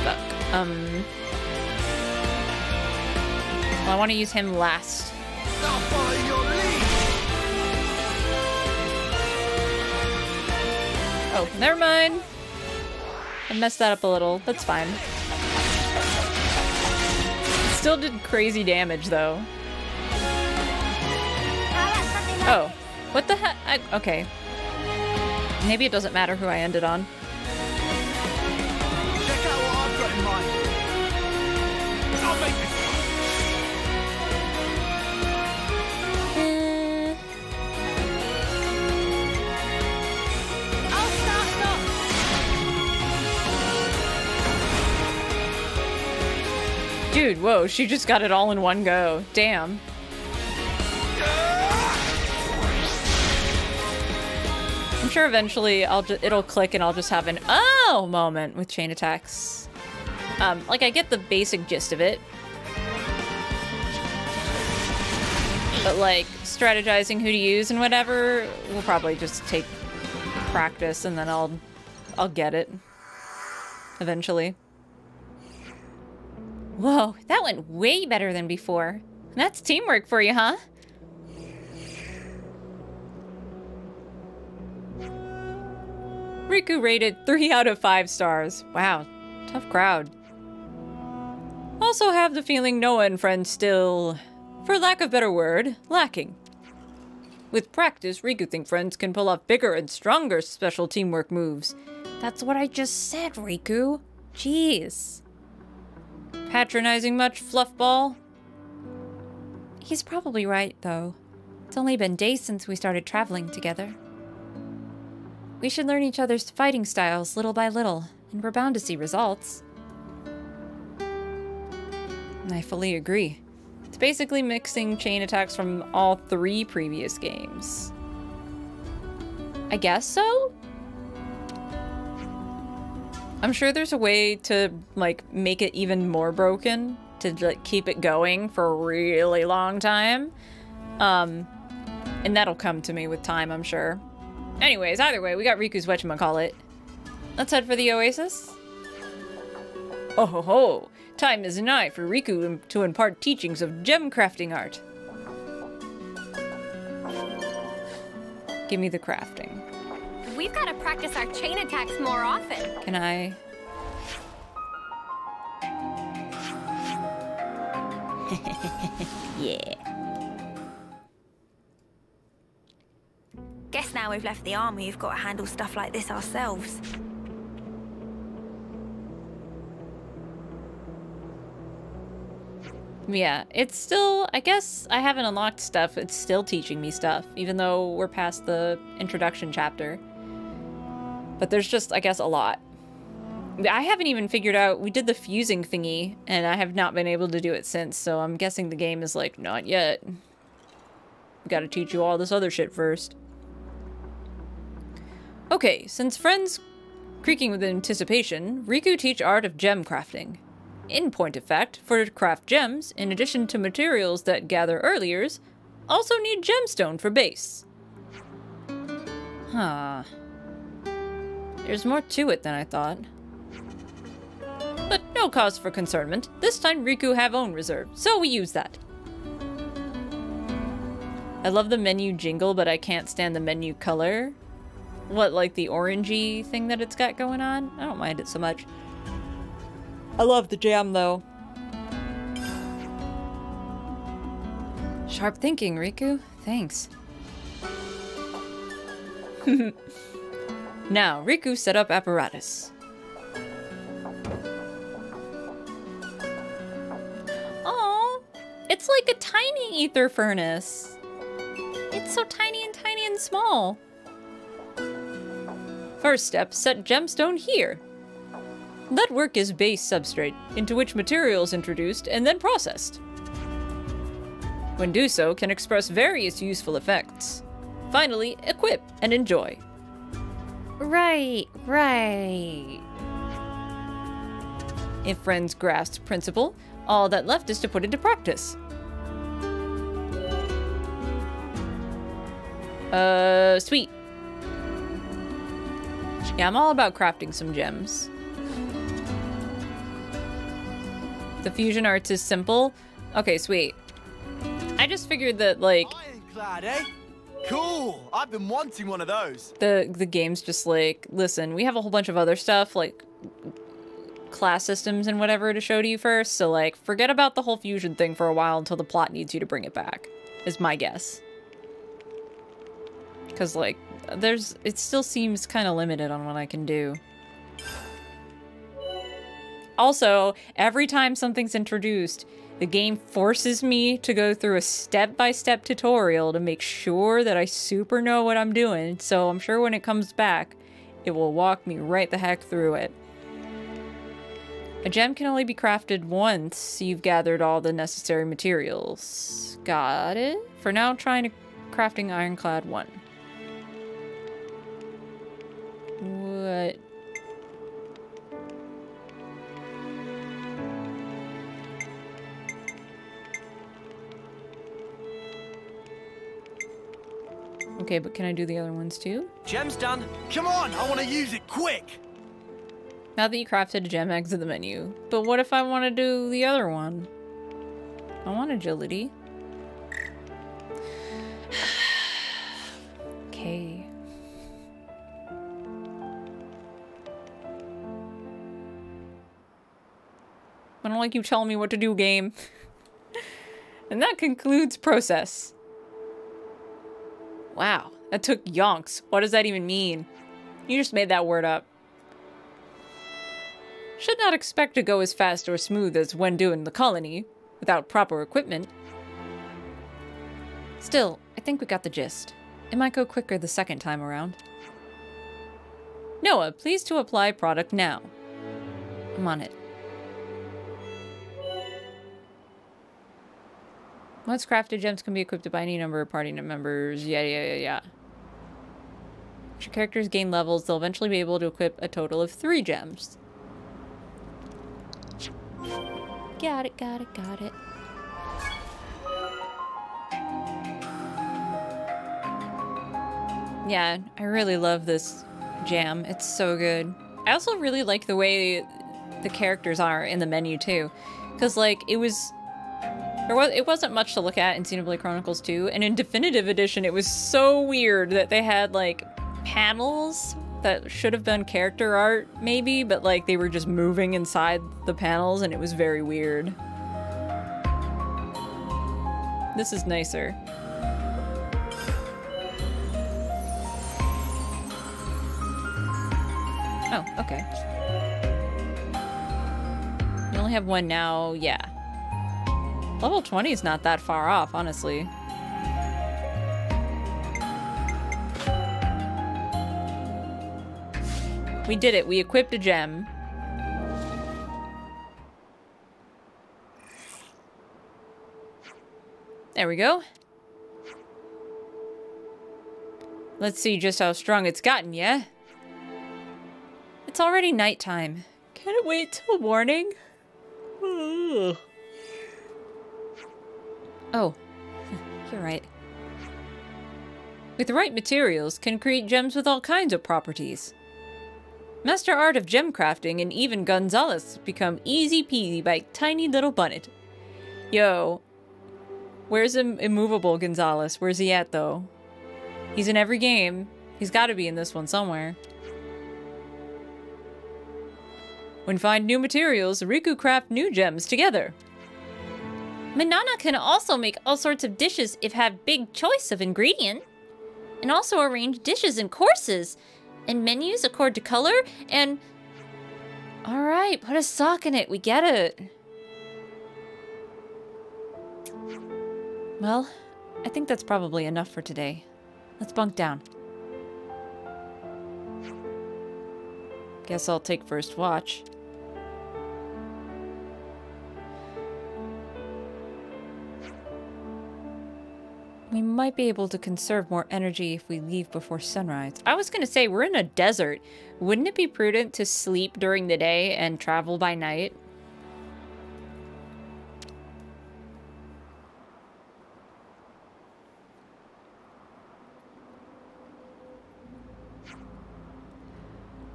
Fuck. Um... Well, I want to use him last. I'll follow your lead. Oh, never mind. I messed that up a little. That's fine. Still did crazy damage, though. Oh. What the heck? Okay. Maybe it doesn't matter who I ended on. Check out what I've got in mind. I'll make this. Dude, whoa, she just got it all in one go. Damn. I'm sure eventually I'll ju it'll click and I'll just have an oh moment with chain attacks. Um, like, I get the basic gist of it. But, like, strategizing who to use and whatever will probably just take practice and then I'll, I'll get it. Eventually. Whoa, that went way better than before. That's teamwork for you, huh? Riku rated three out of five stars. Wow, tough crowd. Also have the feeling Noah and friends still, for lack of better word, lacking. With practice, Riku think friends can pull off bigger and stronger special teamwork moves. That's what I just said, Riku. Jeez. Patronizing much, Fluffball? He's probably right, though. It's only been days since we started traveling together. We should learn each other's fighting styles little by little, and we're bound to see results. I fully agree. It's basically mixing chain attacks from all three previous games. I guess so? I'm sure there's a way to, like, make it even more broken, to, like, keep it going for a really long time. Um, and that'll come to me with time, I'm sure. Anyways, either way, we got Riku's whatchamacallit. Let's head for the Oasis. Oh ho ho! Time is nigh for Riku to impart teachings of gem crafting art. Give me the crafting. We've got to practice our chain attacks more often. Can I? Yeah. Guess now we've left the army, we've got to handle stuff like this ourselves. Yeah, it's still, I guess I haven't unlocked stuff. It's still teaching me stuff, even though we're past the introduction chapter. But there's just, I guess, a lot. I haven't even figured out, we did the fusing thingy, and I have not been able to do it since, so I'm guessing the game is like, not yet. We gotta teach you all this other shit first. Okay, since friends creaking with anticipation, Riku teach art of gem crafting. In point of fact, for to craft gems, in addition to materials that gather earlier, also need gemstone for base. Huh. There's more to it than I thought. But no cause for concernment. This time Riku have own reserve, so we use that. I love the menu jingle, but I can't stand the menu color. What, like the orangey thing that it's got going on? I don't mind it so much. I love the jam, though. Sharp thinking, Riku. Thanks. Now, Riku set up apparatus. Aww, it's like a tiny ether furnace. It's so tiny and tiny and small. First step, set gemstone here. That work is base substrate, into which material is introduced and then processed. when do so can express various useful effects. Finally, equip and enjoy. Right, right. If friends grasp principle, all that left is to put into practice. Uh, sweet. Yeah, I'm all about crafting some gems. The fusion arts is simple. Okay, sweet. I just figured that, like... Ironclad, eh? Cool! I've been wanting one of those. The, the game's just like, listen, we have a whole bunch of other stuff, like... class systems and whatever to show to you first, so like forget about the whole fusion thing for a while until the plot needs you to bring it back is my guess, because like there's it still seems kind of limited on what I can do. Also, every time something's introduced, the game forces me to go through a step-by-step tutorial to make sure that I super know what I'm doing, so I'm sure when it comes back it will walk me right the heck through it. A gem can only be crafted once you've gathered all the necessary materials. Got it? For now, trying to crafting Ironclad one. What? Okay, but can I do the other ones too? Gem's done. Come on, I want to use it quick. Now that you crafted a gem, exit the menu. But what if I want to do the other one? I want agility. Okay. I don't like you telling me what to do, game. And that concludes process. Wow, that took yonks. What does that even mean? You just made that word up. Should not expect to go as fast or smooth as when doing the colony, without proper equipment. Still, I think we got the gist. It might go quicker the second time around. Noah, please to apply product now. I'm on it. Once crafted, gems can be equipped by any number of party members, yeah, yeah, yeah, yeah. As your characters gain levels, they'll eventually be able to equip a total of three gems. Got it, got it, got it. Yeah, I really love this jam. It's so good. I also really like the way the characters are in the menu too, because like it was, there was it wasn't much to look at in Xenoblade Chronicles two, and in Definitive Edition, it was so weird that they had like panels that should have been character art, maybe, but like they were just moving inside the panels and it was very weird. This is nicer. Oh, okay. You only have one now, yeah. Level twenty is not that far off, honestly. We did it. We equipped a gem. There we go. Let's see just how strong it's gotten, yeah? It's already nighttime. Can it wait till morning? Ugh. Oh, you're right. With the right materials, can create gems with all kinds of properties. Master Art of Gem Crafting and even Gonzalez become easy peasy by tiny little bunnet. Yo, where's Im immovable Gonzalez? Where's he at though? He's in every game. He's gotta be in this one somewhere. When find new materials, Riku craft new gems together. Manana can also make all sorts of dishes if have big choice of ingredient. And also arrange dishes and courses. And menus accord to color, and... Alright, put a sock in it, we get it. Well, I think that's probably enough for today. Let's bunk down. Guess I'll take first watch. we might be able to conserve more energy if we leave before sunrise. I was gonna say, we're in a desert. Wouldn't it be prudent to sleep during the day and travel by night?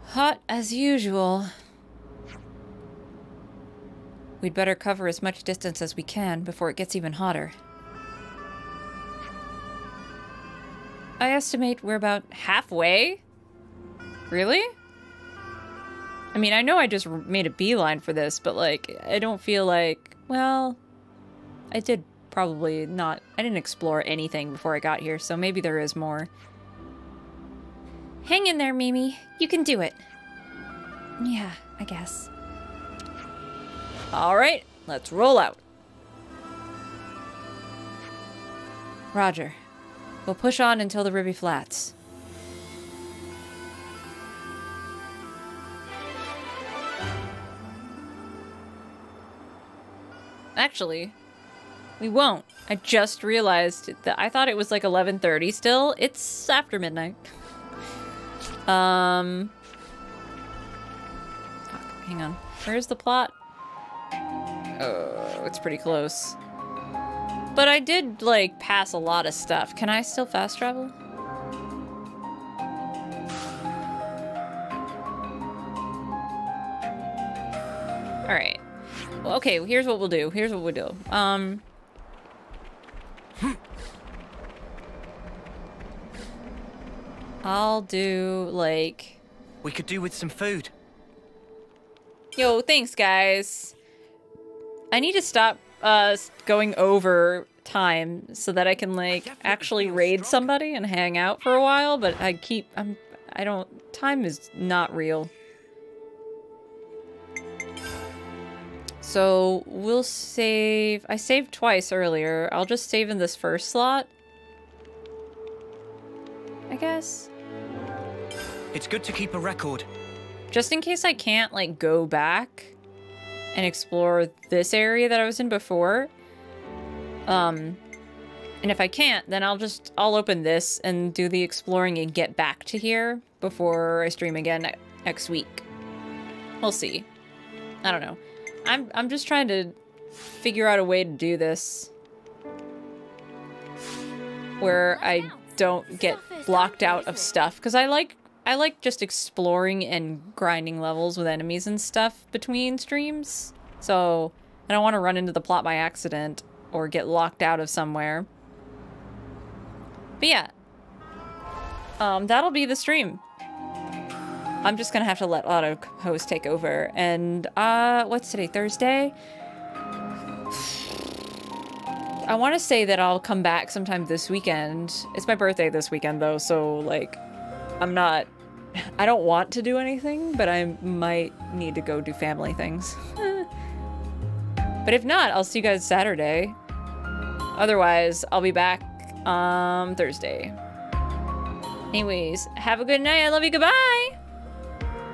Hot as usual. We'd better cover as much distance as we can before it gets even hotter. I estimate we're about halfway? Really? I mean, I know I just made a beeline for this, but like, I don't feel like, well, I did probably not, I didn't explore anything before I got here, so maybe there is more. Hang in there, Mimi. You can do it. Yeah, I guess. All right, let's roll out. Roger. We'll push on until the Ribby Flats. Actually, we won't. I just realized that I thought it was like eleven thirty still. It's after midnight. Um, fuck, hang on. Where's the plot? Oh, it's pretty close. But I did, like, pass a lot of stuff. Can I still fast travel? Alright. Well, okay, here's what we'll do. Here's what we'll do. Um... I'll do, like... We could do with some food. Yo, thanks, guys. I need to stop uh, going over time so that I can, like, actually raid somebody and hang out for a while, but I keep... I'm... I don't... Time is not real. So, we'll save... I saved twice earlier. I'll just save in this first slot, I guess. It's good to keep a record. Just in case I can't, like, go back and explore this area that I was in before. Um, and if I can't, then I'll just, I'll open this and do the exploring and get back to here before I stream again next week. We'll see. I don't know. I'm, I'm just trying to figure out a way to do this where I don't get blocked out of stuff, because I like I like just exploring and grinding levels with enemies and stuff between streams. So I don't want to run into the plot by accident or get locked out of somewhere. But yeah, um, that'll be the stream. I'm just gonna have to let AutoHose take over. And uh, what's today? Thursday. I want to say that I'll come back sometime this weekend. It's my birthday this weekend, though, so, like, I'm not... I don't want to do anything, but I might need to go do family things. But if not, I'll see you guys Saturday. Otherwise, I'll be back um, Thursday. Anyways, have a good night. I love you. Goodbye!